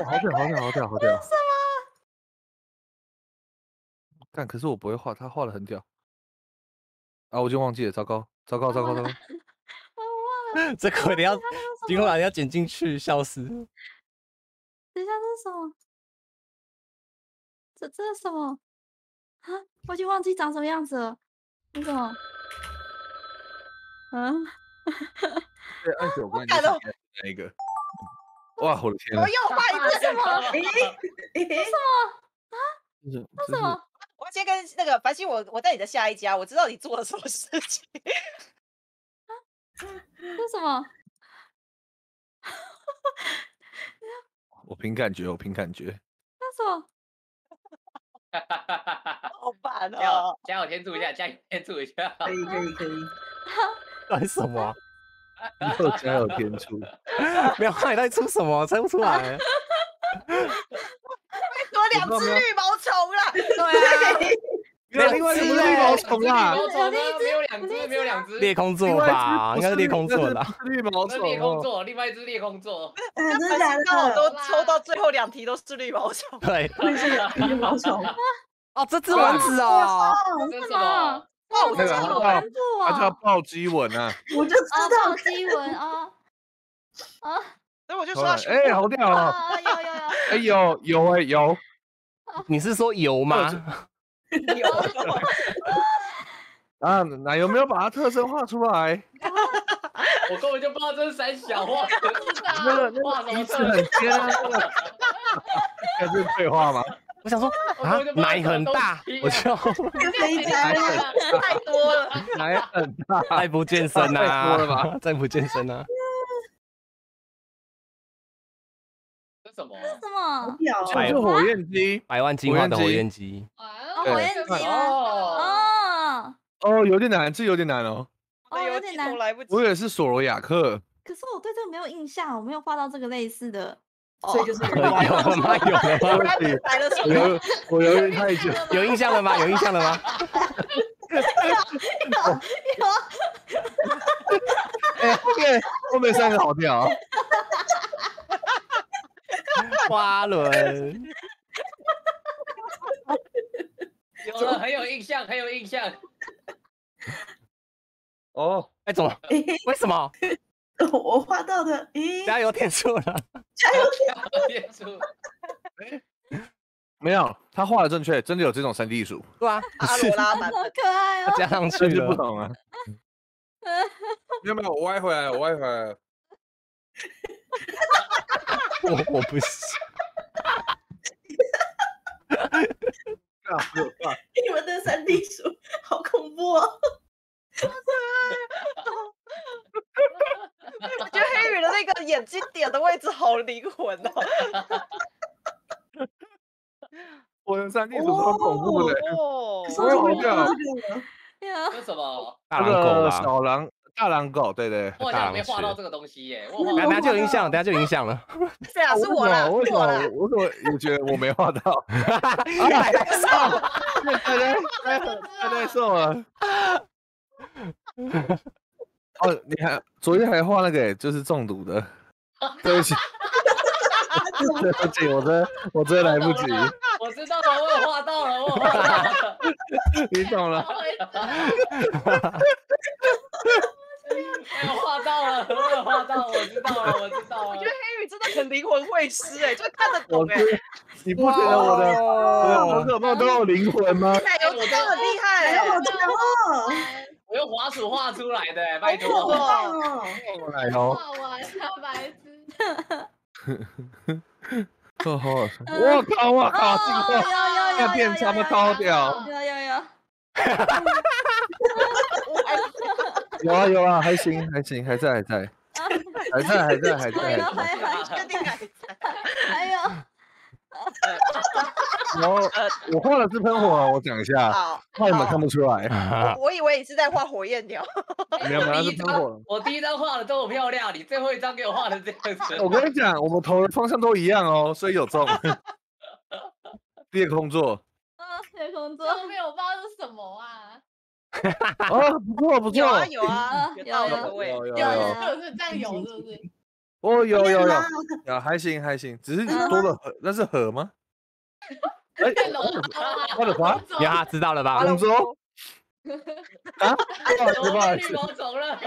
哇好屌，好屌，好屌，好屌！干，可是我不会画，他画的很屌啊，我就忘记了，糟糕，糟糕，我糟忘糕，了，糟糕！我忘了，这个我一定要，它是什今后么？要剪进去，笑死！等一下，这是什么？这是什么？啊，我已经忘记长什么样子了。那什么？嗯、对，29我关就看是到那一个，哇，我的天我呐，又画一这是次。什么？诶诶诶，就是这是什么？我先跟那个繁星，我带你的下一家，我知道你做了什么事情。这是什么？我凭感觉，我凭感觉，这是什么？好烦哦！加油添醋一下，加油添醋一下。可以，可以，可以。到底什么啊？又加有天助，没有，到底出什么？猜不出来。有两我知道只没有绿毛虫啦！对啊，没有另外一只不是绿毛虫啦，没有两只，没有两只，裂空另座外吧，一应该只是不裂空座啦。是绿毛那裂空虫哦，座，另外一只裂空座。哎，真的繁假星刚好的？都抽到最后2题都是绿毛虫。对，会是羽毛虫？哦，这只蚊子哦，这是什么？哇，我那真个的它有叫关注它叫哦！暴击吻啊，我就知啊，道暴击文啊啊所以我就说要选哎，好屌啊！啊！有，哎有哎有，你是说油吗？牛。啊，奶油没有把它特征画出来，我根本就不知道这是三小哇！那哇，什个么鼻子特很尖啊，那个 那是废话吗？我想说啊，奶很大，我就变肥宅奶了。很太多了，奶很大，再不健身太多了啊吧，再不健身啊，这什么？这是什好么？屌哦！就是火焰鸡100万进化的火焰鸡，哦，火对焰鸡吗？哦，哦哦，有点难，这有点难哦。哦，有点难头。来不及。我以为是索罗亚克，可是我对这个没有印象，我没有画到这个类似的。所以就是有有吗？了吗？有了吗？他们来了什我么？犹我犹豫太久，有印象了吗？有印象了吗？有啊，哎，后面3个好屌啊，花轮，有了，很有印象，很有印象。哦，哎，怎么？诶为什么？我画到的，诶，加油添醋了，加油！变出没有，他画的正确，真的有这种3D 艺术，对啊，不阿是罗拉版好本，可爱哦！加上去这就不了，同啊。没有没有，我歪回来了，我歪回来了，我不是。啊我靠你们的3D 鼠好恐怖哦！我觉得黑羽的那个眼睛点的位置好灵魂哦。我的3D 图超恐怖的，我有玩过。那什么？大狼狗、小狼、大狼狗，对对。我好像没画到这个东西耶，我大家就影响，大家就影响了。是啊，是我啦，是我啦。我怎么也觉得我没画到？太瘦，太瘦了。哦，你还昨天还画那个，就是中毒的。对不起。对不起，我真来不及。我知道了，我有画到了，你懂了。我画到了，我有画到，我知道了，我知道了。我觉得 Harry 真的很灵魂会师哎，就看得懂哎。你不觉得我的噩梦都有灵魂吗？我真的很厉害哎，我真的。我用滑鼠画出来的，拜托。我来哦。画完小白痴。哦，好好笑！我靠，我靠，这个要变他们超屌！有，有啊，还行，还在，确定还在，还有。我画的是喷火，我讲一下，怕你们看不出来。我以为你是在画火焰鸟。没有，那是喷火。我第一张画的都很漂亮，你最后一张给我画的这样子。我跟你讲，我们投的方向都一样哦，所以有中。夜空座。夜空座。后面我不知道是什么啊。哦，不错。有，就是这样有，是不是？哦，有，还行，只是多了河，那是河吗？哎，我的花，呀，知道了吧？龙舟啊，绿毛虫了，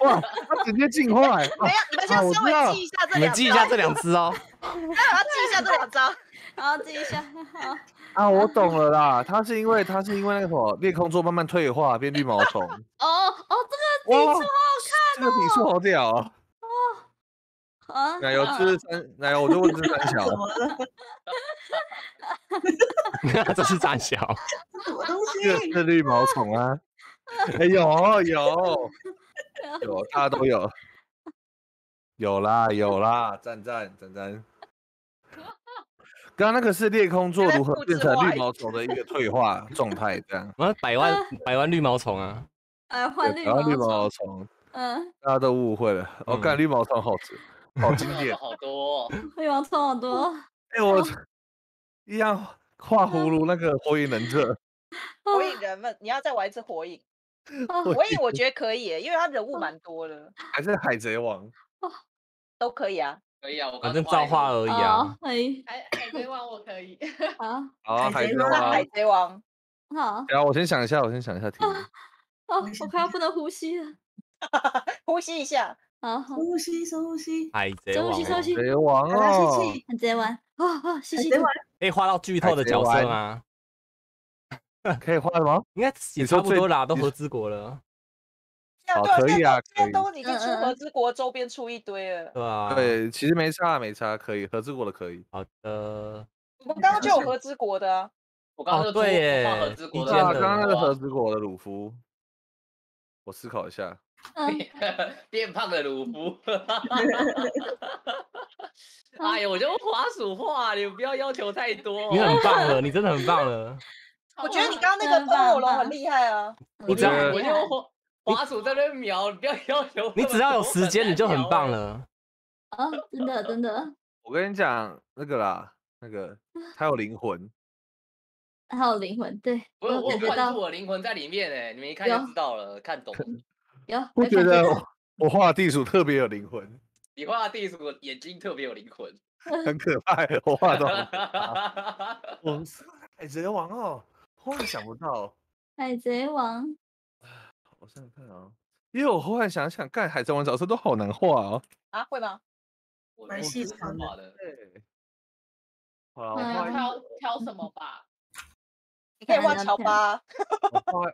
哇，它直接进化哎！没有，你们先稍微记一下这两，你们记一下这两只哦。要记一下这两招，然后记一下。啊，我懂了啦，它是因为那个什么裂空座慢慢退化变绿毛虫。哦，这个笔触好看，这个笔触好屌哦。啊！奶油吃三，奶油我就问吃三小。怎么了？这是三小。什么东西？是绿毛虫啊！哎，有，大家都有。有啦，赞。刚刚那个是裂空座如何变成绿毛虫的一个退化状态，这样。我百万绿毛虫啊！哎，换绿毛虫。嗯，大家都误会了。我看绿毛虫好经典，好多绿毛虫好多。哎，我一样画葫芦那个火影忍者。火影人们，你要再玩一次火影。火影我觉得可以，因为他人物蛮多的。还是海贼王。都可以啊。可以啊，我反正造化而已啊。海贼王我可以。好，海贼王。好。然后我先想一下题目。我快要不能呼吸了。呼吸一下，好，深呼吸。海贼王哦，海贼王，可以画到剧透的角色吗？可以画什么？应该也差不多啦，都和之国了。好，可以啊，现在都已经出和之国周边出一堆了，对吧？对，其实没差，可以和之国的可以。好的，我们刚刚就有和之国的啊，我刚刚对耶，刚刚那个和之国的鲁夫，我思考一下。变胖的鲁夫，哎呦，我就滑鼠画，你不要要求太多。你很棒了，你真的很棒了。我觉得你刚刚那个喷火龙很厉害啊！我就滑鼠在那瞄，你不要要求。你只要有时间，你就很棒了。啊，真的。我跟你讲，那个他有灵魂。还有灵魂，对。我关注我灵魂在里面哎，你们一看就知道了，看懂。我觉得我画的地鼠特别有灵魂，你画的地鼠眼睛特别有灵魂，很可爱。我画的，我是海贼王哦，忽然想不到海贼王。我想想看啊，因为我忽然想，干海贼王角色都好难画哦。啊，会吗？蛮细长的。对。好了，我挑什么吧？你可以画乔巴，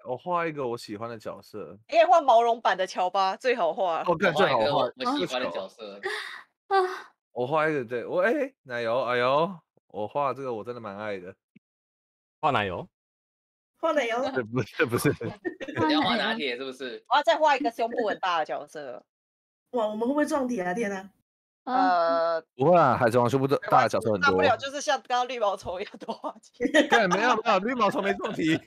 我画一个我喜欢的角色。你可以画毛绒版的乔巴，最好画。我更最好画我喜欢的角色。我画一个，对我奶油，哎呦，我画这个我真的蛮爱的。画奶油？不是，你要画拿铁是不是？我要再画一个胸部很大的角色。哇，我们会不会撞铁啊？天啊！不会啊，海贼王胸部大的角色很多，大不了就是像刚刚绿毛虫一样多花钱。对，没有没有，绿毛虫没问题，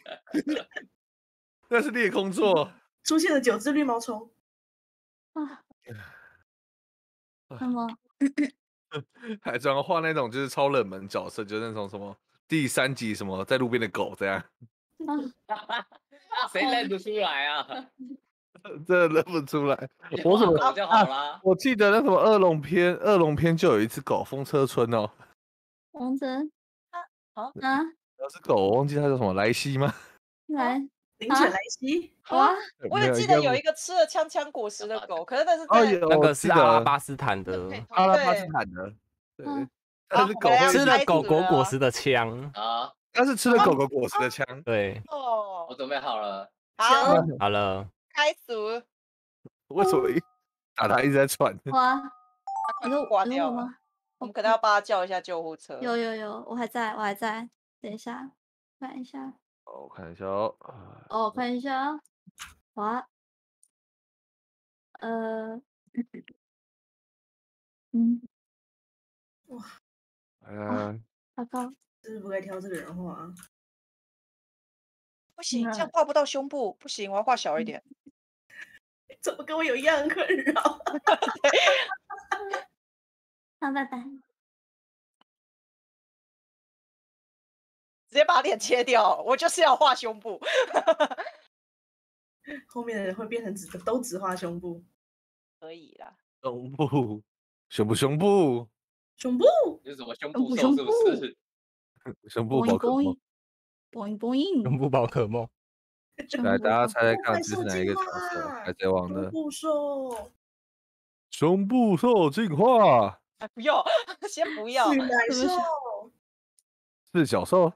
那是裂空座。出现了9只绿毛虫。啊。什么？海贼王画那种就是超冷门角色，就是那种什么第3集什么在路边的狗这样。谁认得出来啊？这认不出来，我怎么搞就好了？我记得那什么恶龙篇就有一只狗，风车村哦。风车啊，那只狗我忘记它叫什么，莱西吗？来，灵犬莱西啊！我也记得有一个吃了枪枪果实的狗，可是那是那个是阿拉巴斯坦的，对，那只狗吃了狗狗果实的枪啊，它是吃了狗狗果实的枪，对。哦，我准备好了，好了。开始。为什么打他一直在喘？哇！他都挂掉了。我们可能要帮他叫一下救护车。有，我还在。等一下，看一下。我看一下哦。哇。哇。阿高，是不该挑这个人画啊。不行，这样画不到胸部，不行，我要画小一点。怎么跟我有一样很困扰？好，拜拜。直接把脸切掉，我就是要画胸部。后面的人会变成都只画胸部，可以啦。胸部，有什么胸部手是不是？胸部宝可梦，胸部宝可梦。来，大家猜猜看是哪一个角色？海贼王的胸部兽进化。哎，不要，先不要。是小兽。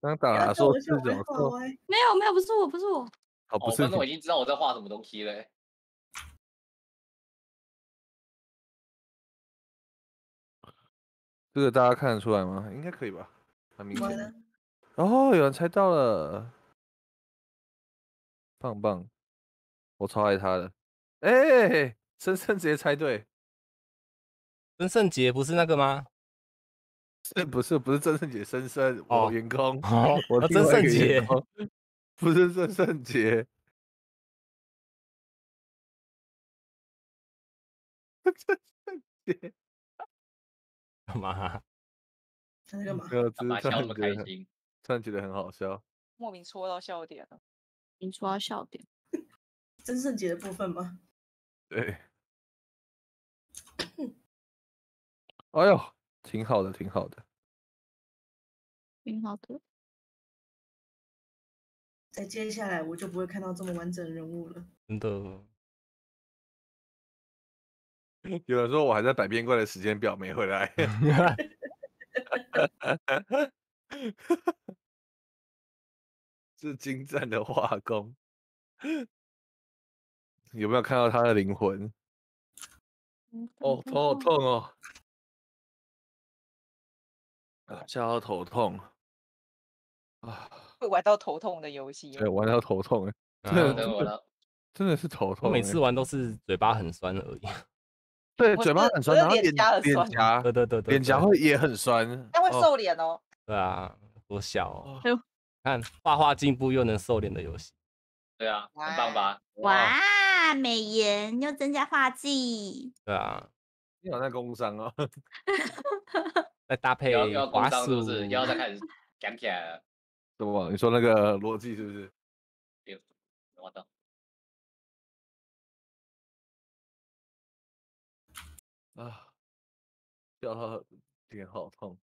刚打哪兽？是小兽。没有，不是我。哦，不是。但是我已经知道我在画什么东西嘞。这个大家看得出来吗？应该可以吧。很明显。哦，有人猜到了，棒棒，我超爱他的。哎，森森直接猜对。曾圣杰不是那个吗？是不是？不是曾圣杰，森森，我员工，我曾圣杰，不是曾圣杰。曾圣杰，干嘛？他在干嘛？突然觉得很好笑，莫名戳到笑点了。你戳到笑点，曾圣杰的部分吗？对。哎呦，挺好的。再接下来我就不会看到这么完整的人物了。真的。有人说我还在百变怪的时间表没回来。是精湛的画工，有没有看到他的灵魂？哦，头好痛哦！啊，笑到头痛啊！会玩到头痛的游戏，对，玩到头痛哎，真的是头痛。我每次玩都是嘴巴很酸而已。对，嘴巴很酸，然后脸颊，对，脸颊会也很酸，它会瘦脸哦。对啊，多小哦！看画画进步又能瘦脸的游戏，对啊，很棒吧？哇，美颜又增加画技，对啊，你好像工伤哦，再搭配滑鼠，是要再开始讲起来了，对不？你说那个逻辑是不是？对，我懂。啊，叫他脸好痛。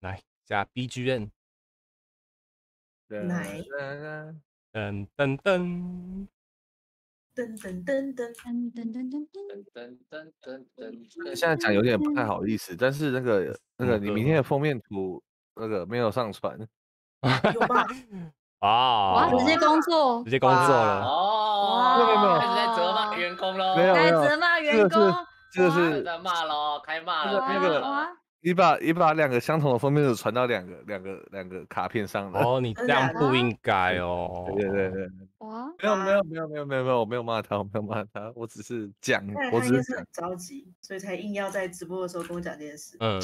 来加 BGM。来。噔。现在讲有点不太好意思，但是那个你明天的封面图那个没有上传，有吧？啊！直接工作，直接工作了。哦，没有没有，你在责骂员工喽？没有没有，责骂员工，这是在骂喽，开骂了。那个，你把两个相同的封面图传到两个卡片上了。哦，你这样不应该哦。对对对。哇！没有，我没有骂他，我只是讲，我只是很着急，所以才硬要在直播的时候跟我讲这件事。嗯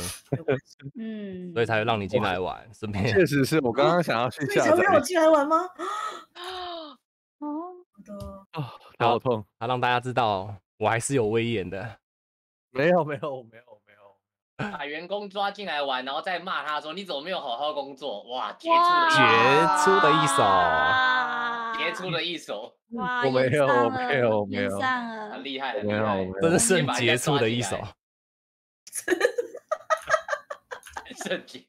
嗯，所以才让你进来玩，是没？确实是我刚刚想要去下载。所以才让我进来玩吗？哦，好的。啊，好痛！他让大家知道我还是有威严的。没有。把员工抓进来玩，然后再骂他说你怎么没有好好工作？哇，杰出的一手。哇，我没有，很厉害，真的是杰出的一手，圣杰。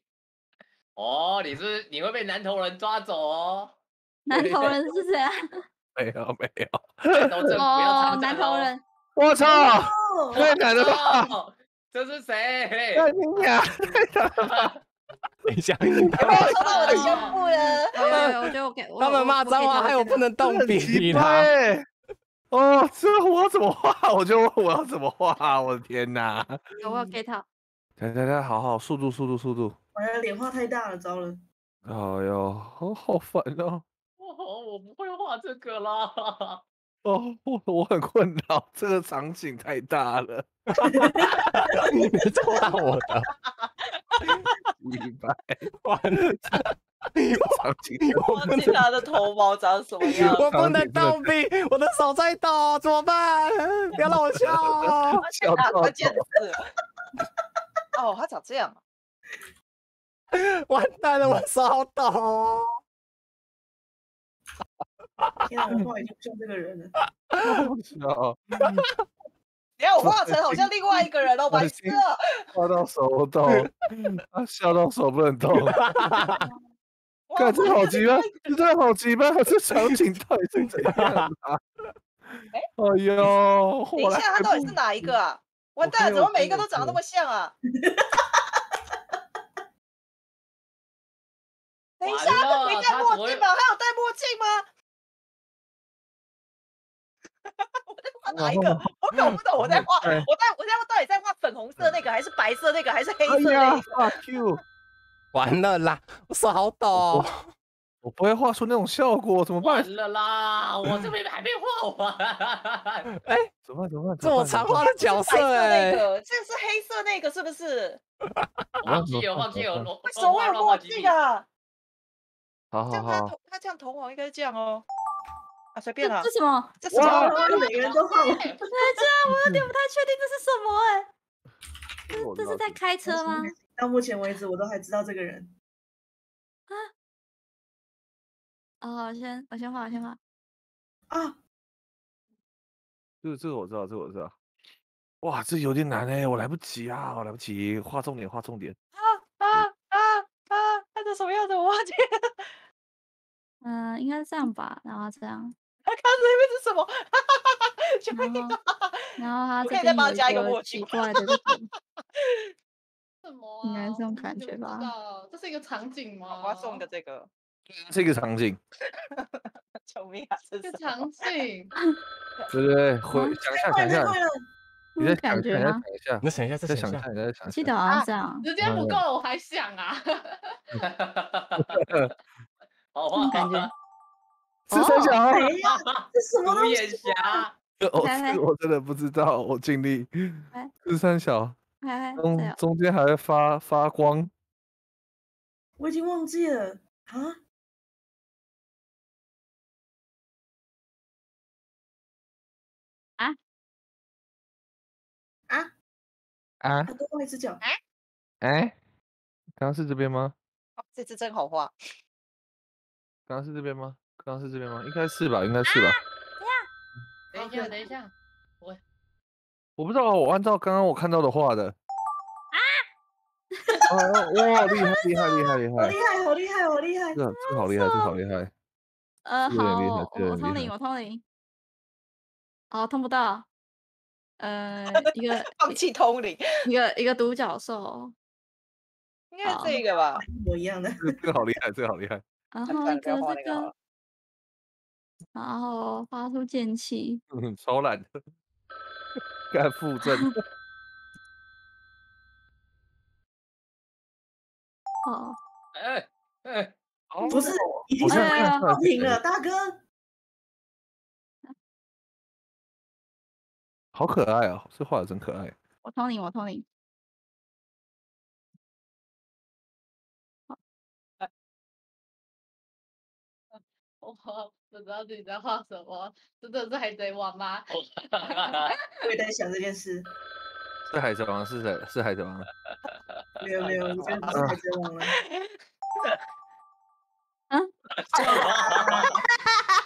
哦，你会被南投人抓走哦。南投人是谁啊？没有，南投人不要参战哦。我操，太难了吧！这是谁？大金牙！你想，他们戳到我的胸部了。有，他们骂脏话，还有不能动笔啦。哦，这我怎么画？我就问我要怎么画？我的天哪！我要 get 到。来，好，速度！我的脸画太大了，糟了。哎呦，好烦哦！我不会画这个啦。哦，我很困扰，这个场景太大了。你戳到我的，明白？完了，我忘记他的头毛长什么样。我不能倒闭，我的手在抖，怎么办？不要让我笑。笑到我简直。哦，他长这样。完蛋了，我手好抖。天啊，我已经不像这个人了。不是哦。等下我画成好像另外一个人哦，白痴！画到手不动，笑到手不能动。看这好奇怪，这场景到底是怎样啊？哎呦！等一下，他到底是哪一个啊？完蛋，怎么每一个都长得那么像啊？等一下，他没戴墨镜吧？他有戴墨镜吗？我在画哪一个？我搞不懂，我在到底在画粉红色那个，还是白色那个，还是黑色那个？画 Q， 完了啦！我手好抖，我不会画出那种效果，怎么办？完了啦！我这边还没画完。哎，怎么办？这我常画的角色哎，这是黑色那个是不是？忘记有，为什么我有墨镜啊？好，他这样瞳网应该是这样哦。啊，随便了。这什么？这什么？每个人都画。对，这样我有点不太确定这是什么哎。这是在开车吗？到目前为止，我都还知道这个人。啊！哦，我先画。啊！这个我知道，哇，这有点难哎，我来不及，画重点。啊！他的什么样子？我忘记了。嗯，应该是这样吧，然后这样。他看这边是什么？然后他这边再帮我加一个墨镜。奇怪的，什么？应该是这种感觉吧。这是一个场景吗？我要送的这个。这个场景。救命啊！这是场景。对，想一下。你再想一下，再想一下。记得好像这样。时间不够，我还想啊。好感觉，是三小啊？这什么东西？我真的不知道，我尽力。是三小，中间还会发光。我已经忘记了啊！啊！他多画一只脚。哎，刚刚是这边吗？这只真好画。刚刚是这边吗？应该是吧。等一下，我不知道，我按照刚刚我看到的画的。啊！哇，厉害！这好厉害！好，我通灵。哦，通不到。一个放弃通灵，一个独角兽，应该是这个吧？一模一样的。这个好厉害！然那后算一了，不要个画这那个好个，了。然后发出剑气，超懒的，干附赠。哦，哎哎，好不是，已经好像全没有哎，报停了，大哥。好可爱哦，这画的真可爱。我通你，我不知道自己在画什么，真的是海贼王吗？我也在想这件事，是海贼王是谁？是海贼王。没有没有，我觉得不是海贼王了。啊，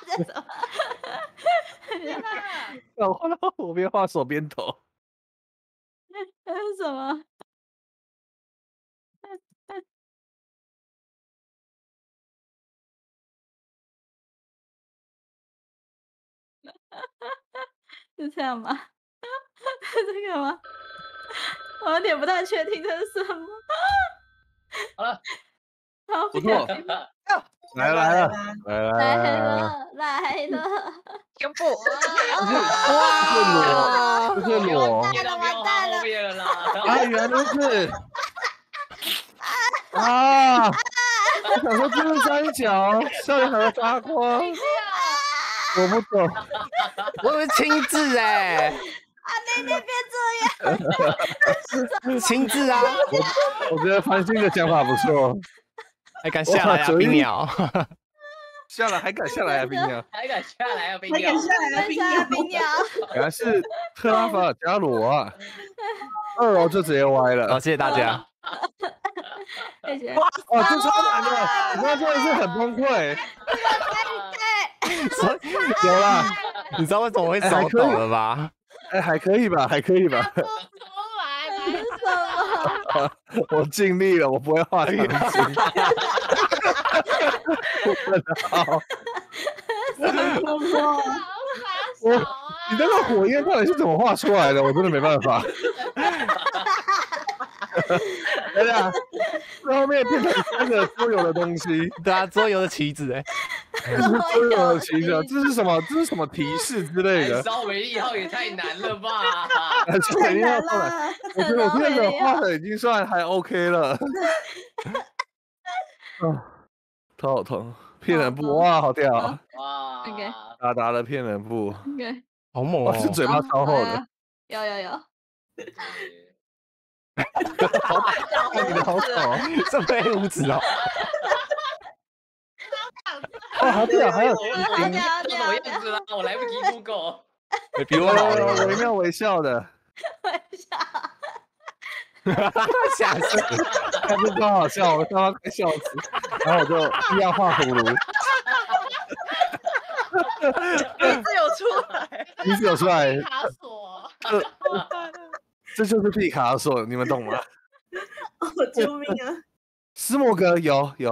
这什么？天哪！我画到我边画手边抖。这是什么？是这样吗？是这个吗？我有点不太确定这是什么。好了，好，不错小心来吧来了吧，来来来来来来，了，来了！全部哇这个裸完蛋了，完蛋了！面了啦！啊，原来是啊！我想说这是三角，笑得还发光，我不懂。我以为亲自哎、啊，那边这样，亲自啊！我觉得繁星的想法不错，还敢下来啊，冰鸟！下来还敢下来啊，冰娘，还敢下来啊，冰还鸟敢！下来了，冰下冰鸟，鸟，原来是特拉法加罗啊！二楼就直接歪了，好、谢谢大家。谢谢。哇，这超难的，你刚刚真的是很崩溃。所以有啦，你知道为什么会手抖了吧？哎，还可以吧，还可以吧，这是什么？我尽力了，我不会画长颈。好，我你那个火焰到底是怎么画出来的？我真的没办法。等一下，这后面变成三个桌游的东西，对啊，桌游的棋子哎、这是桌游的形象，这是什么？这是什么提示之类的？烧为利号也太难了吧！这肯太定要难放了。了，我觉得我这个画的已经算还 OK 了。啊，头好痛！骗人布哇，好屌啊！哇 OK 达达的骗人布，OK，好猛哦、哇，这嘴巴超厚的，有，你的好丑哦！这么无耻哦！哇，好屌，还有好屌，好这屌，什么好样屌，子啦？我来不及 Google，比我老了，惟妙惟肖的，微笑，吓死！还不够好笑，我他妈快笑死！然后我就一样画葫芦，这有出来，你只有出来，卡索，这就是毕卡索，你们懂吗？哦，救命啊！斯莫格有。白痴哦、你知道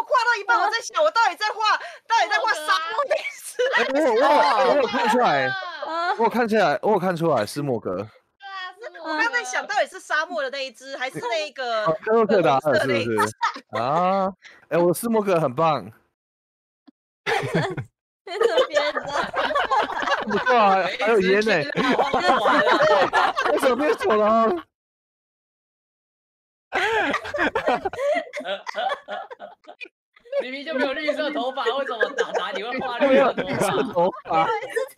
我画到一半，我在想我到底在画沙漠美食，哎，我有看出来，啊，我有看出来是莫格，我刚刚在想到底是沙漠的那一只，还是那个哦，克洛克达尔是不是？啊，哎，我是莫格很棒，变成别人的，不错啊，还有爷呢，我画不完了，为什么变丑了啊？明明就没有绿色头发，为什么打打你会画绿没有色头绿色发？头发，对，是在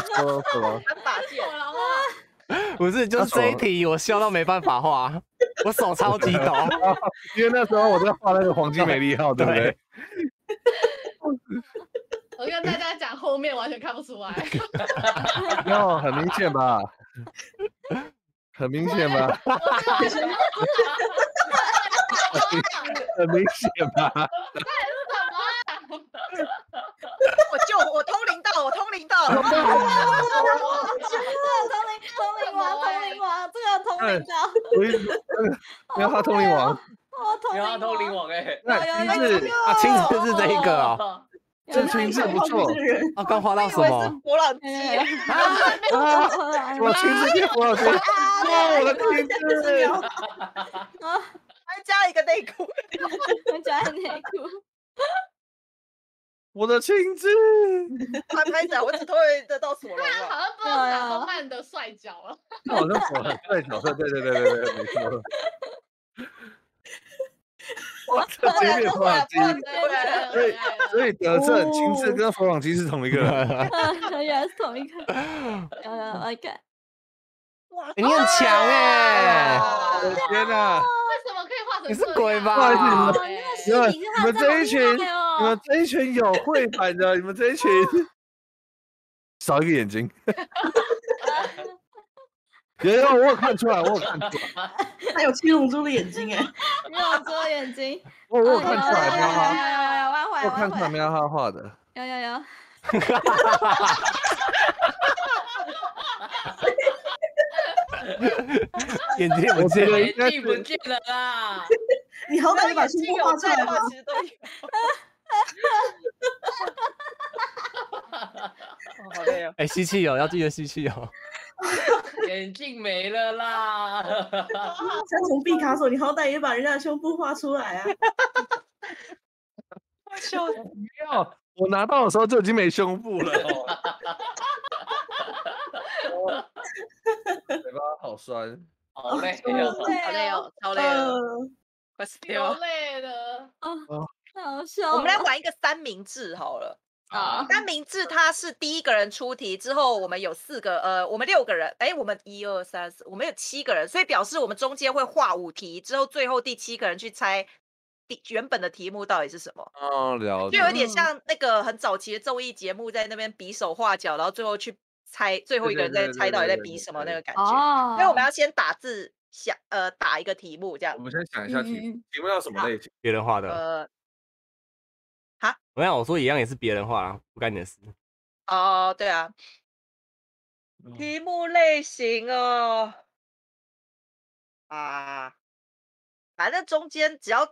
有刀子，哦，什么？三把剑，好了好不好不是，就是这一题，我笑到没办法画，我手超级抖。啊因为那时候我在画那个黄金美丽号，对不对？我跟大家讲，后面完全看不出来。没有，很明显吧？很明显吧？很明显吧？我通灵到，我通灵到，通灵王，这个通灵的，我一直没有画通灵王，我你要通通灵灵王，王哎，那有有有有啊，亲自是这一个哦，这群字不错啊，刚画到什我以为是么？勃朗基耶，啊！我亲自变我老师，哇，我的天！啊，还加了一个内裤，我加了内裤。我的亲自，拍拍仔，我只会得到索隆了。他好像不知道哪方面的帅角了。他好像索隆帅角，对，没错。我前面弗朗基，所以德政、金翅跟弗朗基是同一个人，原来是同一个。我看，哇，你很强哎！天哪，为什么可以画成？你是鬼吧？你们这一群，有会反的，你们这一群少一个眼睛。有，我有看出来，他有七龙珠的眼睛哎，七龙珠的眼睛，我有看出来，喵哈，我看出来喵哈画的，有，眼睛不见了，啦，你好歹把星空画出来吧，好累哦，哎，吸气哦，要记得吸气哦。眼镜没了啦！三重毕卡索，你好歹也把人家的胸部画出来啊！我笑死了！我拿到的时候就已经没胸部了。嘴巴好酸，好累哦，超累哦，快死掉！累了好笑。我们来玩一个三明治好了。三明治他是第一个人出题之后，我们有6个人，哎，我们1、2、3、4，我们有7个人，所以表示我们中间会画5题，之后最后第7个人去猜原本的题目到底是什么。哦，了解。就有点像那个很早期的综艺节目，在那边比手画脚，然后最后去猜最后一个人在猜到底在比什么那个感觉。哦。所以我们要先打字想打一个题目这样。我们先想一下题目，题目要什么类型？别人画的。没有，我说一样也是别人画啊，不干你的事。哦，对啊。题目类型哦，反正中间只要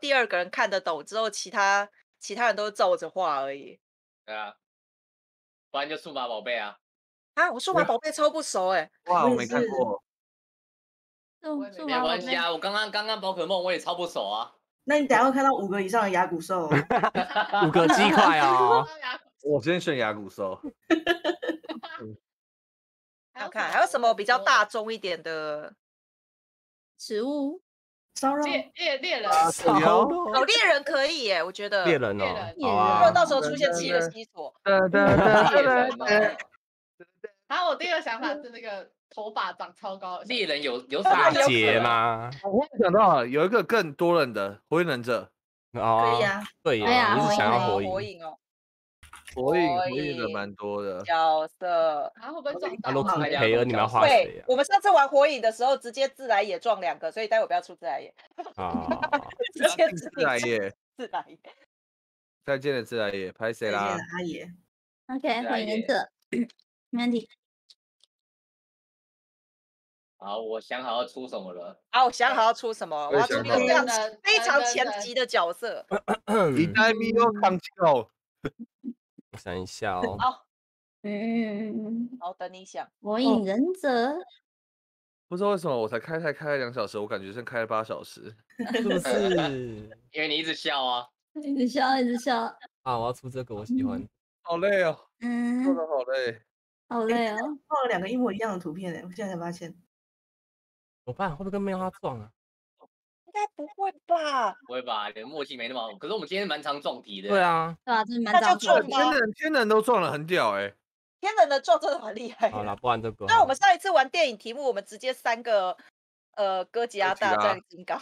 第二个人看得懂之后，其他人都照着画而已。对啊，不然就数码宝贝啊。啊，我数码宝贝超不熟哎。哇，我没看过。没关系啊，我刚刚宝可梦我也超不熟啊。那你等下会看到5个以上的牙骨兽，5个鸡块哦。我先选牙骨兽。要看还有什么比较大众一点的食物？烧肉猎人，哦，猎人可以耶，我觉得猎人哦。如果到时候出现7个西索，然后我第一个想法是那个。头发长超高，猎人有打劫吗？我想到有一个更多人的火影忍者，可以啊，对呀，你是想要火影哦，火影的蛮多的角色，然后会不会撞到？如果培儿，你们要画谁？我们上次玩火影的时候，直接自来也撞2个，所以待会不要出自来也啊，直接自来也，再见了自来也，拍谁啦？阿野 ，OK， 火影忍者，没问题。好，我想好要出什么了。好，我想好要出什么？我要出一个非常前级的角色。你在咪又扛球。我想一下哦。好，好，等你想。火影忍者。不知道为什么我才开了2小时，我感觉像开了8小时。是不是？因为你一直笑啊。一直笑。啊，我要出这个，我喜欢。好累哦。做的好累。好累哦。画了2个一模一样的图片呢，我现在才发现。怎么办？会不会跟喵哈撞啊？应该不会吧？不会吧？你的默契没那么好。可是我们今天蛮常撞题的。对啊，对啊，真的蛮常撞的。天人都撞了，很屌哎！天人的撞真的蛮厉害。好了，不玩这个。那我们上一次玩电影题目，我们直接3个哥吉拉大战金刚。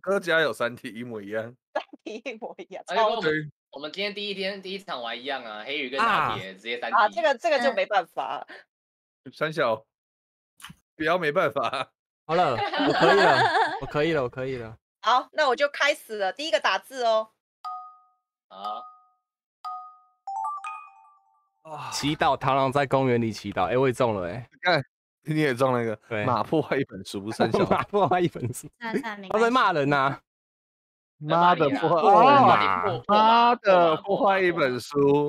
哥吉拉有3题一模一样。3题一模一样。超对。我们今天第一场玩一样啊，黑鱼跟大铁直接3题。啊，这个就没办法。三小。不要没办法，好了，我可以了。好，那我就开始了，第一个打字哦。好。祈祷螳螂在公园里祈祷，哎，我也中了哎。看，你也中了一个。对。马破坏一本书，三小。马破坏一本书。他在骂人呐！妈的破坏一本书。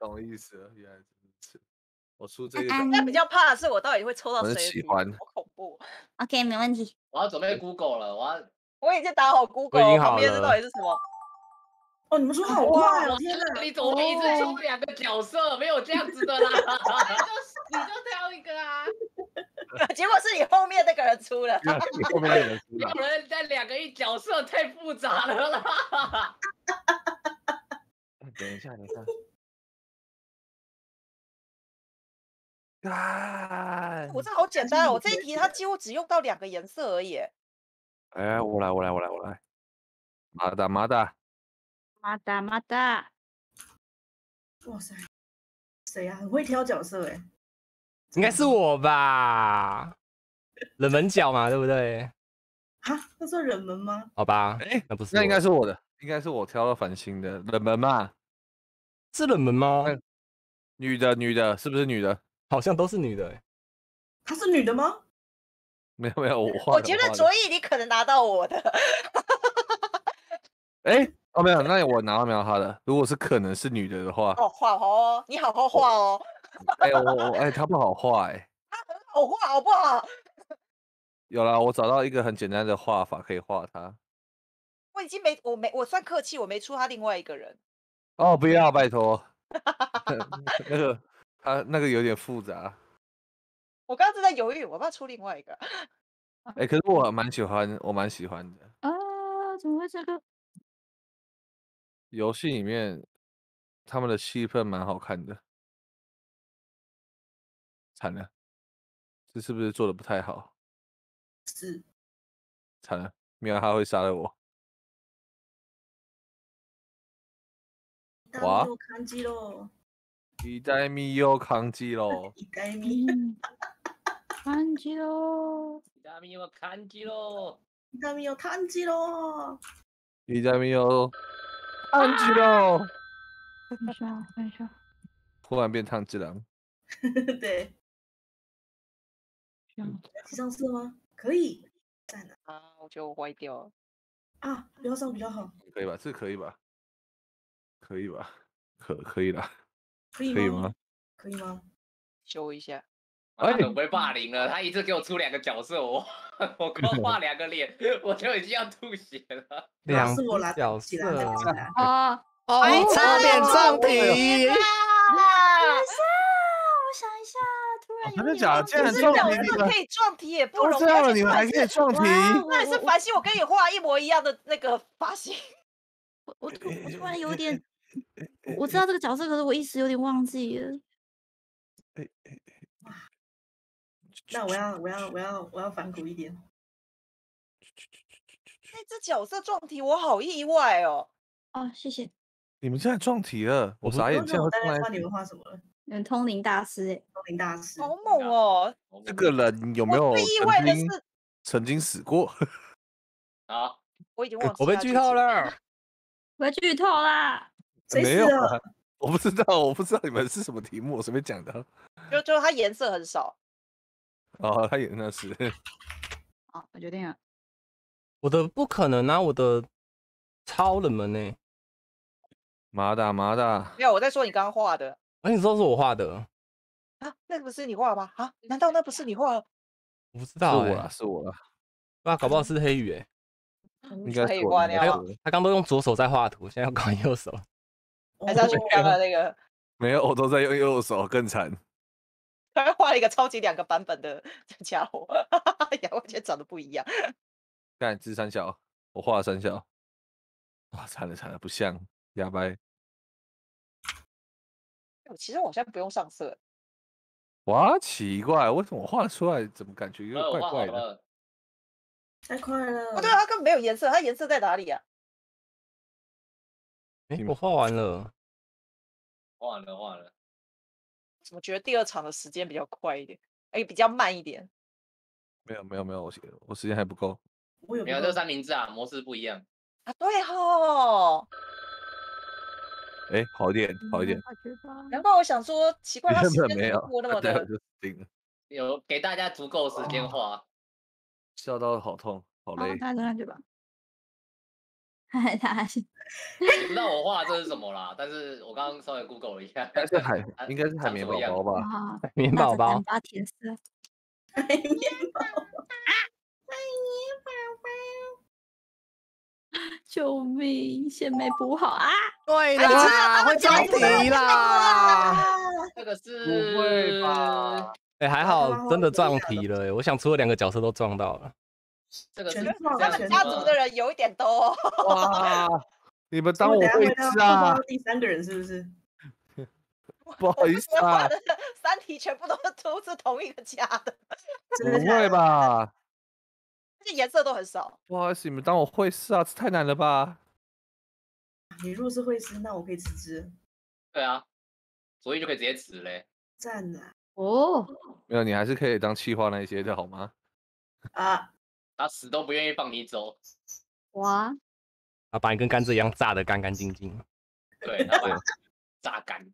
懂意思了，原来如此。我出这个。大家比较怕的是我到底会抽到谁？喜欢，好恐怖。OK， 没问题。我要准备 Google 了，我已经打好 Google， 旁边这到底是什么？哦，你们说好快哦！天哪，你怎么一次出两个角色？没有这样子的啦，你就挑一个啊。结果是你后面那个人出了，后面那个人出了。有人在两个一角色太复杂了啦。等一下。啊！我这好简单哦，我这一题它几乎只用到两个颜色而已。哎，我来。马达。哇塞，谁呀？很会挑角色哎。应该是我吧？冷门角嘛，对不对？啊，那算冷门吗？好吧，哎，那不是，那应该是我的，应该是我挑到繁星的冷门嘛？是冷门吗？女的，是不是女的？好像都是女的哎，她是女的吗？没有，我觉得卓毅你可能拿到我的。哎，哦没有，那我拿到没有她的？如果是可能是女的的话，哦画哦，你好好画哦。哎我哎她不好画哎，她很好画好不好？有啦，我找到一个很简单的画法可以画她。我算客气，我没出她另外一个人。哦不要拜托，那个有点复杂，我刚刚正在犹豫，我要不要出另外一个？哎，可是我蛮喜欢的啊！怎么会这个？游戏里面他们的气氛蛮好看的，惨了，这是不是做的不太好？是，惨了，喵他会杀了我！哇！看机喽！一代米又扛起喽！一代米，扛起喽！一代米又扛起喽！一代米又扛起喽！一代米又扛起喽！没事。忽然变炭治郎。对。要上色吗？可以。赞啊！我觉得我歪掉了。啊，不要上比较好。可以吧？这可以吧？可以吧？可以啦。可以吗？修一下。哎，我被霸凌了！他一次给我出两个角色，我光画两个脸，我就已经要吐血了。两个角色啊！哦，差点中题！我想一下，突然真的假的？竟然中题了！可以撞题也不容易，你们还可以撞题？那也是繁星，我跟你画一模一样的那个发型。我突然有点。我知道这个角色，可是我一时有点忘记了。那我要反骨一点。哎，这角色撞题，我好意外哦。哦，谢谢。你们现在撞题了，我傻眼。我刚才画你们画什么了？嗯，通灵大师哎，通灵大师，好猛哦！这个人有没有曾经死过？啊，我已经忘记。我被剧透了，我被剧透啦。没有、啊，我不知道你们是什么题目，我随便讲的。就它颜色很少。哦，它颜色是。好，我决定了。我的不可能啊！我的超冷门呢。麻达。没有，我在说你刚刚画的。哎、啊，你说是我画的？啊，那不是你画吗？啊，难道那不是你画的？我不知道、欸。是我了。哇，搞不好是黑羽哎、欸。应该是我。他刚都用左手在画图，现在要搞右手。还是要去看了那个？没有，我都在用右手，更惨。他画了一个超级两个版本的家伙，也完全长得不一样。看，这是三小，我画了三小。哇，惨了，不像哑巴。其实我现在不用上色。哇，奇怪，为什么我画出来怎么感觉有点怪怪的？太快了！不对，它根本没有颜色，它颜色在哪里啊？哎，我画完了。怎么觉得第二场的时间比较快一点？哎，比较慢一点。没有，我时间还不够。没有，这三明治啊，模式不一样啊。对吼。哎，好一点。难怪我想说，奇怪，他时间没有过那么的。有给大家足够时间画。笑到好痛，好累。那就吧。他还是我不知道我画这是什么啦，但是我刚刚稍微 Google 一下，应该是海绵宝宝吧？海绵宝宝，把填色，海绵宝宝，海绵宝宝，救命！线没补好啊！对啦，会撞题啦，这个是不会吧？哎，还好，真的撞题了。我想除了2个角色都撞到了。 这个是他们家族的人有一点多。哇！你们当我会吃啊？第3个人是不是？不好意思啊，3题全部都是同一个家的。不会吧？这颜色都很少。不好意思，你们当我会吃啊？这太难了吧？你若是会吃，那我可以吃吃。对啊，所以就可以直接吃嘞。赞啊！哦，没有，你还是可以当企划那一些的好吗？啊。 他死都不愿意放你走，哇！他把你跟甘蔗一样炸得干干净净，对，他把榨干，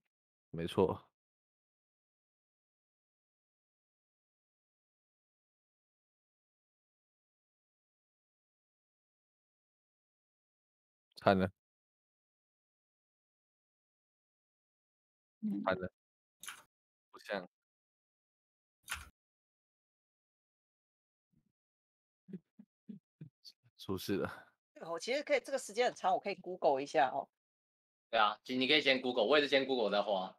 没错。惨了，惨了，不像。 出事了。我其实可以，这个时间很长，我可以 Google 一下哦。对啊，你可以先 Google， 我也是先 Google 再画。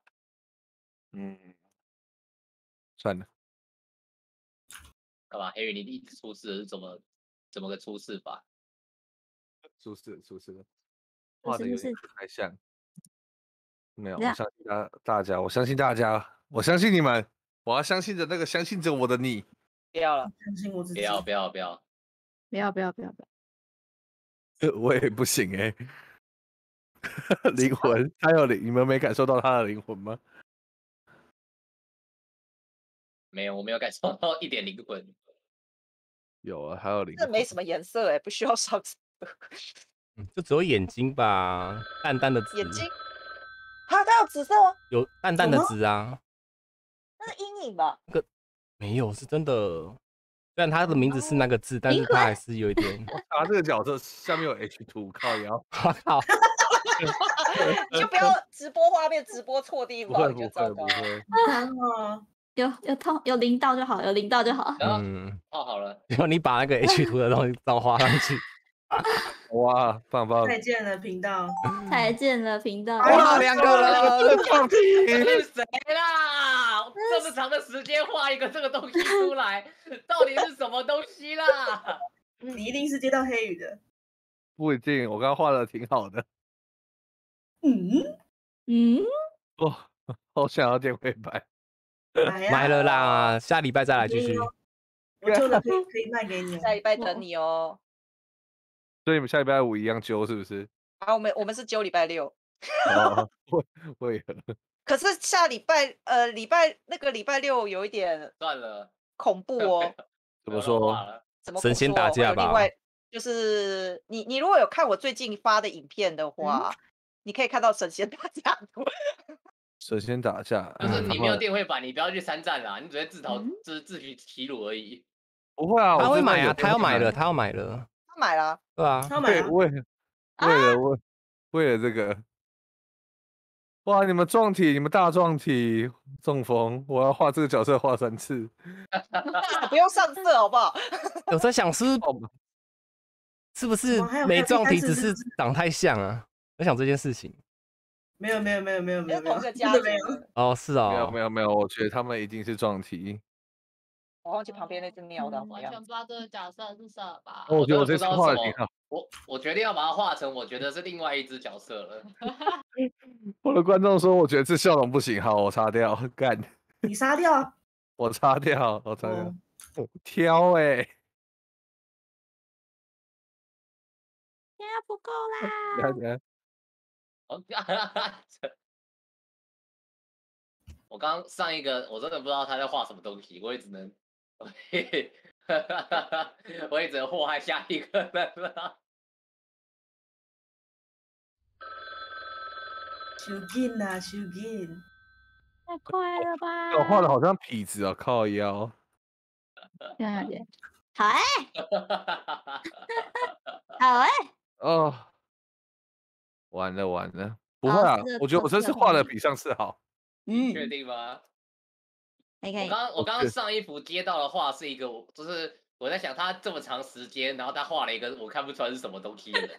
嗯，算了。干嘛？黑羽，你一直出事是怎么个出事法？出事，出事了。画的有点不太像。没有，我相信大家，我相信大家，我相信你们，我要相信着那个相信着我的你。不要了，相信我自己。不要，不要，不要，不要，不要，不要，不要。 我也不行哎、欸，灵魂，他有灵，你们没感受到他的灵魂吗？没有，我没有感受到一点灵魂。有啊，还有灵魂。这没什么颜色哎、欸，不需要上色。就只有眼睛吧，淡淡的紫。眼睛？啊，它有紫色吗？有淡淡的紫啊。那是阴影吧？那个没有，是真的。 虽然他的名字是那个字，但是他还是有一点。我靠，这个角色下面有 H2， 靠腰。我靠！你就不要直播画面，直播错地方就糟糕了。有零到就好，有零到就好。嗯，画好了。然后你把那个 H2 的东西照画上去。哇，棒棒！再见了频道，再见了频道。哇，2个了，放屁！是谁啦？ 这么长的时间画一个这个东西出来，到底是什么东西啦？你一定是接到黑羽的，不一定。我刚刚画的挺好的。哦，好想要点黑白。买了啦，下礼拜再来继续。我做了可以卖给你，下礼拜等你哦。所以你们下礼拜5一样揪是不是？啊，我们是揪礼拜6。会。 可是下礼拜那个礼拜六有一点算了恐怖哦。怎么说？怎么神仙打架吧？另外就是你如果有看我最近发的影片的话，你可以看到神仙打架。神仙打架就是你没有电绘板，你不要去山寨啦，你只会自讨就是自取其辱而已。不会啊，他会买啊，他要买了，他买了，对啊，他买了，为了这个。 哇！你们撞体，你们大撞体中风！我要画这个角色画3次，不用上色好不好？我在想是不是没撞体，只是长太像啊？我想这件事情。没有，真的没有。哦，是哦，没有，我觉得他们一定是撞体。我忘记旁边那只鸟的，我完全不知道这个角色是什么。哦，我觉得我这次画的挺好。 我决定要把它画成，我觉得是另外一只角色了。我的观众说，我觉得这笑容不行，好，我擦掉。干，你擦掉？我擦掉。我挑哎，现在不够啦。我刚上一个，我真的不知道他在画什么东西，我也只能，我也只能祸害下一个人了。 收紧啦，收紧！太快了吧！我画的好像痞子啊，靠腰。对啊，好哎，好哎！哦，完了完了，不会啊，我觉得我这次画的比上次好。嗯，确定吗？可以。我刚上一幅接到的画是一个，就是我在想他这么长时间，然后他画了一个我看不出来是什么东西的人。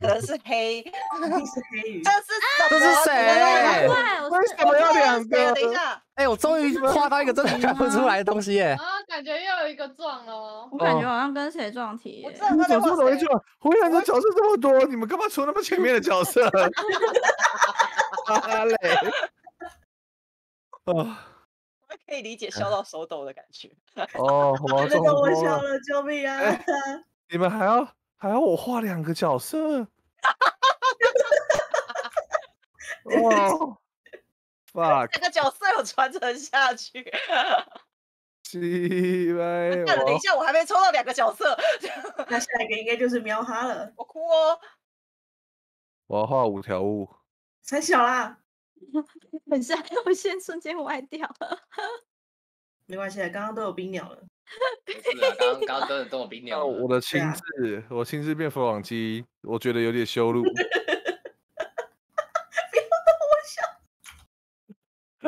可能是黑，是黑鱼。这是谁？为什么要两个？等一下，哎，我终于画到一个真的看不出来的东西耶！啊，感觉又有一个撞了。我感觉好像跟谁撞题。我知道他在画谁。我想说角色这么多，你们干嘛出那么前面的角色？哈嘞。啊。 可以理解笑到手抖的感觉哦，我真的我笑了，救命啊！欸、你们还要我画两个角色？哇！哇！这个角色有传承下去。鸡掰！等一下，我还没抽到两个角色。那下一个应该就是喵哈了。我哭哦！我要画5条悟。太小啦！ 等下，我先瞬间歪掉了。没关系，刚刚都有冰鸟了。是啊，刚刚真的都有冰鸟了。我的亲自变佛朗机，我觉得有点羞辱。不要让我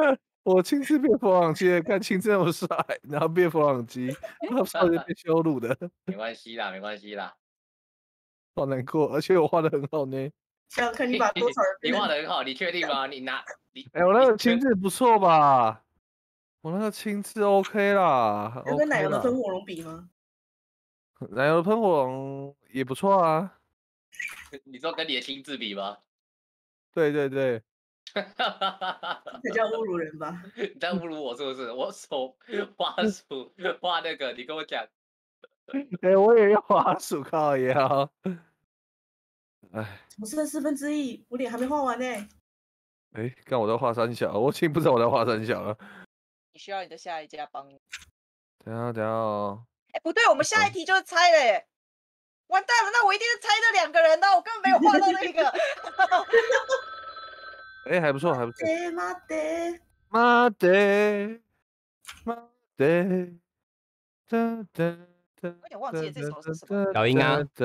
笑。我亲自变佛朗机，看亲自那么帅，然后变佛朗机，那差点被羞辱的。没关系啦，没关系啦。好难过，而且我画的很好呢。 想看你把多少人？你画的很好，你确定吗？你哎、欸，我那个亲自不错吧？我那个亲自 OK 啦。有跟奶油的喷火龙比吗？奶油的喷火龙也不错啊。你说跟你的亲自比吗？对对对。这叫侮辱人吧？你在侮辱我是不是？我手滑鼠画那个，你跟我讲。哎、欸，我也要滑鼠靠腰。 哎，我剩1/4，我脸还没画完呢、欸。哎、欸，看我在画3小，我已经不知道我在画3小了。你需要你的下一家帮你。等下哦。哎、欸，不对，我们下一题就是猜了耶、欸。完蛋了，那我一定是猜这两个人的、啊，我根本没有画到那个。哎欸，还不错，还不错。妈的，有点忘记这首是什么。小英啊。 这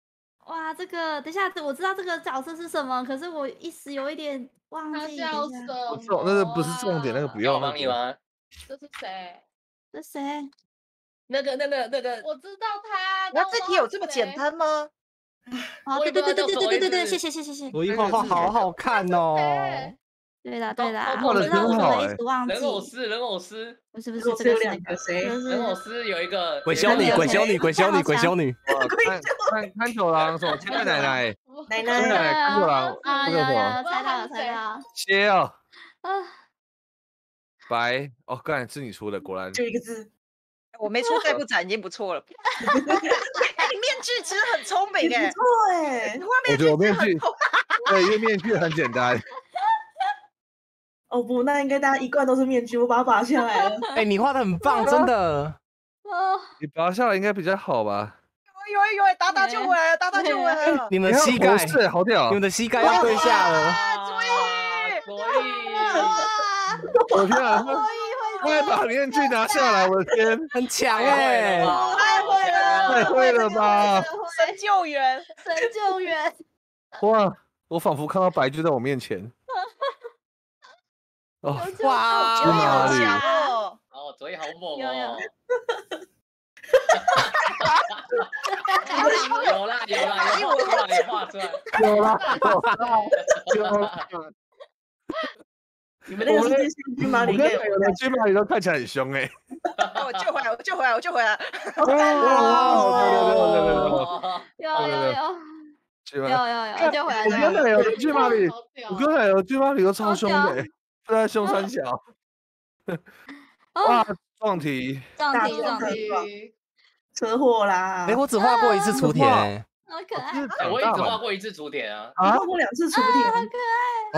哇，这个等一下，我知道这个角色是什么，可是我一时有一点忘记。角色，那个不是重点，那个不要。我帮你吗？这是谁？这谁？那个，我知道他。那这题有这么简单吗？啊，对，谢谢。我一画画好好看哦。对啦，我知道我怎么一直忘记。人偶师，不是，这个谁？人偶师有一个鬼修女。 看九郎，什么奶奶，看九郎，这个什么？猜到，切哦，白哦，干是你出的，果然就一个字，我没出再不斩已经不错了。哎，你面具其实很聪明哎，不错哎，我觉得我面具，对，因为面具很简单。哦不，那应该大家一贯都是面具，我把它拔下来了。哎，你画的很棒，真的。你拔下来应该比较好吧？ 有，达达救回来了！你们膝盖是好屌，你们的膝盖要跪下了。所以，我天啊！快把面具拿下来！我的天，很强哎！太会了吧！神救援！哇！我仿佛看到白就在我面前。哦哇！这哪里？哦，嘴好猛哦！ 有啦！你们那个是军马里面，我的军马里都看起来很凶哎！我救回来！有！救回来！我跟奶油军马里都超凶的，都在凶3小。哇！撞题！车祸啦！哎，我只画过一次雏田，好可爱！我一直画过一次雏点啊，画过2次雏点，好可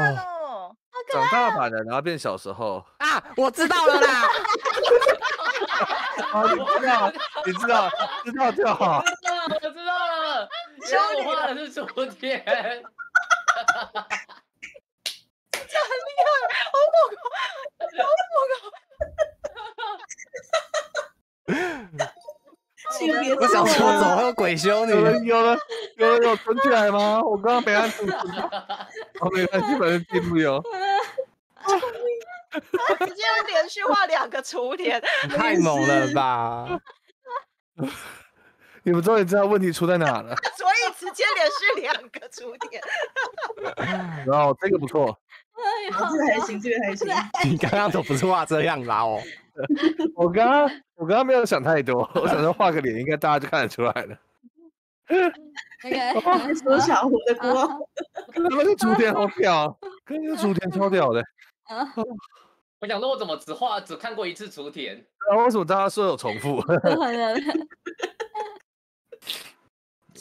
爱哦！长大版的，然后变小时候啊，我知道了啦！哦，你知道就好。我知道了，原来我画的是雏点。真的很厉害，好猛啊！我想说走，还有鬼修女，有人存起来吗？我刚刚没按住，我没按，基本上进不了。他直接连续画2个雏点，太猛了吧！你们终于知道问题出在哪了，所以直接连续2个雏点。然后这个不错。 这个还行。你刚刚都不是画这样啦哦，我刚刚没有想太多，我想说画个脸，应该大家就看得出来了。OK， 缩小我的锅，那个主点好屌，那个主点超屌的。我想说，我怎么只看过1次主点？为什么大家说有重复？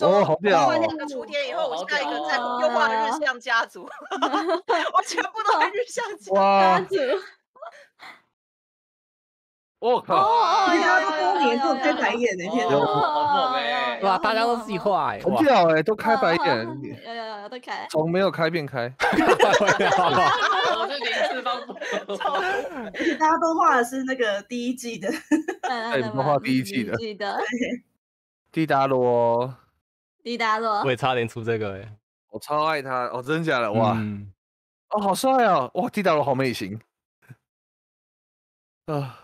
哦，好屌！画2个雏点以后，我下一个再又画日向家族，我全部都是日向家族。我靠！哦，有都开白眼那天，好猛哎！哇，大家都自己画哎，好屌哎，都开白眼。有都开，从没有开变开。我是0次方，而且大家都画的是那个第1季的，哎，都画第1季的，蒂达罗，我也差点出这个哎，我超爱他哦，真的假的哇？哦，好帅哦，哇，蒂达罗好美型啊！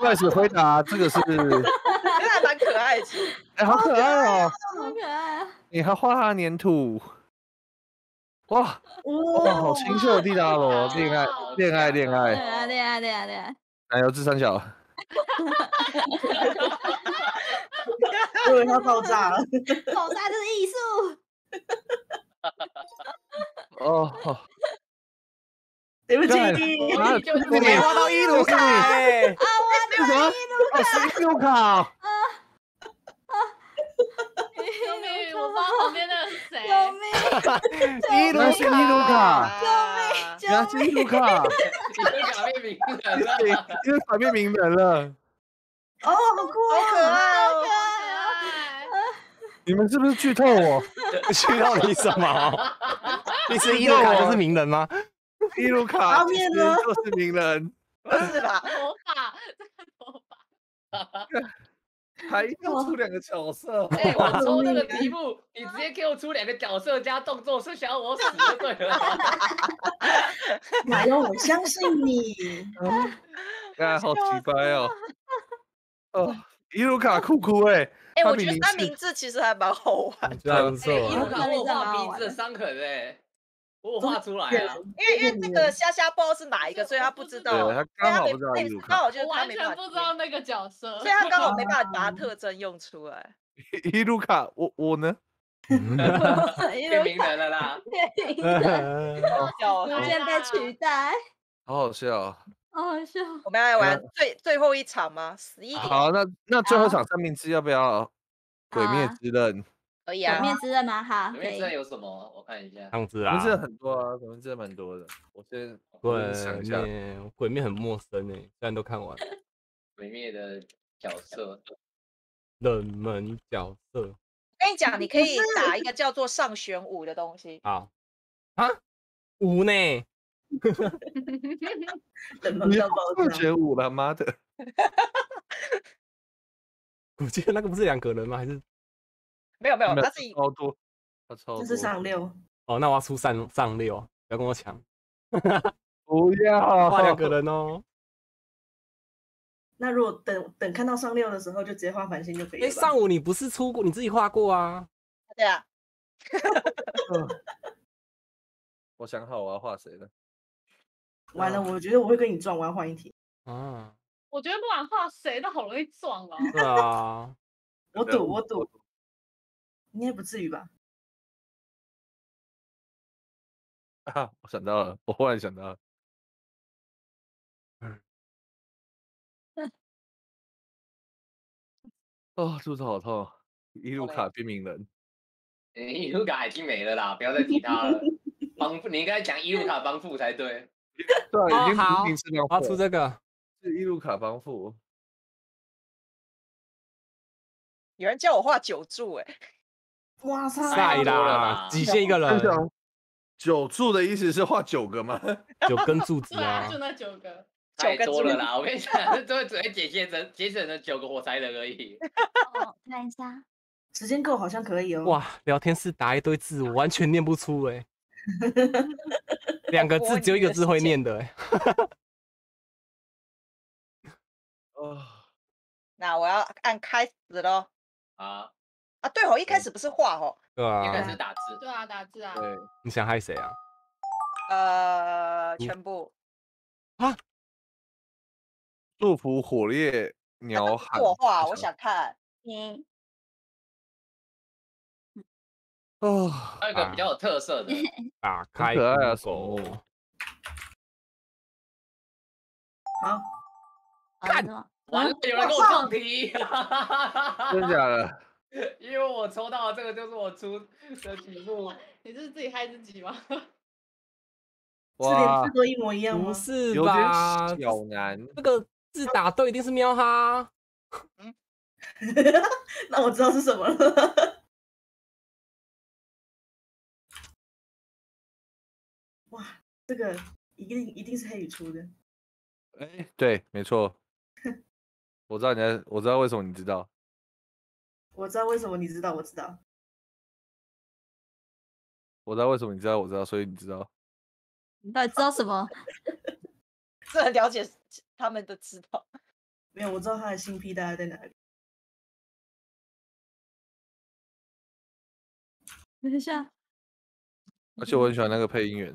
开始回答这个是，还蛮可爱的，哎，好可爱哦，好可爱！你还画他粘土，哇哇，好清秀的蒂达罗，恋爱，奶油智三角。 我以为他爆炸了，爆炸就是艺术。哦，对不起，你没挖到伊鲁卡哎！啊，我没有伊鲁卡。救命！我帮旁边那个谁。救命！伊鲁卡。救命！伊鲁卡。 你们改变名人了！哦，好酷，好可爱，好可爱！你们是不是剧透我？剧透你什么？你是伊鲁卡就是名人吗？伊鲁卡后面呢就是名人，不是吧？头发，这个头发，还要出2个角色。哎，我抽那个题目，你直接给我出2个角色加动作，是想要我死就对了。 奶油，我相信你。哎，好奇怪哦！哦，伊鲁卡酷酷哎！哎，我觉得三明治其实还蛮好玩的。还不错。伊鲁卡我画鼻子伤痕哎，我画出来了。因为那个虾不知道是哪一个，所以他不知道。他刚好不知道伊鲁卡。刚好就是他没办法。不知道那个角色，所以他刚好没办法把特征用出来。伊鲁卡，我呢？ 变名人了啦！变名人，逐渐被取代。好好笑，好好笑。我们要来玩最后一场吗？11点。好，那最后一场三明治要不要？鬼灭之刃可以啊。鬼灭之刃吗？好。鬼灭之刃有什么？我看一下。汤汁啊。鬼灭很多啊，鬼灭之刃蛮多的。我先想一下。鬼灭很陌生诶，虽然都看完。鬼灭的角色，冷门角色。 我跟你讲，你可以打一个叫做上弦舞的东西。好啊，舞呢？怎么叫上弦舞了？妈的！我记得那个不是2个人吗？还是没有，他是超多，他超多。这是上6。哦，那我要出上6，不要跟我抢。不要，画2个人哦。 那如果等看到上6的时候，就直接画繁星就可以了。哎，上5你不是出过，你自己画过啊？对啊。我想好我要画谁了。完了，我觉得我会跟你撞，我要换一题。啊。我觉得不管画谁都好容易撞哦。对啊。我赌。应该不至于吧？啊！我想到了，我忽然想到了。 哦，肚子好痛！伊鲁卡变名人。伊鲁卡已经没了啦，不要再提他了。帮你应该讲伊鲁卡帮父才对。对，已经不仅是帮父。出这个是伊鲁卡帮父。有人叫我画九柱哎、欸！哇塞，太多了吧，极限一个人。九柱的意思是画九个吗？九根柱子啊，就那九个。 太多了啦！我跟你讲，都只会节省成9个火柴人而已。哦，看一下，时间够好像可以哦。哇，聊天室打一堆字，我完全念不出哎、欸。两个字只有一个字会念的哎、欸。哦，那我要按开始喽。啊啊，对哦，一开始不是画哦，对啊，一开始打字。对啊，打字啊。对，你想害谁啊？全部。啊？ 祝福火烈鸟喊。我画，我想看。嗯。哦，那个比较有特色的。打开。可爱的狗。啊！看，完了，有人给我撞题。真的假的？因为我抽到这个就是我出的题目。你是自己害自己吗？ 哇，字都一模一样吗？不是吧？有点小难。这个字打对一定是喵哈。嗯，那我知道是什么了。哇，这个一定是黑语出的。哎、欸，对，没错。我知道你在，我知道为什么你知道。我知道为什么你知道，我知道。我知道为什么你知道，我知道，所以你知道。 你到底知道什么？这很了解他们的知道。没有，我知道他的性癖大概在哪里。等一下。而且我很喜欢那个配音员。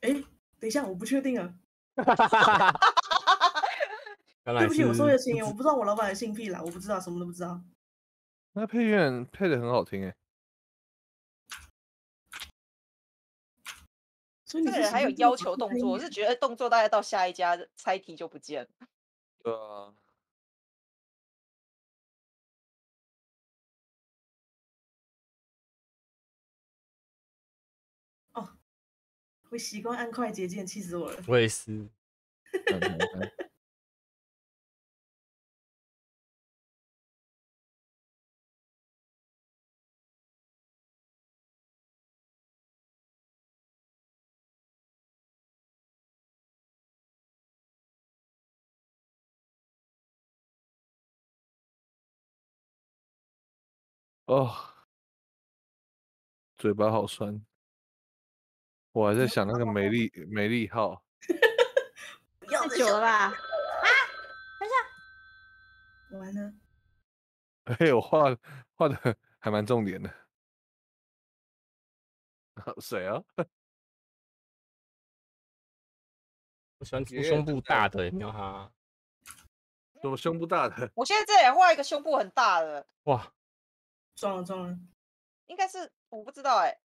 哎、欸，等一下，我不确定啊。对不起，我受了情，我不知道我老板的性癖啦，我不知道，什么都不知道。那配音员配的很好听哎、欸。 这个人还有要求动作，我是觉得动作大概到下一家猜题就不见了。对啊。哦，我习惯按快捷键，气死我了。我也是。哦，嘴巴好酸。我还在想那个美丽号。太久了吧？啊！等一下，完了。哎，我画的还蛮重点的。谁啊？我喜欢胸部大的，有没有哈？什么胸部大的？我现在这也画一个胸部很大的。哇！ 撞了撞了，应该是我不知道哎、欸，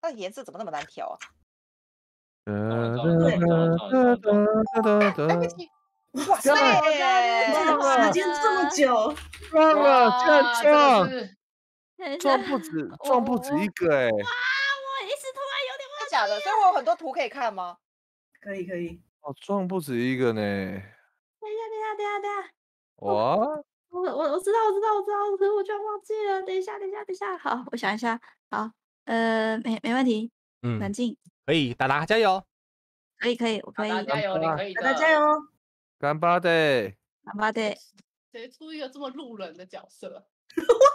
它的颜色怎么那么难调啊？对，对不起，哇塞，时间这么久，撞了，这样撞不止一个哎、欸！哇，我一时突然有点忘记了，假的，所以我有很多图可以看吗？可以可以。哦，撞不止一个呢。等一下，哇！ 我知道，可是我居然忘记了。等一下，好，我想一下。好，没问题，嗯，冷静，可以，达达加油，可以，我可以，加油，你可以，达达加油，干巴的，谁出一个这么路人的角色？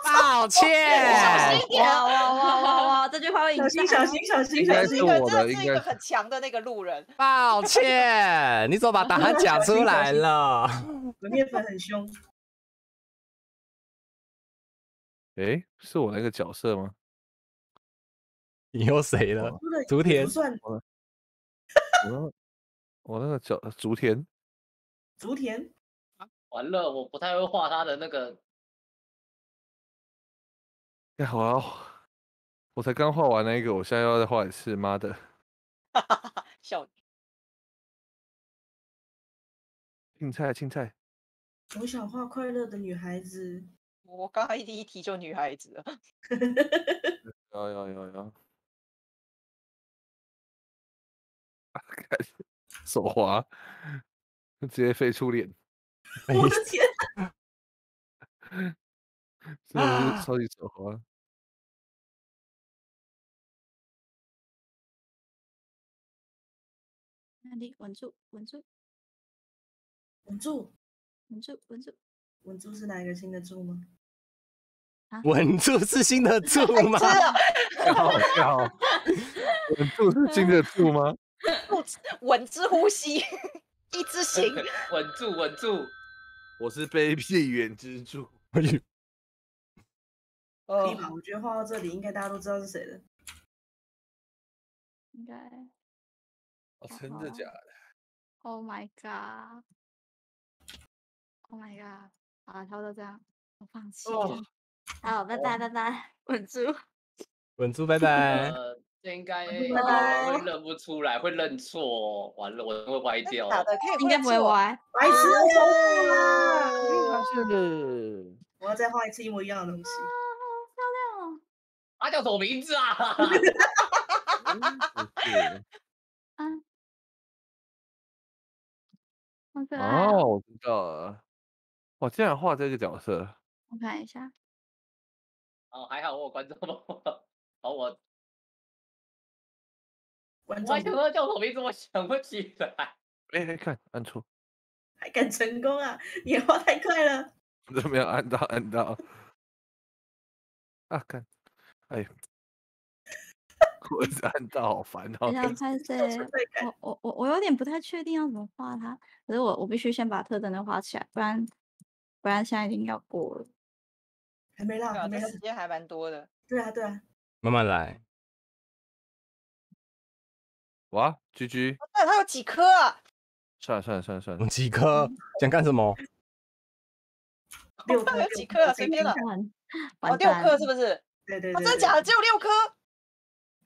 抱歉，小心点，哇，这句话会小心，这是一个很强的那个路人。抱歉，你怎么把答案讲出来了？我面粉很凶。 哎，是我那个角色吗？你又谁了？竹田。我那个角竹田。完了，我不太会画他的那个。哎，我才刚画完那个，我现在要再画一次，妈的！哈哈，笑。青菜。我想画快乐的女孩子。我刚才第一题就女孩子了，有，手滑，直接飞出脸，我的天，真的是超级手滑。那里稳住是哪一个新的住吗？稳住是新的住吗？好，稳住是新的住吗？稳之呼吸，一之行。稳住，我是卑鄙远之助。可以吧？我觉得画到这里，应该大家都知道是谁了。应该。哦，真的假的 ？Oh my god！ Oh my god！ 啊，差不多这样，我放弃了。好，拜拜，稳住，拜拜。这应该会认不出来，会认错，完了我会歪掉。打的应该不会歪，白痴都疯了。我要再画一次一模一样的东西。好漂亮哦！他叫什么名字啊？啊，好可爱。哦，我知道了。 我竟然画这个角色，我看一下。哦，还好我有观众帮我。好，我观众想说叫什么名字，我想不起来。哎，看按错，还敢成功啊？你画太快了。怎么样？按到。啊，看，哎，我是按到，好烦哦。等一下，看谁？我有点不太确定要怎么画它，可是我必须先把特征都画起来，不然现在已经要过了，还没啦，没时间还蛮多的。对啊，慢慢来。哇，居居，那它有几颗啊？算了，几颗？想干什么？6颗有几颗啊？随便了。哦，6颗是不是？对。真的假的？只有6颗？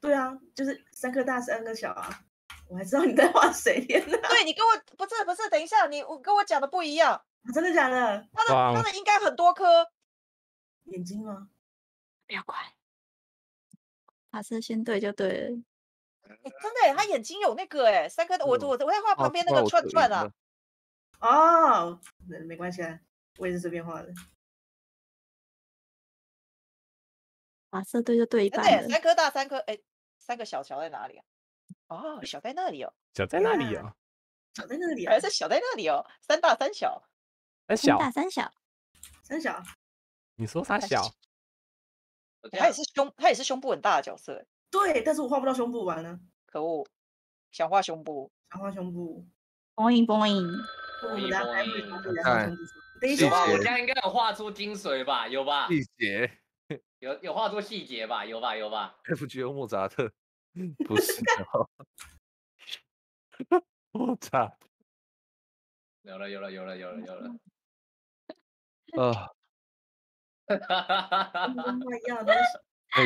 对啊，就是3颗大，3颗小啊。我还知道你在画谁呢？对你跟我不是，等一下，我跟我讲的不一样。 真的假的？他的应该很多颗眼睛吗？不要管，他是先对就对了。哎，真的，他眼睛有那个哎，3颗的，我会画旁边那个串串啊。哦，没关系啊，我也是随便画的。啊，是对就对一半。对，3颗大，3颗，哎，3个小，小在哪里啊？哦，小在那里哦，3大3小。 三大三小，你说他小？他也是胸部很大的角色。对，但是我画不到胸部完了，可恶！想画胸部。Boing。等一下，我家应该有画出精髓吧？有吧？细节。有画出细节吧？有吧 ？FGO 莫扎特，不是莫扎特。有了。 啊！哎，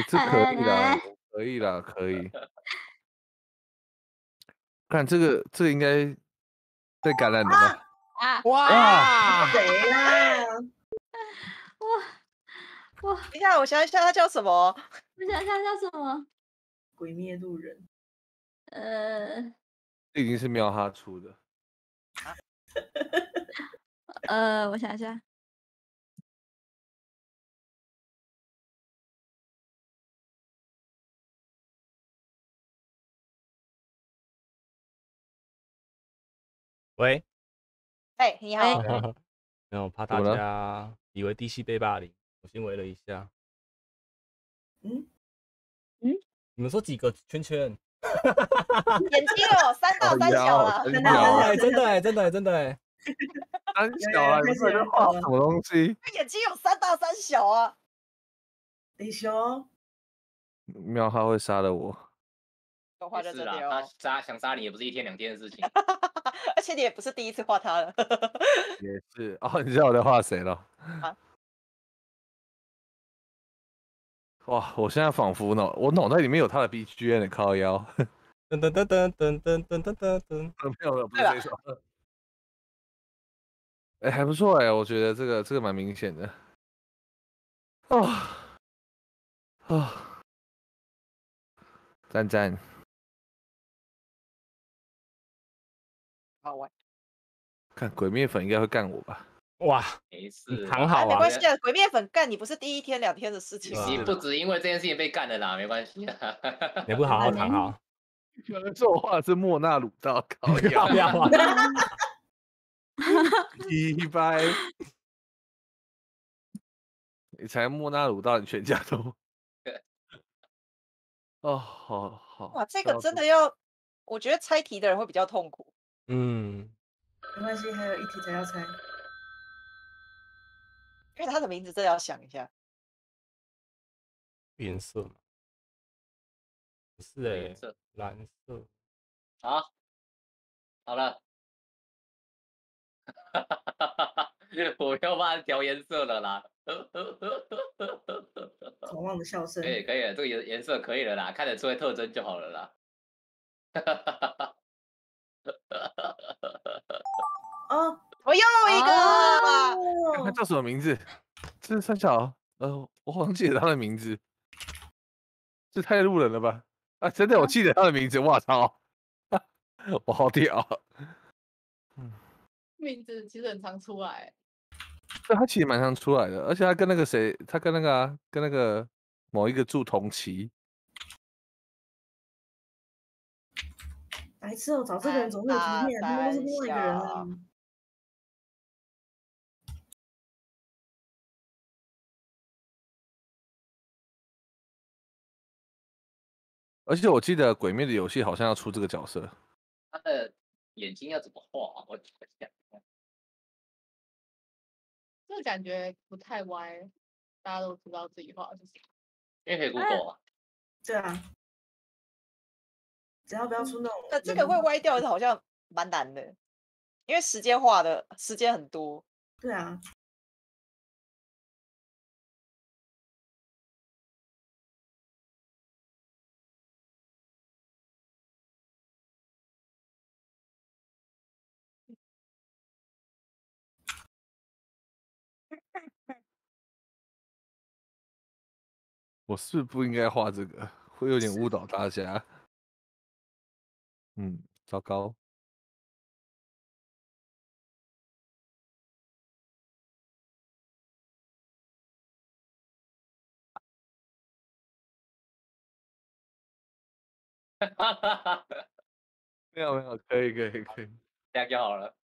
这可以啦。看这应该被感染了吧？哇！谁啦？哇！等一下，我想一下，他叫什么？鬼灭路人。这已经是喵哈出的。我想一下。 喂，哎，你好。没有，怕大家以为DC被霸凌，我先围了一下。你们说几个圈？眼睛有3大3小了，真的。3小啊，你这画什么东西？眼睛有3大3小啊。李雄，喵哈会杀了我。 是啦，他想杀你也不是1天2天的事情，而且你也不是第一次画他了。也是哦，你知道我在画谁了？啊！哇，我现在仿佛我脑袋里面有他的 BGM 的靠腰。噔噔噔噔噔噔噔噔噔。没有，不是这首。哎，还不错哎，我觉得这个蛮明显的。赞赞。好玩。看鬼灭粉应该会干我吧？哇，没事，很好啊，没关系的。鬼灭粉干你不是第一天两天的事情，你不止因为这件事情被干了啦，没关系啊。你不好好躺好。有人说我画的是莫那鲁道，靠呀！一拜。你才莫那鲁道，你全家都。哦，好好。哇，这个真的要，我觉得猜题的人会比较痛苦。嗯，没关系，还有一题才要猜，因为他的名字真的要想一下。颜色嘛，不是哎、欸，颜色蓝色。好，好了，我要帮他调颜色了啦。狂妄的笑声，可以了，这个颜色可以了啦，看得出来特征就好了啦。哦，我又一个，他叫什么名字？这是三小，我忘记了他的名字，这太路人了吧？啊，真的，我记得他的名字，哇操，我好屌。名字其实很常出来。 对，他其实蛮常出来的，而且他跟那个谁，他跟那个啊，跟那个某一个住同期。白痴哦，找这个人总会有局面，他都是另外一个人啊。而且我记得《鬼灭》的游戏好像要出这个角色。他的眼睛要怎么画？我想。 这感觉不太歪，大家都知道自己画是啥，因为可以 Google 啊。对啊，只要不要出那种……那这个会歪掉，好像蛮难的，因为时间画的时间很多。对啊。我是不应该画这个，会有点误导大家。嗯，糟糕。没有没有，可以可以可以，大家好了。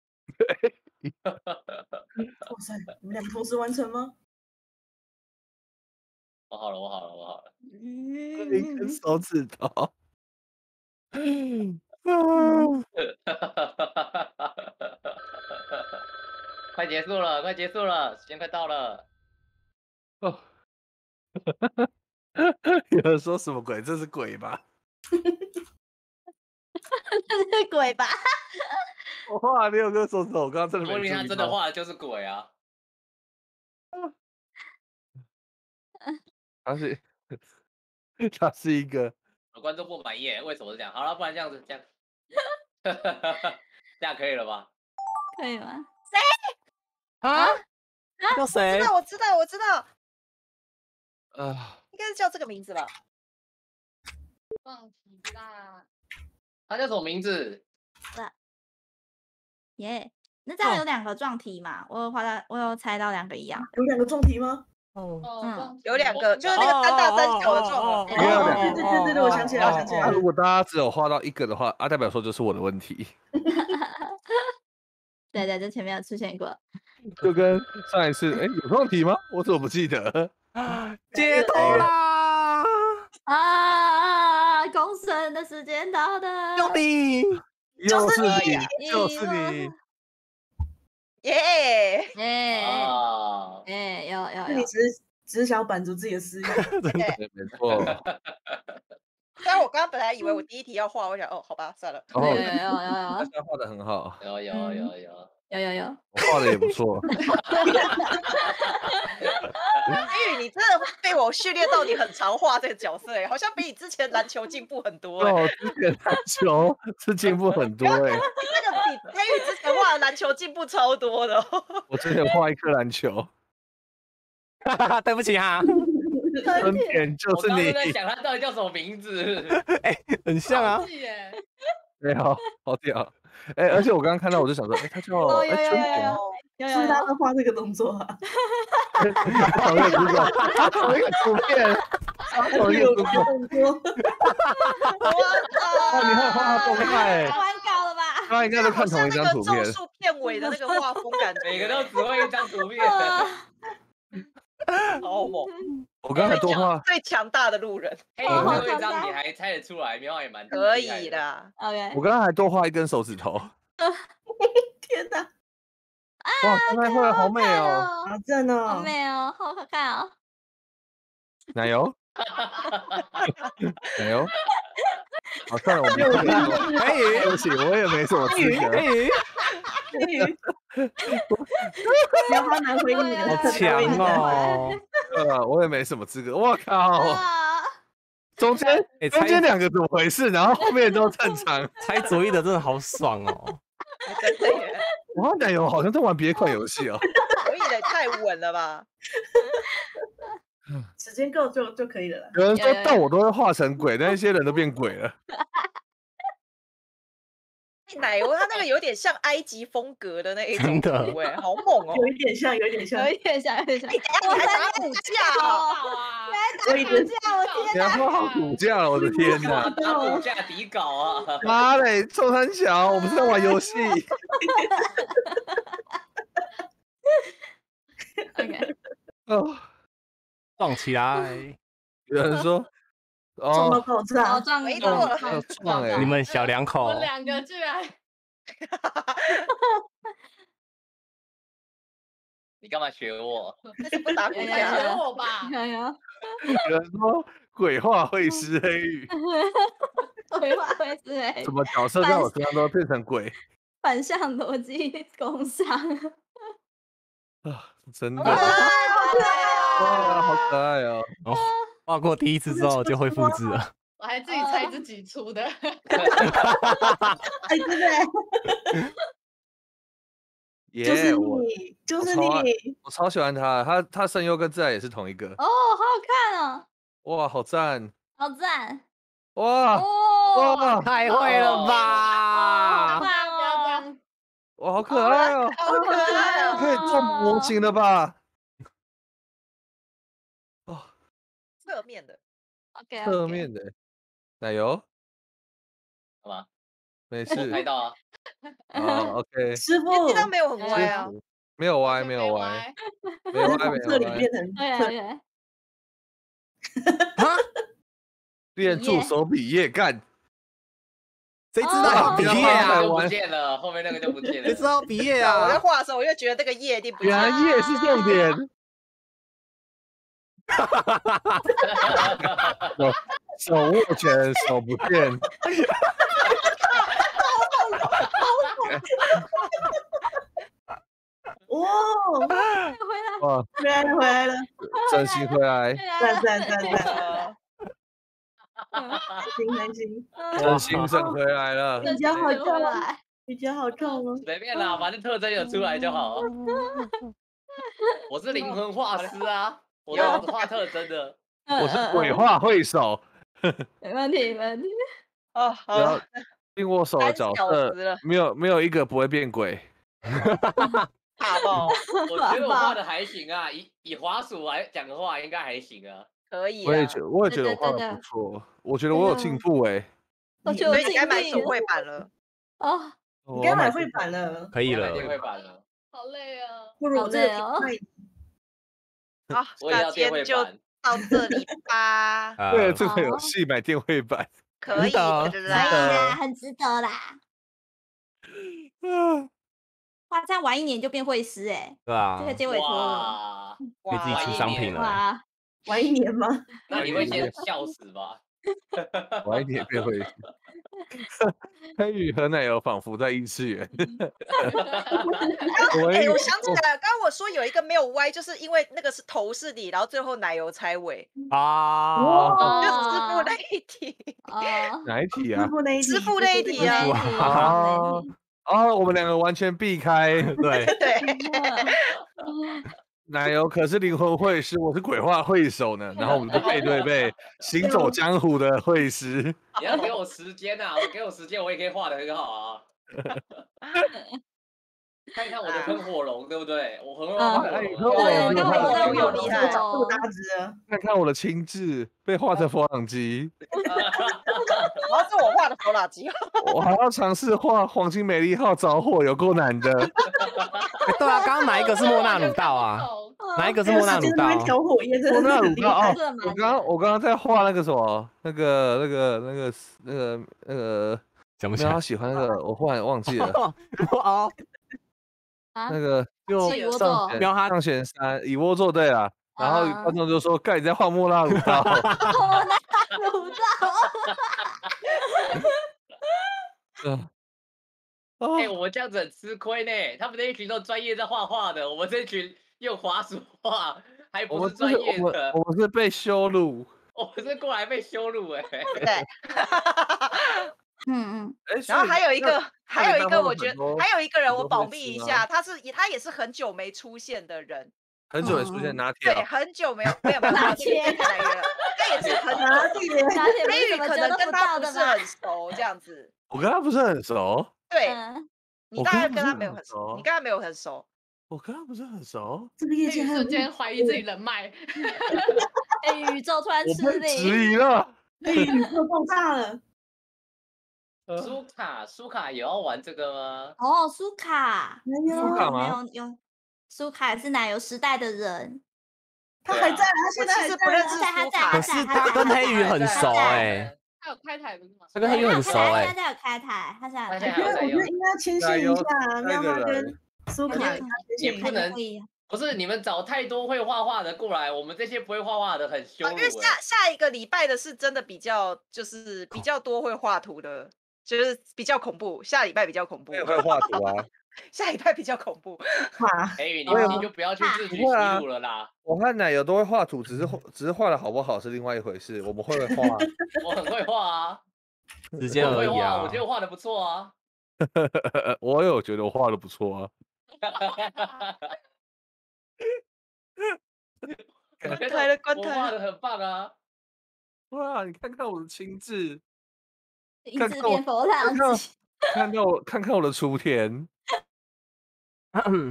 哇塞，你们俩同时完成吗？ 我好了，我好了，我好了。一根手指头。快结束了，快结束了，时间快到了。哦。有人说什么鬼？这是鬼吧？这是鬼吧？我画了6个手指头，我刚刚真的没注意到。他真的画的就是鬼啊。他是一个观众不满意，为什么是这样？好了，不然这样子，这样，这样可以了吧？可以吗？谁？啊？叫谁？我知道，我知道，我知道。应该是叫这个名字吧？忘记啦。他叫什么名字？耶！那这样有2个撞题嘛？我有猜到2个一样。有2个撞题吗？ 哦，嗯，有2个，就是那个3大3小的状态。对对对对对，我想起来，我想起来。如果大家只有画到1个的话，啊，代表说这是我的问题。对对，这前面有出现过。就跟上一次，哎，有撞题吗？我怎么不记得？解脱啦！啊，公审的时间到了。兄弟，又是你，又是你。 耶耶耶！有，你只想满足自己的私欲，对，没错。但我刚刚本来以为我第一题要画，我想哦，好吧，算了。有，大家画的很好，有，我画的也不错。玉，你真的被我训练到你很常画这个角色哎，好像比你之前篮球进步很多。哦，之前篮球是进步很多哎。 因为之前画的篮球进步超多的，我之前画一颗篮球，对不起哈、啊，恩典就是你。我在想他到底叫什么名字？哎、欸，很像啊。对啊，好屌。哎，而且我刚刚看到，我就想说，哎，他叫春典。是他在画这个动作啊。同一个动作，同一个图片，同一个动作。我操！你看画风派。 他应该都看同一张图片，咒术片尾的那个画风感觉，每个都只会一张图片，好猛！我刚才多画最强大的路人，哎，最后一张你还猜得出来，喵也蛮可以的。OK， 我刚才还多画一根手指头，天哪！哇，刚才画的好美哦，好正哦，好美哦，好可看哦，奶油。 没有，好，算了，我没有。哎，对不起，我也没什么资格。棉花难回你，好强哦！我也没什么资格。我靠！中间两个怎么回事？然后后面都正常。猜主意的真的好爽哦！真的耶！我奶油好像在玩别款游戏哦。主意的太稳了吧！ 时间够就可以了。有人说到我都会化成鬼，但一些人都变鬼了。奶油它那个有点像埃及风格的那一种图，哎，好猛哦！有一点像。你还打骨架啊？你还打骨架？我天哪！你好骨架了，我的天哪！打骨架底稿啊！妈嘞，臭三小，我们是在玩游戏。OK。哦。 撞起来！有人说，撞到爆炸，撞哎！你们小两口，我们两个居然，你干嘛学我？不打鼓呀？学我吧！有人说鬼话会施黑语，鬼话会施黑，什么角色在我身上都变成鬼？反向逻辑工伤啊！真的。 哇，好可爱哦！哦，画过第一次之后就会复制了。我还自己猜自己出的，哎，真的，就是你，我超喜欢他，他声优跟自然也是同一个。哦，好好看哦！哇，好赞！好赞！哇哇，太会了吧！哇，好可爱哦！好可爱哦！可以做模型了吧？ 侧面的 ，OK， 侧面的奶油，好吧，没事，拍到啊 ，OK， 师傅，这张没有很歪啊，没有歪，这里变成啊，练住手比耶干，谁知道比耶啊？不见了，后面那个就不见了，谁知道比耶啊？我在画的时候，我就觉得这个耶一定不见了，原来耶是重点。 手握拳，手不见。哇！回来了，真心回来，赞！开心，真心整回来了。你脚好重哦。随便啦，反正特征有出来就好。我是灵魂画师啊。 我要画特征的，我是鬼画会手，没问题。哦，好，另握手的角色没有一个不会变鬼，大爆！我觉得我画的还行啊，以滑鼠来讲的话，应该还行啊，可以。我也觉得我画的不错，我觉得我有进步哎，所以你该买手绘版了哦，你该买绘版了，可以了，好累啊，不如这样。 好，那今天就到这里吧。为了这个游戏买电绘板，可以的，可以啦，很值得啦。嗯，哇，这样玩一年就变会师哎。对啊，这个结尾图可以自己出商品了。玩一年吗？那你会先笑死吧。玩一年变会师。黑羽和奶油仿佛在异次元。哎，我想起来了，刚刚我说有一个没有歪，就是因为那个是头是你，然后最后奶油猜尾啊，就师傅那一题啊，哪一题啊？师傅那一题啊！哦，我们两个完全避开，对。奶油可是灵魂会师，我是鬼话会手呢。然后我们就背对背，行走江湖的会师。你要给我时间啊！给我时间，我也可以画的很好啊。看一看我的喷火龙，对不对？我很有厉害，不搭子。看看我的青雉被画成佛朗机。然后是我画的佛朗机。我还要尝试画黄金美丽号着火，有够难的。对啊，刚刚哪一个是莫纳鲁道啊？哪一个是莫纳鲁道？莫纳鲁道啊！我刚刚在画那个什么，那个，想不起来。他喜欢那个，我忽然忘记了。哦。那个就上弦三以窝座对啦，然后观众就说：“干你在画莫纳鲁道。”莫纳鲁道。哎，我们这样子很吃亏呢。他们那一群都专业在画画的，我们这一群用滑鼠画，还不是专业的。我们是被羞辱，我们是过来被羞辱哎。对。然后还有一个，我觉得还有一个人，我保密一下，他也是很久没出现的人，很久没出现拿铁，对，很久没有拿铁来了，他也是很拿铁，所以可能跟他不是很熟这样子。我跟他不是很熟，对，你大概跟他没有很熟，你跟他没有很熟，我跟他不是很熟，这个业界瞬间怀疑自己人脉，哎，宇宙突然失灵，失礼了，哎，宇宙爆炸了。苏卡有要玩这个吗？哦，苏卡吗？有，苏卡是奶油时代的人，他还在，他现在还是不认识苏卡，可是他跟黑鱼很熟哎，他有开台不是吗？他跟黑鱼很熟哎，他有开台，他现在，我觉得应该牵线一下，让他跟苏卡也不能。不是你们找太多会画画的过来，我们这些不会画画的很羞辱。因为下一个礼拜的是真的比较多会画图的。就是比较恐怖，下礼拜比较恐怖。我也会画图啊，下礼拜比较恐怖。黑羽，你就不要去自取其辱了啦。我和奶油都会画图，只是画的好不好是另外一回事。我们会画，我很会画啊，时间而已啊。我觉得我画的不错啊。我有觉得我画的不错啊。关台了，关台！我画的很棒啊。哇，你看看我的青雉。一直变佛堂，看看我的雏田。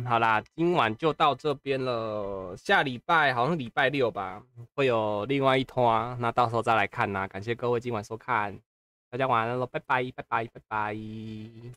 好啦，今晚就到这边了。下礼拜好像礼拜六吧，会有另外一拖、啊，那到时候再来看啦、啊。感谢各位今晚收看，大家晚安喽，拜拜，拜拜，拜拜。